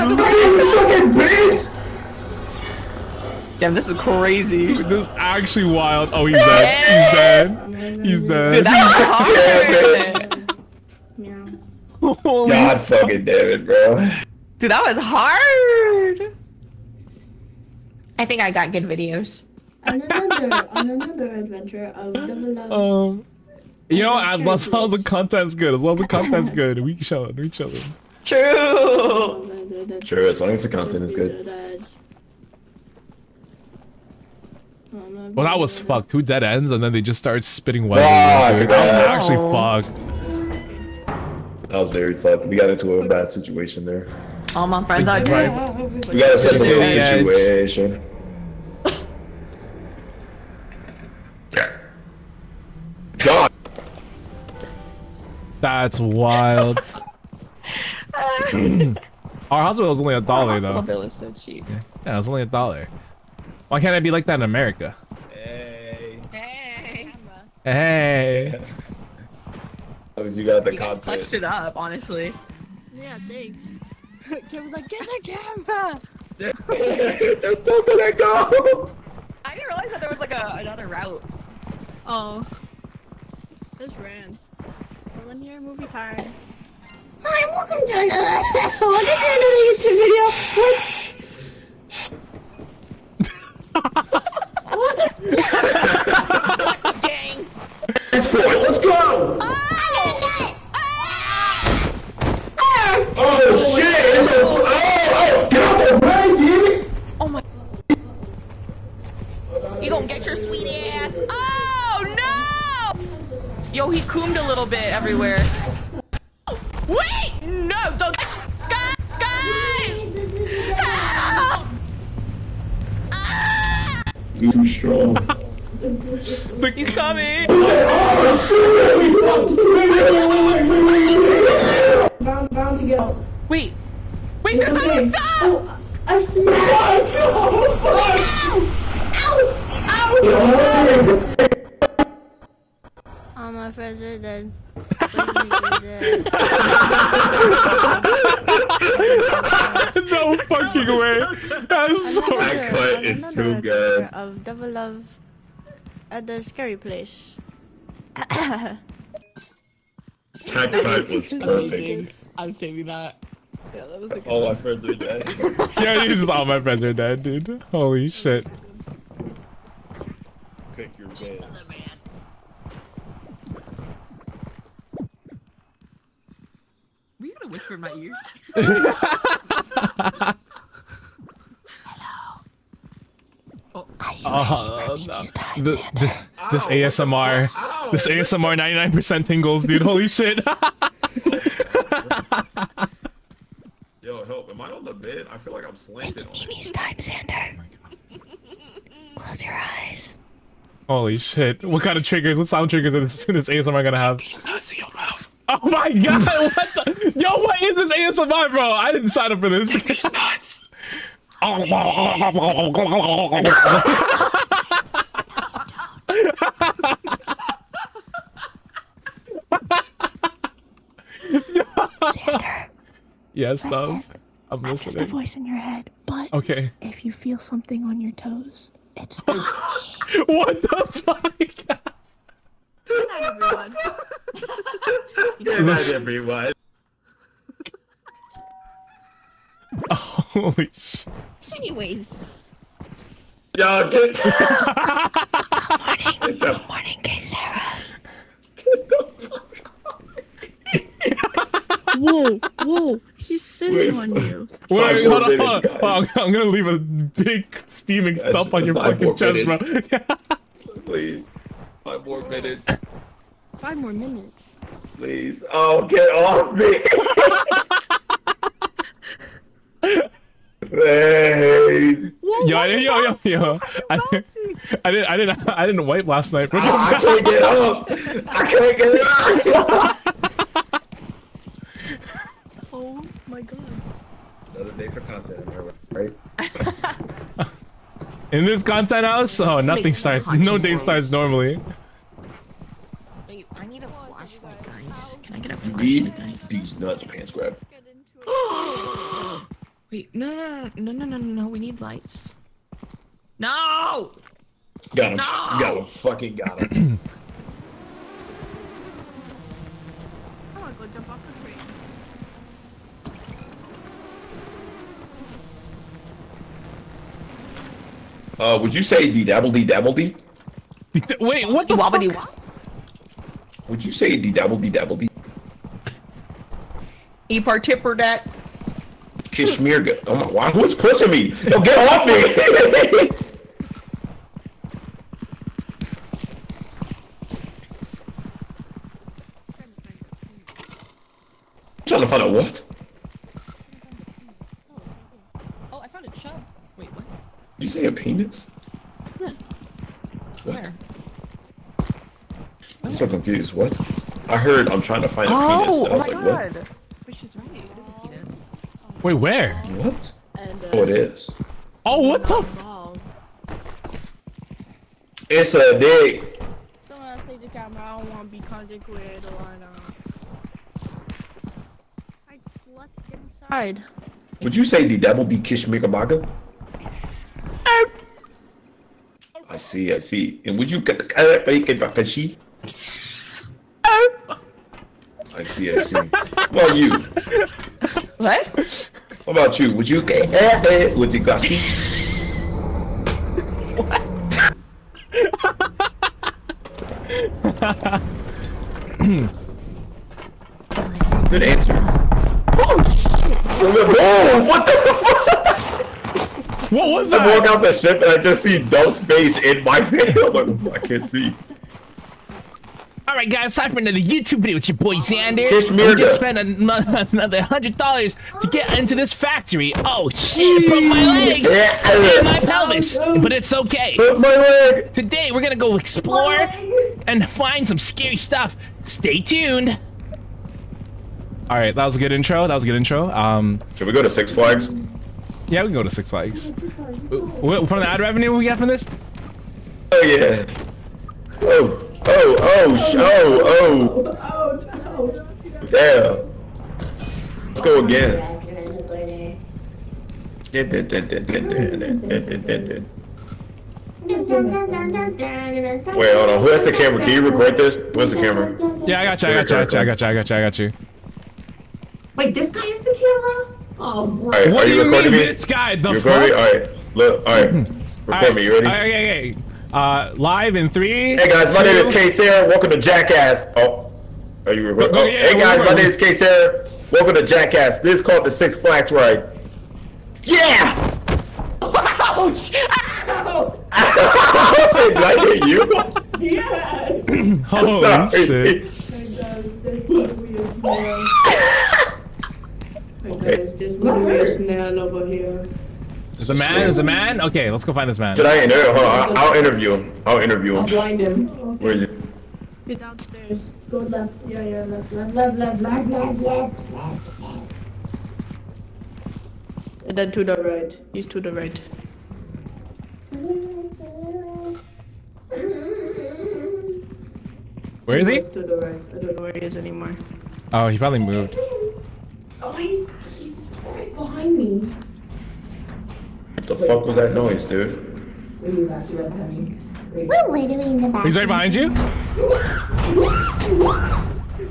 Damn, this is crazy. This is actually wild. Oh, he's dead. He's dead. He's dead. Dude, that was hard. God fucking damn it, bro. Dude, that was hard. I think I got good videos. Another adventure of double. You know, as long as the content's good, we can show it. We can show it. True. True. As long as the content is good. Well, that was fucked. 2 dead ends, and then they just started spitting webs. That was actually fucked. That was very fucked. We got into a bad situation there. All my friends are dead. We got into a situation. God. That's wild. Our hospital was only $1 though. Our hospital bill is so cheap. Yeah, it's only $1. Why can't I be like that in America? Hey. Hey. Hey. You got the content. Clutched it up, honestly. Yeah, thanks. Kim was like, get the camera. Just don't let it go. I didn't realize that there was like another route. Oh. Just ran. We're in here, movie time. Hi, welcome to another YouTube video. What's gang? It's for it. Let's go! Oh shit! It's a, get out the way, damn it! Oh my! You gonna get your sweet ass? Oh no! Yo, he coomed a little bit everywhere. Wait! No! Don't. Too strong. He's coming! Oh, shit! Bound to go. Wait. Wait, because I was up! I see you. Ow! Ow! All my friends are dead. No fucking way! That's so that cut is too good. Of double love at the scary place. That cut was perfect. I'm saving that. Yeah, that was all my friends are dead. Yeah, he's all my friends are dead, dude. Holy shit. Pick your way. Whisper in my ear. Hello. Oh, this ASMR. Ow. This ASMR 99% tingles, dude. Holy shit. Yo, help. Am I on the bed? I feel like I'm slanted. It's Mimi's time, Xander. Close your eyes. Holy shit. What kind of triggers? What sound triggers is this ASMR gonna have? There's nuts in your mouth. Oh my god, what the? Yo, what is this ASMR, bro? I didn't sign up for this. It's nuts. Xander, yes, Dove. I'm listening. There's a voice in your head, but okay. If you feel something on your toes, it's not me. What the fuck? Not everyone. Not everyone. Holy shit. Anyways. Y'all get. Good morning, keiseira. Get the fuck out. Whoa, whoa. He's sitting on you. Wait, hold on, hold on. Wow, I'm gonna leave a big steaming thump on your fucking chest, bro. Please. 5 more minutes. 5 more minutes. Please. Oh, get off me! Please. Whoa, yo. I didn't wipe last night. Oh, I can't get up. Oh my god. Another day for content, right? In this content house, oh, nothing starts. No day starts normally. Wait, I need a flashlight, guys. Can I get a flashlight, guys? These nuts, pants grab. Wait, no, we need lights. No! Got him. No! Got him. Fucking got him. I wanna go jump off the train. Would you say D-dabble-D-dabble-D? Wait, what the wobbity fuck? Would you say D-dabble-D-dabble-D? E-partipper-dat. Kishmirga. Oh my god, who's pushing me? Yo, get off me! I'm trying to find out what? Oh, I found a chub. Wait, what? Did you say a penis? Huh. What? Where? I'm so confused. What? I heard I'm trying to find a penis. And I was like, what? But she's right. It is a penis. Wait, where? What? And, oh, it is. Oh, what the? Wrong. It's a dick. Someone take the camera. I don't want to be conjectured or I'd sluts get inside. Would you say the double D kish Mikabaga? I see, I see. And would you get the I see, I see. What about you? What? What about you? Would you get would you got you? What? Good answer. Oh shit! Oh, what the fuck? What was that? I walk out the ship and I just see Dove's face in my face. I can't see. Alright guys, time for another YouTube video with your boy Xander. We just spent another $100 to get into this factory. Oh shit, put my legs in my pelvis, but it's okay. Put my leg. Today we're gonna go explore and find some scary stuff. Stay tuned. Alright, that was a good intro, that was a good intro. Should we go to Six Flags? Yeah, we can go to Six Flags. From the ad revenue we got from this? Oh yeah. Oh. Oh, oh, oh, oh. Yeah. Let's go again. Wait, hold on. Who has the camera? Can you record this? Where's the camera? Yeah, I got you. I got you. I got you. I got you. I got you. I got you. Wait, this guy is the camera? Oh, bro. Right, what are you recording me? This guy, the fuck? All right. Look, all right. Record me. You ready? Okay, okay. Live in 3. Hey guys, my name is Keiseira. Welcome to Jackass. Oh, are you recording? Oh, yeah, hey guys, my name is Keiseira. Welcome to Jackass. This is called the Six Flags ride. Yeah! Ouch! Ow! I said, right at you? Yeah! Holy shit. Hey guys, there's no weird snail over here. Is a man? Okay, let's go find this man. Did I interview? Hold on, I'll interview him. I'll blind him. Okay. Where is he? Get downstairs. Go left. Yeah, yeah, left. And then to the right. He's to the right. Where is he? He's to the right. I don't know where he is anymore. Oh, he probably moved. Oh, he's right behind me. What the fuck was that noise, dude? He's actually right behind me. He's right behind you?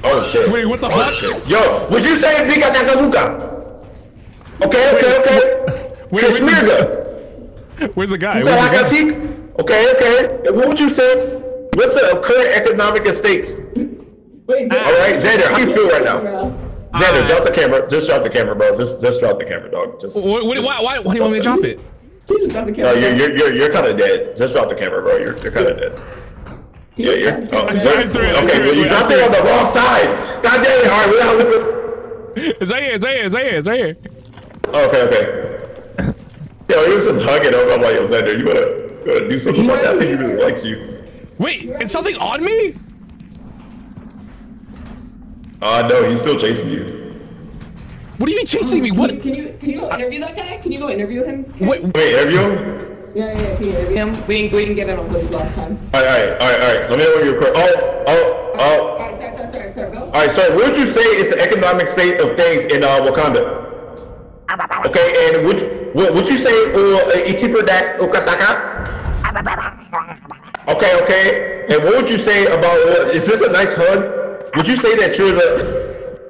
Oh shit. Wait, what the fuck? Shit. Yo, would you say Pika Takaluka? Okay, okay. Where's the guy? Okay, okay. What would you say? What's the current economic stakes? Wait, alright, Xander, how do you feel right now? Xander, drop the camera. Just drop the camera, bro. Just drop the camera, dog. Why do you want me to drop it? Just drop the camera. No, you're kind of dead. Just drop the camera, bro. You're kind of dead. Yeah, you're. Oh, okay, well you dropped it on the wrong side. God damn it! All right, it's right here. It's right here. It's right here. It's right here. Okay, okay. Yo, he was just hugging him. I'm like, yo, Xander, you gotta do something about that. I think he really likes you. Wait, is something on me? No, he's still chasing you. What do you mean chasing me? What? Can you go interview that guy? Can you go interview him? Wait, interview him? Yeah, can you interview him? We didn't get it on the last time. Alright. Let me know what you record. Oh. Alright, sorry, go. Alright, so what would you say is the economic state of things in Wakanda? Okay, and would you say itiper dak okataka? Okay, okay. And what would you say about is this a nice hug? Would you say that you're the?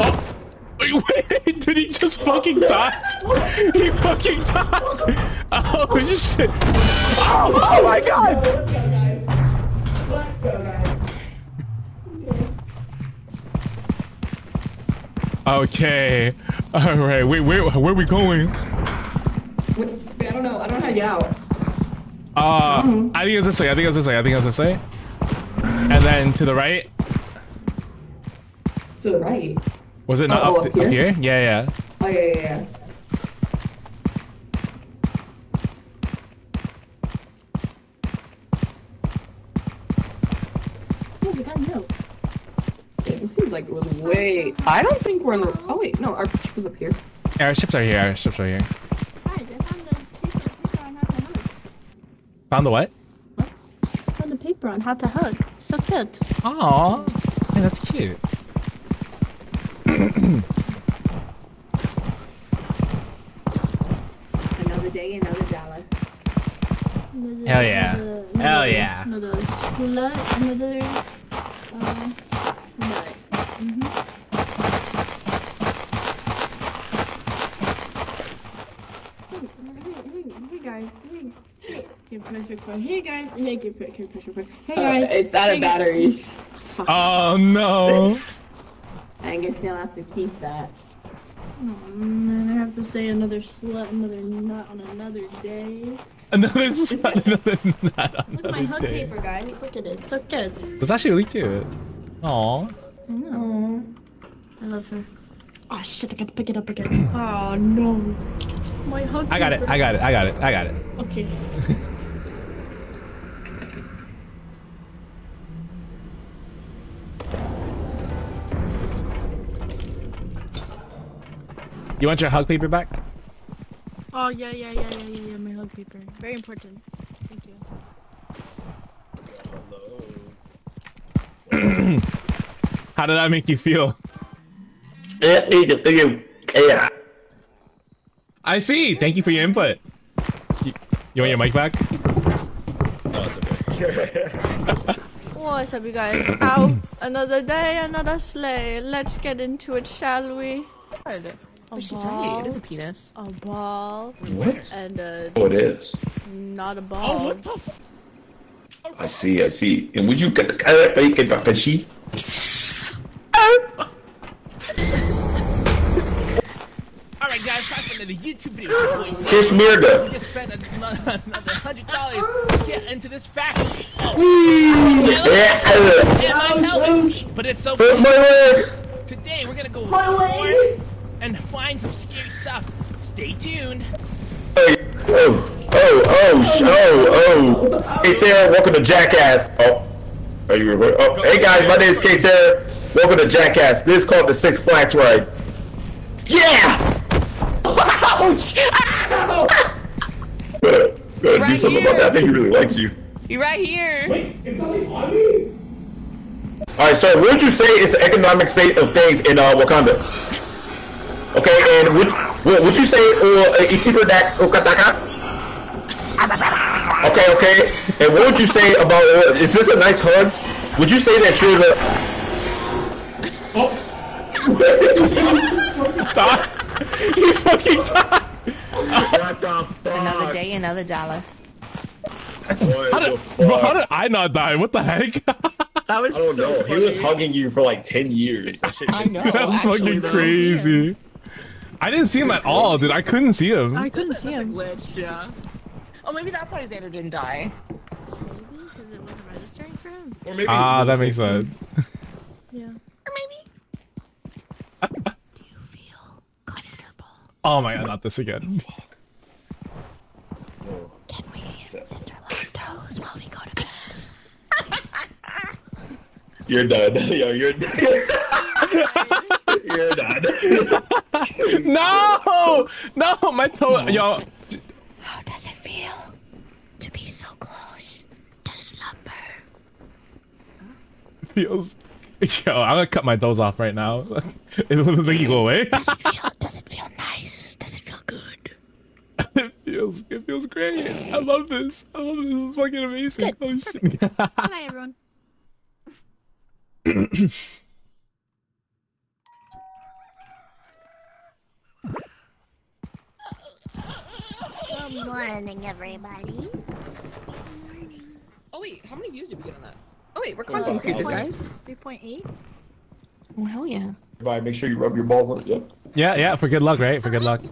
Oh, wait, did he just fucking die? He fucking died. Oh shit! Oh my god! Let's go, guys. Okay. All right. Wait. Where are we going? Wait, I don't know. I don't know how to get out. I think it's this way. And then to the right. To the right. Was it not up, up here? Yeah. Yeah. Oh yeah. Oh, we got milk. It seems like it was way. I don't think we're in the. Oh wait, no, our ship was up here. Yeah, our ships are here. Found the what? Found the paper on how to hug. So cute. Aww, yeah, that's cute. Another day, another dollar. Another, hell yeah! Hell yeah! Another slut. Another. Hey guys, it's out of batteries. Fuck. Oh no! I guess you'll have to keep that. Oh man, I have to say another slut, another nut on another day. Another slut, another nut on another day. Look at my hug paper, guys. Look at it. It's so cute. It's actually really cute. Aww. I know. I love her. Oh shit, I got to pick it up again. Oh no. My hug I got paper. It, I got it. Okay. You want your hug paper back? Oh, yeah, my hug paper. Very important. Thank you. Hello. How did that make you feel? Yeah. I see. Thank you for your input. You want your mic back? No, it's okay. What's up, you guys? Ow. Another day, another slay. Let's get into it, shall we? But she's right. It is a penis. A ball. What? And oh, it is. Not a ball. Oh, what the f I see. And would you get the carrot bake and bakeshi? Alright, guys, welcome to the YouTube video. Kiss Mirda. We just spent another $100 to get into this factory. But it's so cool. Today, we're gonna go with and find some scary stuff. Stay tuned. Oh. Keiseira, welcome to Jackass. Oh, are you aware? Oh, hey guys, my name is Keiseira. Welcome to Jackass. This is called the Six Flags Ride. Yeah! Ouch! Gotta do something about that. I think he really likes you. You're right here. Wait, is something on me? Alright, so what would you say is the economic state of things in Wakanda? Okay, and would you say itiper dak okataka? Okay. And what would you say about is this a nice hug? Would you say that you're the? Oh. He fucking died. What the fuck? Another day, another dollar. How did I not die? What the heck? That was I don't know. Funny. He was hugging you for like 10 years. That shit was That's fucking crazy. I didn't see him at all, dude. I couldn't see him. I couldn't see him. Glitch, yeah. Oh, maybe that's why Xander didn't die. Maybe because it wasn't registering for him. Or maybe that makes sense. Yeah. Or maybe. Do you feel comfortable? Oh my god, not this again. Can we interlock toes while we go to bed? You're done. Yo, you're done. You're done. No, my toe. Yo. How does it feel to be so close to slumber? Feels. Yo, I'm gonna cut my toes off right now. It will make you go away. Does it feel nice? Does it feel It feels great. I love this. This is fucking amazing. Good. Oh shit. Good night, everyone. Good morning, everybody. Good morning. Oh wait, how many views did we get on that? Oh wait, we're content creators, guys. 3.8. Oh hell yeah. Bye. Make sure you rub your balls on it. Yep. Yeah, yeah. For good luck, right? For good luck.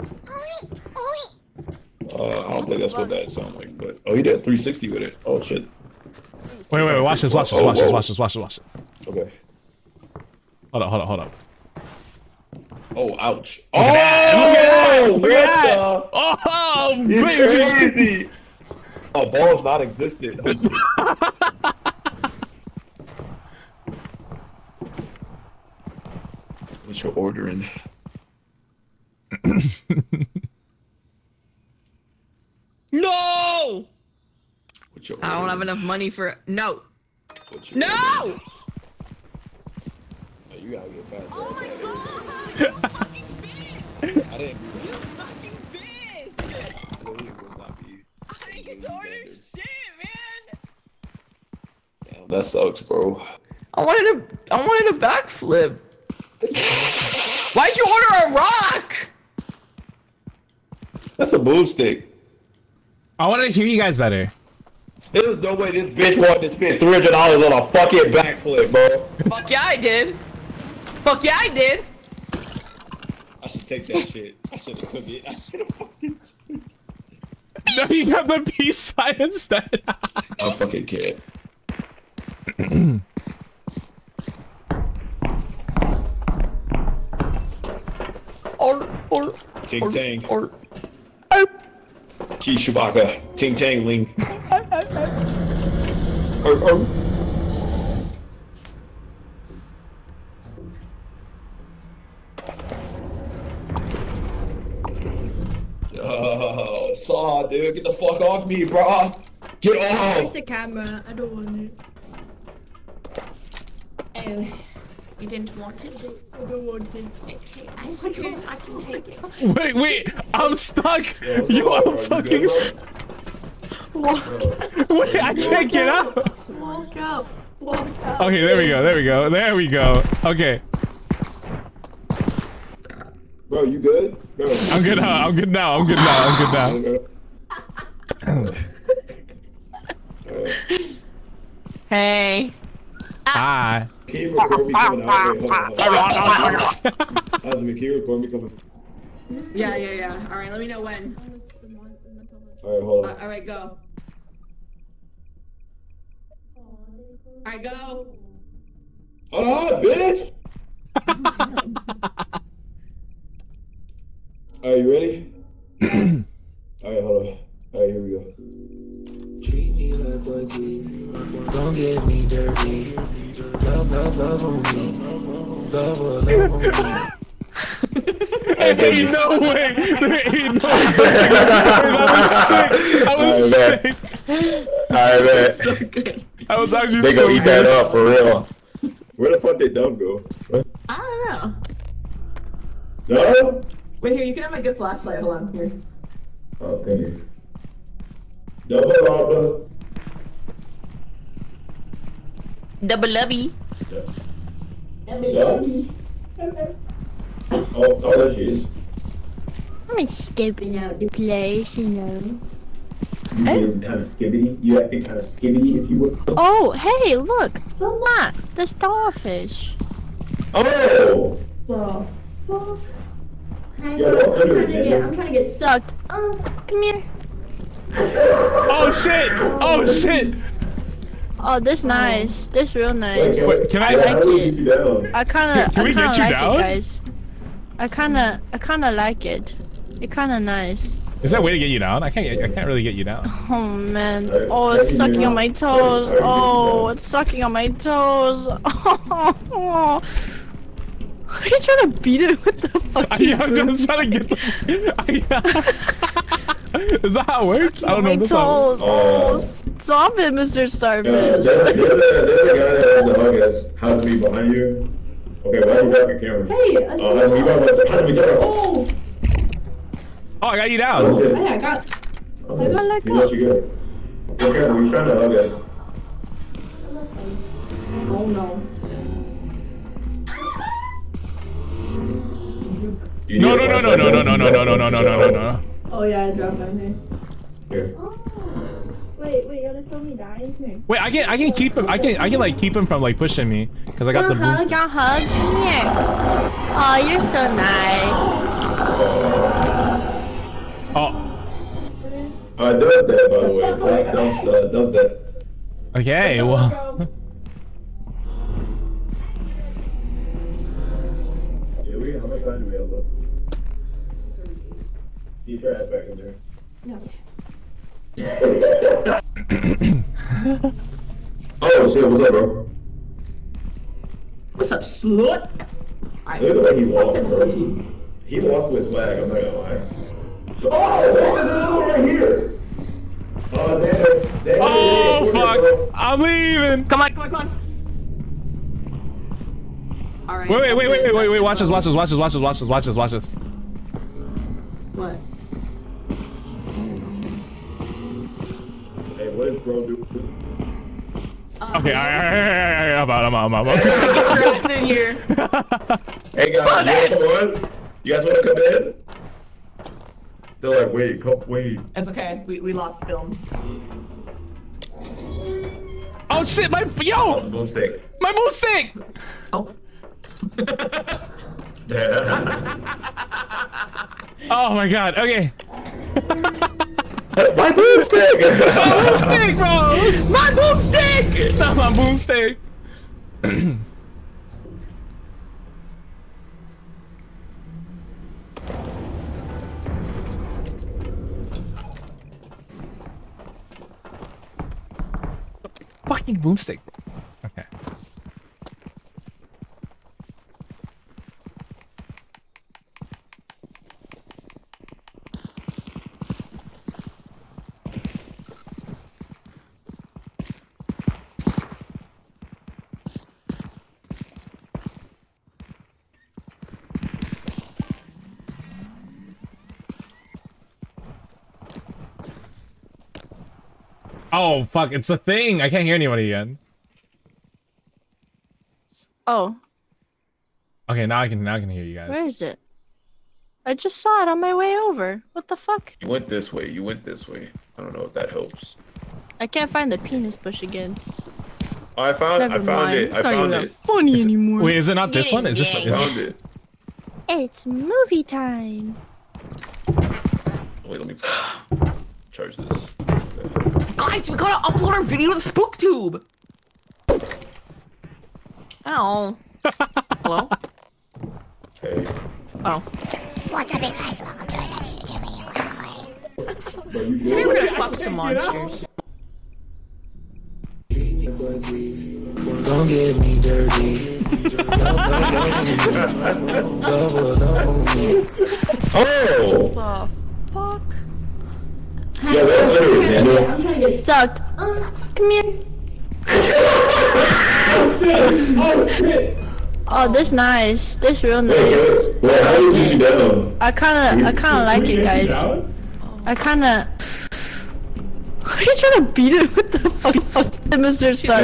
I don't think that's what that sounded like, but oh, he did 360 with it. Oh shit. Wait, wait, wait. Watch this. Watch this. Watch this. Watch this. Watch this. Watch this. Okay. Hold up. Hold up. Hold up. Oh, ouch. Oh, look at that. Look at that. Look at that. Oh, it's crazy. Oh, balls not existed. Oh, what you're ordering. No! What you ordering? I don't have enough money for... No! What you no! Oh, you gotta get fast. Oh my god! You fucking bitch! I didn't do that. You fucking bitch! Really was not me. I get to order shit, man! Damn, that sucks, bro. I wanted a backflip. Why'd you order a rock? That's a boob stick. I wanted to hear you guys better. There's no way this bitch wanted to spend $300 on a fucking backflip, bro. Fuck yeah, I did. Fuck yeah, I did. I should take that shit. I should have took it. I should have fucking took it. No, you got the peace sign instead. I fucking kid. Or ting tang or Key Chewbacca ting tang ling or saw dude, get the fuck off me, bro. Get off. Where's the camera? I don't want it. Oh. You didn't want it? I don't want it. Okay, I suppose I can take it. Wait, wait! I'm stuck! Yeah, yo, I'm fucking stuck! Walk. Wait, I can't get out! Walk out! Walk out! Okay, there we go, there we go, there we go! Okay. Bro, you good? Bro. I'm good now, I'm good now, I'm good now, I'm good now. Hey. Hi. Can you record me coming out? Wait, Hazumi, can you record me coming? Yeah, yeah, yeah. Alright, let me know when. Alright, hold on. Alright, go. Alright, go. Oh, bitch! Alright, you ready? Alright, hold on. Alright, here we go. Treat me like what. Don't get me dirty. Love on me. Love on me. There ain't no way. There ain't no way. I was sick. I was sick. Alright, man. I was actually sick. They gonna eat that up for real. Where the fuck they dumb go? What? I don't know. No? Wait, here, you can have a good flashlight. Hold on, here. Oh, thank you. Double lovey. Double lovey. Oh, there she is. I'm skipping out the place, you know. You're kind of skibbity. You acting kind of skibbity, if you would. Oh, hey, look. Look, the starfish. Oh. Bro. Fuck. I'm trying to get sucked. Oh, come here. Oh shit! Oh shit! Oh, this nice. This real nice. Wait, can I like it? I kinda, can we get you like down? It, guys. I kinda like it. It kinda nice. Is that a way to get you down? I can't really get you down. Oh man. Oh, it's sucking on my toes. Oh, it's sucking on my toes. Oh. Are you trying to beat it with the fucking I'm just trying to get the... Is that how it works? I don't know. This toes. Oh, stop it, Mr. Starfish. There's a house me behind you. Okay, why don't you have your camera? Hey, I saw you. Oh, I got you down. Oh, shit. Hey, I got... Okay. You got you good. We're good. We're trying to hug us. Oh no. No. Oh yeah, I dropped down here. Here. Oh. Wait, you're gonna show me dying here. Wait, I can keep him. I can like keep him from like pushing me because I got the boost. Don't hug, come here. Oh, you're so nice. Oh. I Dove's dead, by the way. Dove's dead. Okay, well. How much time do we have left? You try it back in there. No. Oh shit, what's up, bro? What's up, slut? Look at the way he lost, bro. He lost with swag, I'm not gonna lie. Oh, there's a little right here! Oh, Xander. Oh, fuck. Bro. I'm leaving. Come on. All right, wait, watch this. What? Hey, what is bro doing? Okay, alright, I'm out. Trapped in here. Hey guys, you guys wanna come in? They're like, wait. It's okay, we lost film. Oh shit, my boomstick! Oh. Oh my god, okay. My boomstick! My boomstick! Not my boomstick! Fucking boomstick. Okay. Oh fuck, it's a thing! I can't hear anybody again. Oh. Okay, now I can hear you guys. Where is it? I just saw it on my way over. What the fuck? You went this way. I don't know if that helps. I can't find the penis bush again. Oh, I found it. It's not even funny anymore. Wait, is it not this one? Is this the one? Found it. It's movie time. Wait, let me charge this. Guys, we gotta upload our video to SpookTube! Ow. Hello? Hey. Oh. What's up, guys? Welcome to another video. Today we're gonna fuck some monsters. Don't get me dirty. Oh! What the fuck? Yeah, that was Xander. I'm trying to get sucked. Come here. Oh shit! Oh, this nice. This real nice. Wait, how did you get them? I kinda like it, guys. Why are you trying to beat it with the fuck the Mr. Sun?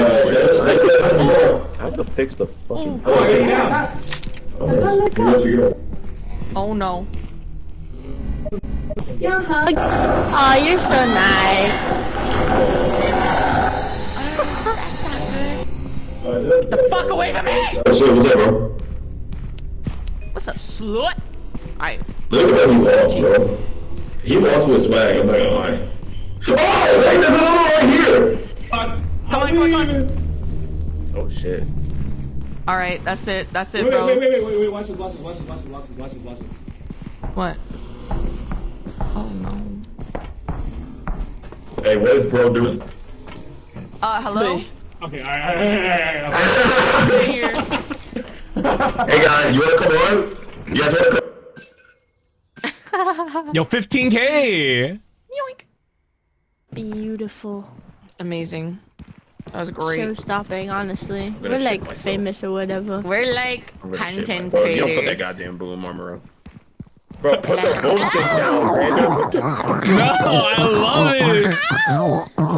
I have to fix the fucking. Oh no. Your hug. Aw, you're so nice. That's not good. Get the fuck away from me! What's up, bro? What's up, slut? Look at what he lost, bro. He lost with swag, I'm not gonna lie. Oh, wait, there's another one right here! Come on. Oh, shit. Alright, that's it, bro. Wait, watch this. What? Oh no. Hey, what is bro doing? Hello? Okay, alright. Here. Hey guys, you wanna come on? You guys wanna come? Yo, 15K! Yoink. Beautiful. Amazing. That was great. Show stopping, honestly. We're like myself. Famous or whatever. We're like content creators. You don't put that goddamn boom armor up. Bro, put the bullshit down, random. No, I love it. Oh. Oh.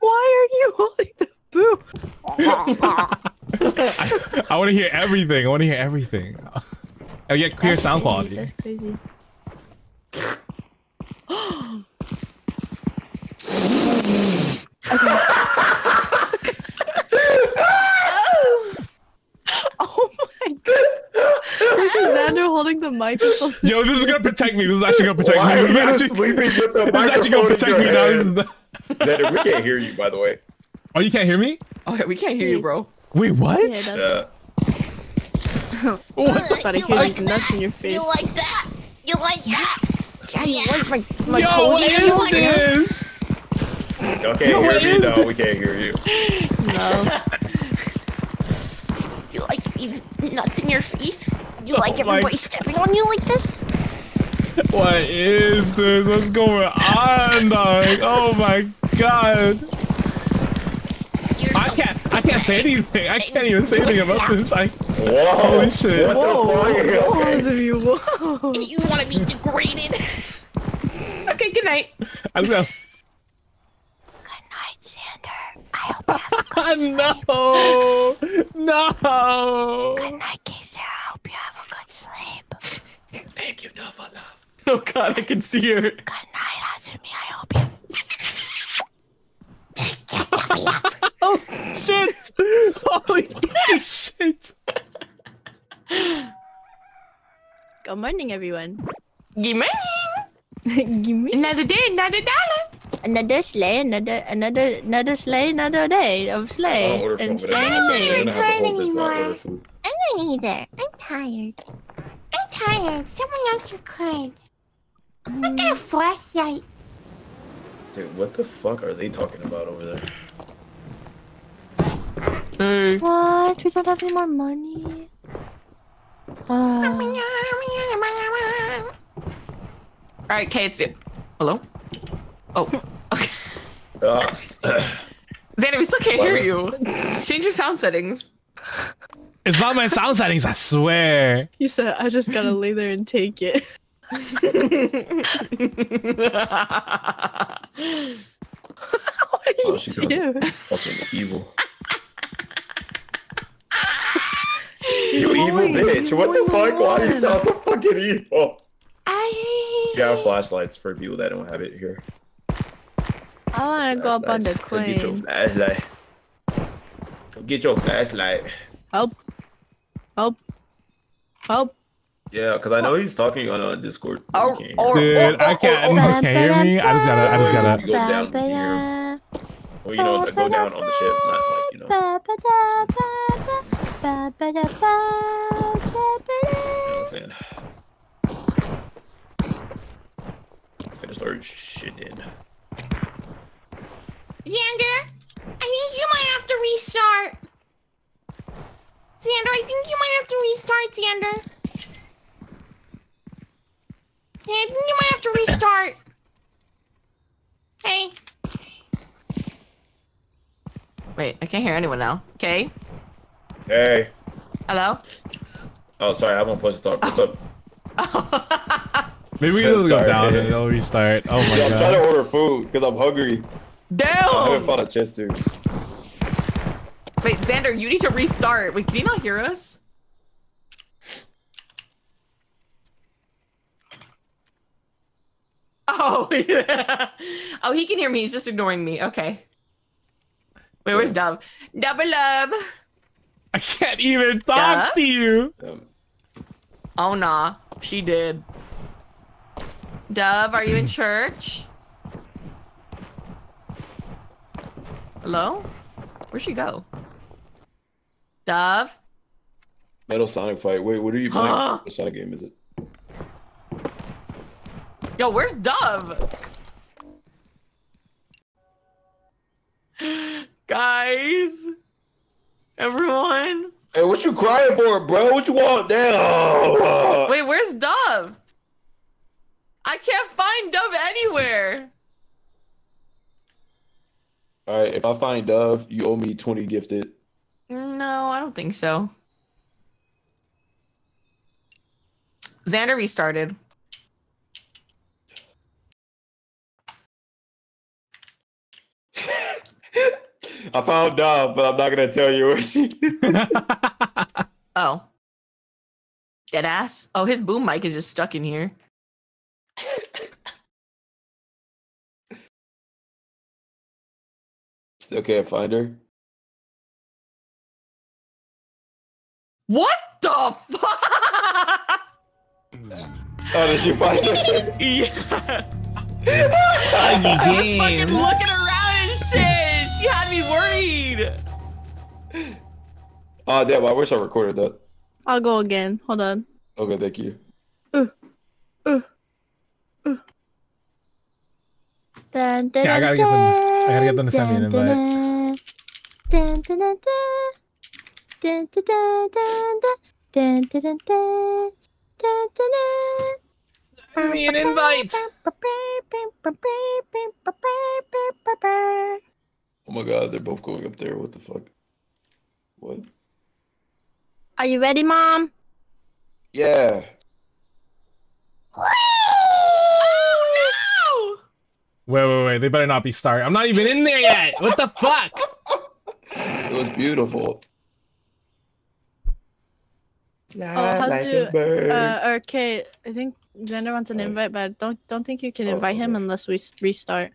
Why are you holding the boo? I want to hear everything. I get clear that's sound crazy. Quality. That's crazy. Okay. Oh my god. This is Xander holding the microphone. Yo, this is gonna protect me. This is actually gonna protect me. Xander, we can't hear you, by the way. Oh, you can't hear me? Okay, we can't hear you, bro. Wait, what? Yeah, what the fuck? You like nuts in your face. You like that? You like that? Yeah, you like my yo, toes. What is like this? Y'all can't hear me, though. No, we can't hear you. No. You like nuts in your face? You like everybody stepping on you like this? What is this? What's going on, dog? Oh my god. I can't say anything. I can't even say anything about this. Whoa. Holy shit. What the fuck? Whoa. You want to be degraded? Okay, good night. I'm going. Good night, Xander. I hope you have a good sleep. No. No. Good night, Keiseira. I hope you have a good sleep. Thank you, Dove, for love. Oh god, I can see her. Good night, Hazumi. I hope you... Oh shit! Holy shit! Good morning, everyone. Good morning. Good morning. Another day, another dollar. Another slay, another slay, another day of slay. And slay I don't even time anymore. I don't either. I'm tired. I'm tired. Someone else record. I got a flashlight. Dude, what the fuck are they talking about over there? Hey. What? We don't have any more money. Alright, Kei, it's you. Hello? Oh, okay. Xander, we still can't hear you. Change your sound settings. It's not my sound settings, I swear. You said, I just gotta lay there and take it. What do you do? Fucking evil. You evil bitch. What the fuck? Why you sound so fucking evil? I got flashlights for people that don't have it here. I wanna go up on the queen. Get your flashlight. Get your flashlight. Help. Help. Help. Yeah, cause I know he's talking on Discord. Oh, dude, I can't. Can't hear me. I just gotta. Go down here. Well, you know, go down on the ship, not like you know. You know what I'm saying? Finish our shit in. Xander, I think you might have to restart. Xander, I think you might have to restart, Xander. Yeah, I think you might have to restart. Hey. Wait, I can't hear anyone now. Okay. Hey. Hello? Oh, sorry, I won't push the talk. What's up? Oh. Maybe we can just go down and they'll restart. Oh my god. I'm trying to order food because I'm hungry. Damn! I haven't found a chest too. Wait, Xander, you need to restart. Wait, can you not hear us? Oh, yeah. Oh, he can hear me. He's just ignoring me. Okay. Wait, where's Dove? Double up. I can't even talk to you. Oh, nah. She did. Dove, are you in church? Hello? Where'd she go? Dove? Metal Sonic fight. Wait, what are you playing? What Sonic game is it? Yo, where's Dove? Guys, everyone. Hey, what you crying for, bro? What you want now? Wait, where's Dove? I can't find Dove anywhere. All right, if I find Dove, you owe me 20 gifted. No, don't think so. Xander restarted. I found Dove, but I'm not gonna tell you where she is. Oh. Dead ass? Oh, his boom mic is just stuck in here. Still can't find her. What the fuck? Oh, did you find her? Yes. I was fucking looking around and shit. She had me worried. Oh, damn, I wish I recorded that. I'll go again. Hold on. Okay, thank you. Dun, dun, yeah, I gotta get them to send me an invite. Send me an invite. Oh my god, they're both going up there. What the fuck? What? Are you ready, Mom? Yeah. Oh no! Wait. They better not be starting. I'm not even in there yet. What the fuck? It was beautiful. Okay, I think Xander wants an invite, but I don't think you can invite him unless we restart.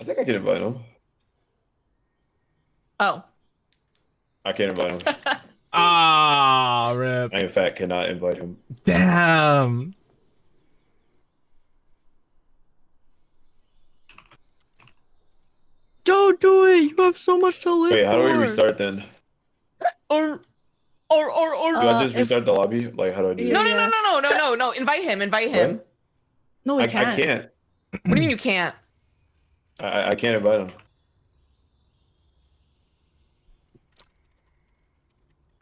I think I can invite him. Oh. I can't invite him. Ah, rip. I in fact cannot invite him. Damn. Don't do it. You have so much to live. Wait, how do we restart then? Or do I just restart the lobby? Like, how do I do that? No. Invite him. What? No, I can't. I can't. What do you mean you can't? I can't invite him.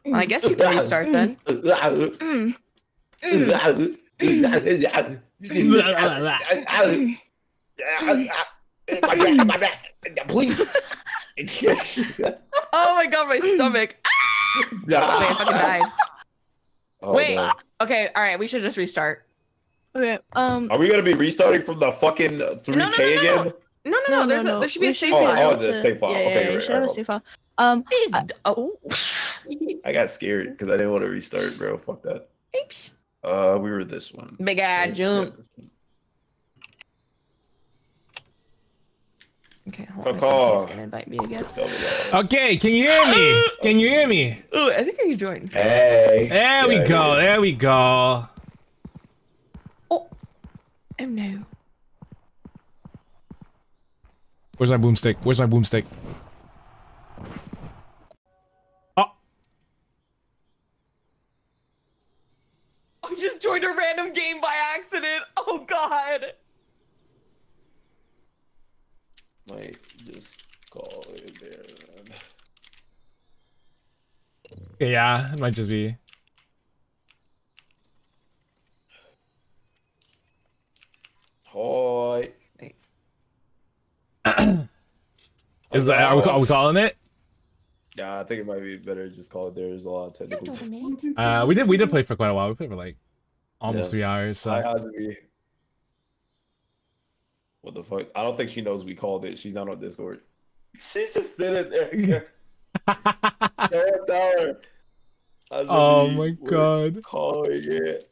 Well, I guess you can restart then. Please. Oh my god, my stomach. Okay, I fucking died. Oh, wait. God. Okay. All right. We should just restart. Okay. Are we gonna be restarting from the fucking 3K again? No. There should be a save file. Oh, it's a save file. Okay. You should have a save file. I got scared because I didn't want to restart, bro. Fuck that. Oops. We were this one. Big eye jump. Okay, hold on. Gonna invite me again. Okay, can you hear me? Can you hear me? Ooh, I think I can join. Hey. There we go. Oh no. Where's my boomstick? I just joined a random game by accident. Oh god. Might just call it there. Man. Yeah, it might just be. Hi. Are we calling it? Yeah, I think it might be better to just call it there. There's a lot of technical difficulties. We did play for quite a while. We played for like almost 3 hours. So. Hi, Hazumi. What the fuck? I don't think she knows we called it. She's not on Discord. She's just sitting there. Oh my god. Calling it.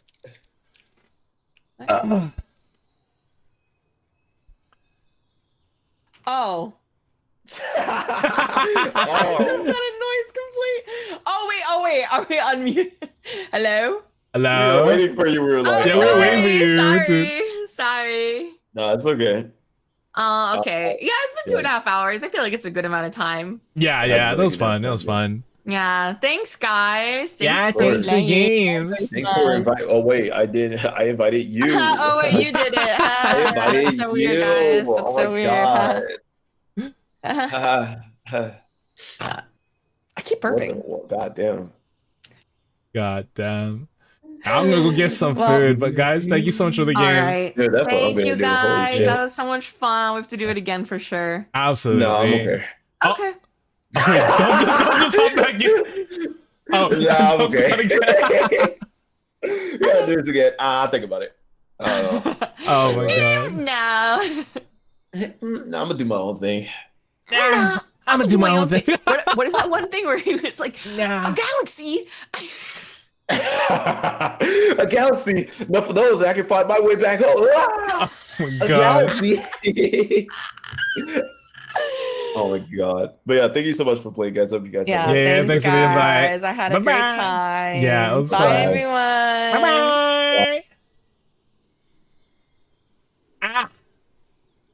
Oh. Isn't that a noise complete? Oh wait. Are we unmuted? Hello? We were waiting for you. We were like, Sorry. No, it's okay. Okay. Yeah, it's been 2.5 hours. I feel like it's a good amount of time. Yeah. That was fun. Yeah. Thanks, guys. Thanks for the games. Thanks for inviting. Oh wait, I invited you. Oh wait, you did it. That's so weird, guys. That's so weird. I keep burping. God damn. I'm gonna go get some food, but guys, thank you so much for the games. Right. Dude, thank you guys. That was so much fun. We have to do it again for sure. Absolutely. No, I'm okay. don't just hop back in. Oh, yeah, I'm okay. Yeah, do it again. I'll think about it. I don't know. Oh my god. No, I'm gonna do my own thing. Nah, I'm gonna do my own thing. What is that one thing where it's like, nah, a galaxy? A galaxy. Enough of those, I can find my way back home. Ah! Oh my god. A galaxy. Oh my god. But yeah, thank you so much for playing, guys. Hope you guys have thanks for the invite. I had a great time. Yeah, bye everyone. Bye. Ah,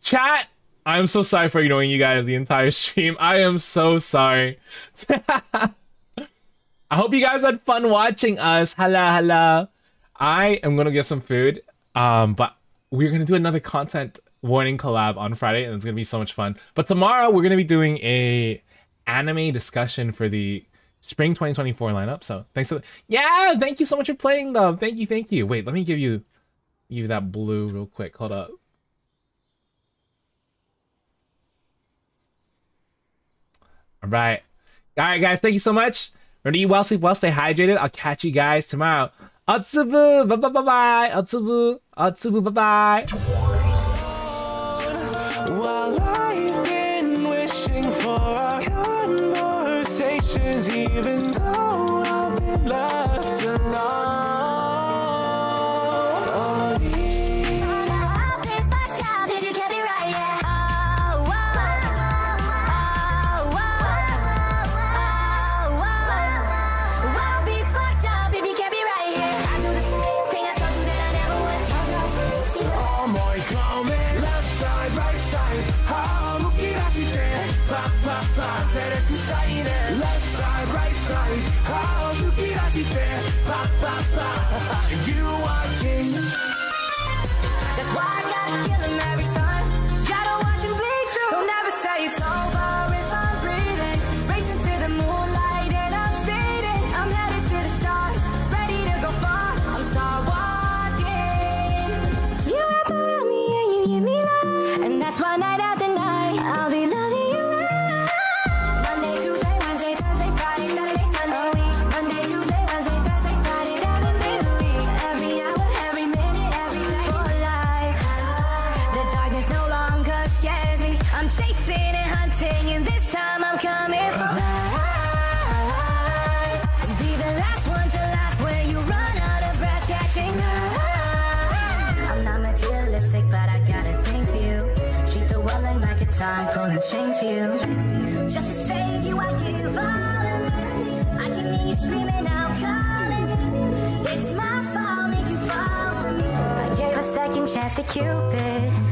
chat. I'm so sorry for ignoring you guys the entire stream. I am so sorry. I hope you guys had fun watching us. Hala hala. I am gonna get some food. But we're gonna do another content warning collab on Friday, and it's gonna be so much fun. But tomorrow we're gonna be doing a anime discussion for the spring 2024 lineup. So thanks to thank you so much for playing though. Thank you, thank you. Wait, let me give you that blue real quick. Hold up. Alright. Alright guys, thank you so much. Remember to eat well, sleep well, stay hydrated. I'll catch you guys tomorrow. Otsubu, bye bye bye. Otsubu, Otsubu, bye bye. While I've been wishing for our conversations, even though I've been left alone. Oh, I've been fucked up if you can't be right, yeah. Oh, whoa, oh, whoa, oh, whoa. I'll be fucked up if you can't be right, yeah. I do the same thing I told you that I never would. Told you I changed you. Oh my comment, left side, right side. Left side, right side, you are king. That's why I gotta kill him every time. Gotta watch him bleed too. Don't ever say it's over if I'm breathing. Racing to the moonlight and I'm speeding. I'm headed to the stars, ready to go far. I'm star walking. You wrap around me and you give me love, and that's why night after night I'll be loving. Chasing and hunting, and this time I'm coming for life. And be the last one to laugh when you run out of breath catching up. I'm not materialistic, but I got a thing for you. Treat the world like a time, pulling strings for you. Just to save you, I give all. I can hear you screaming out, calling. It's my fault, made you fall for me. I gave a second chance to Cupid.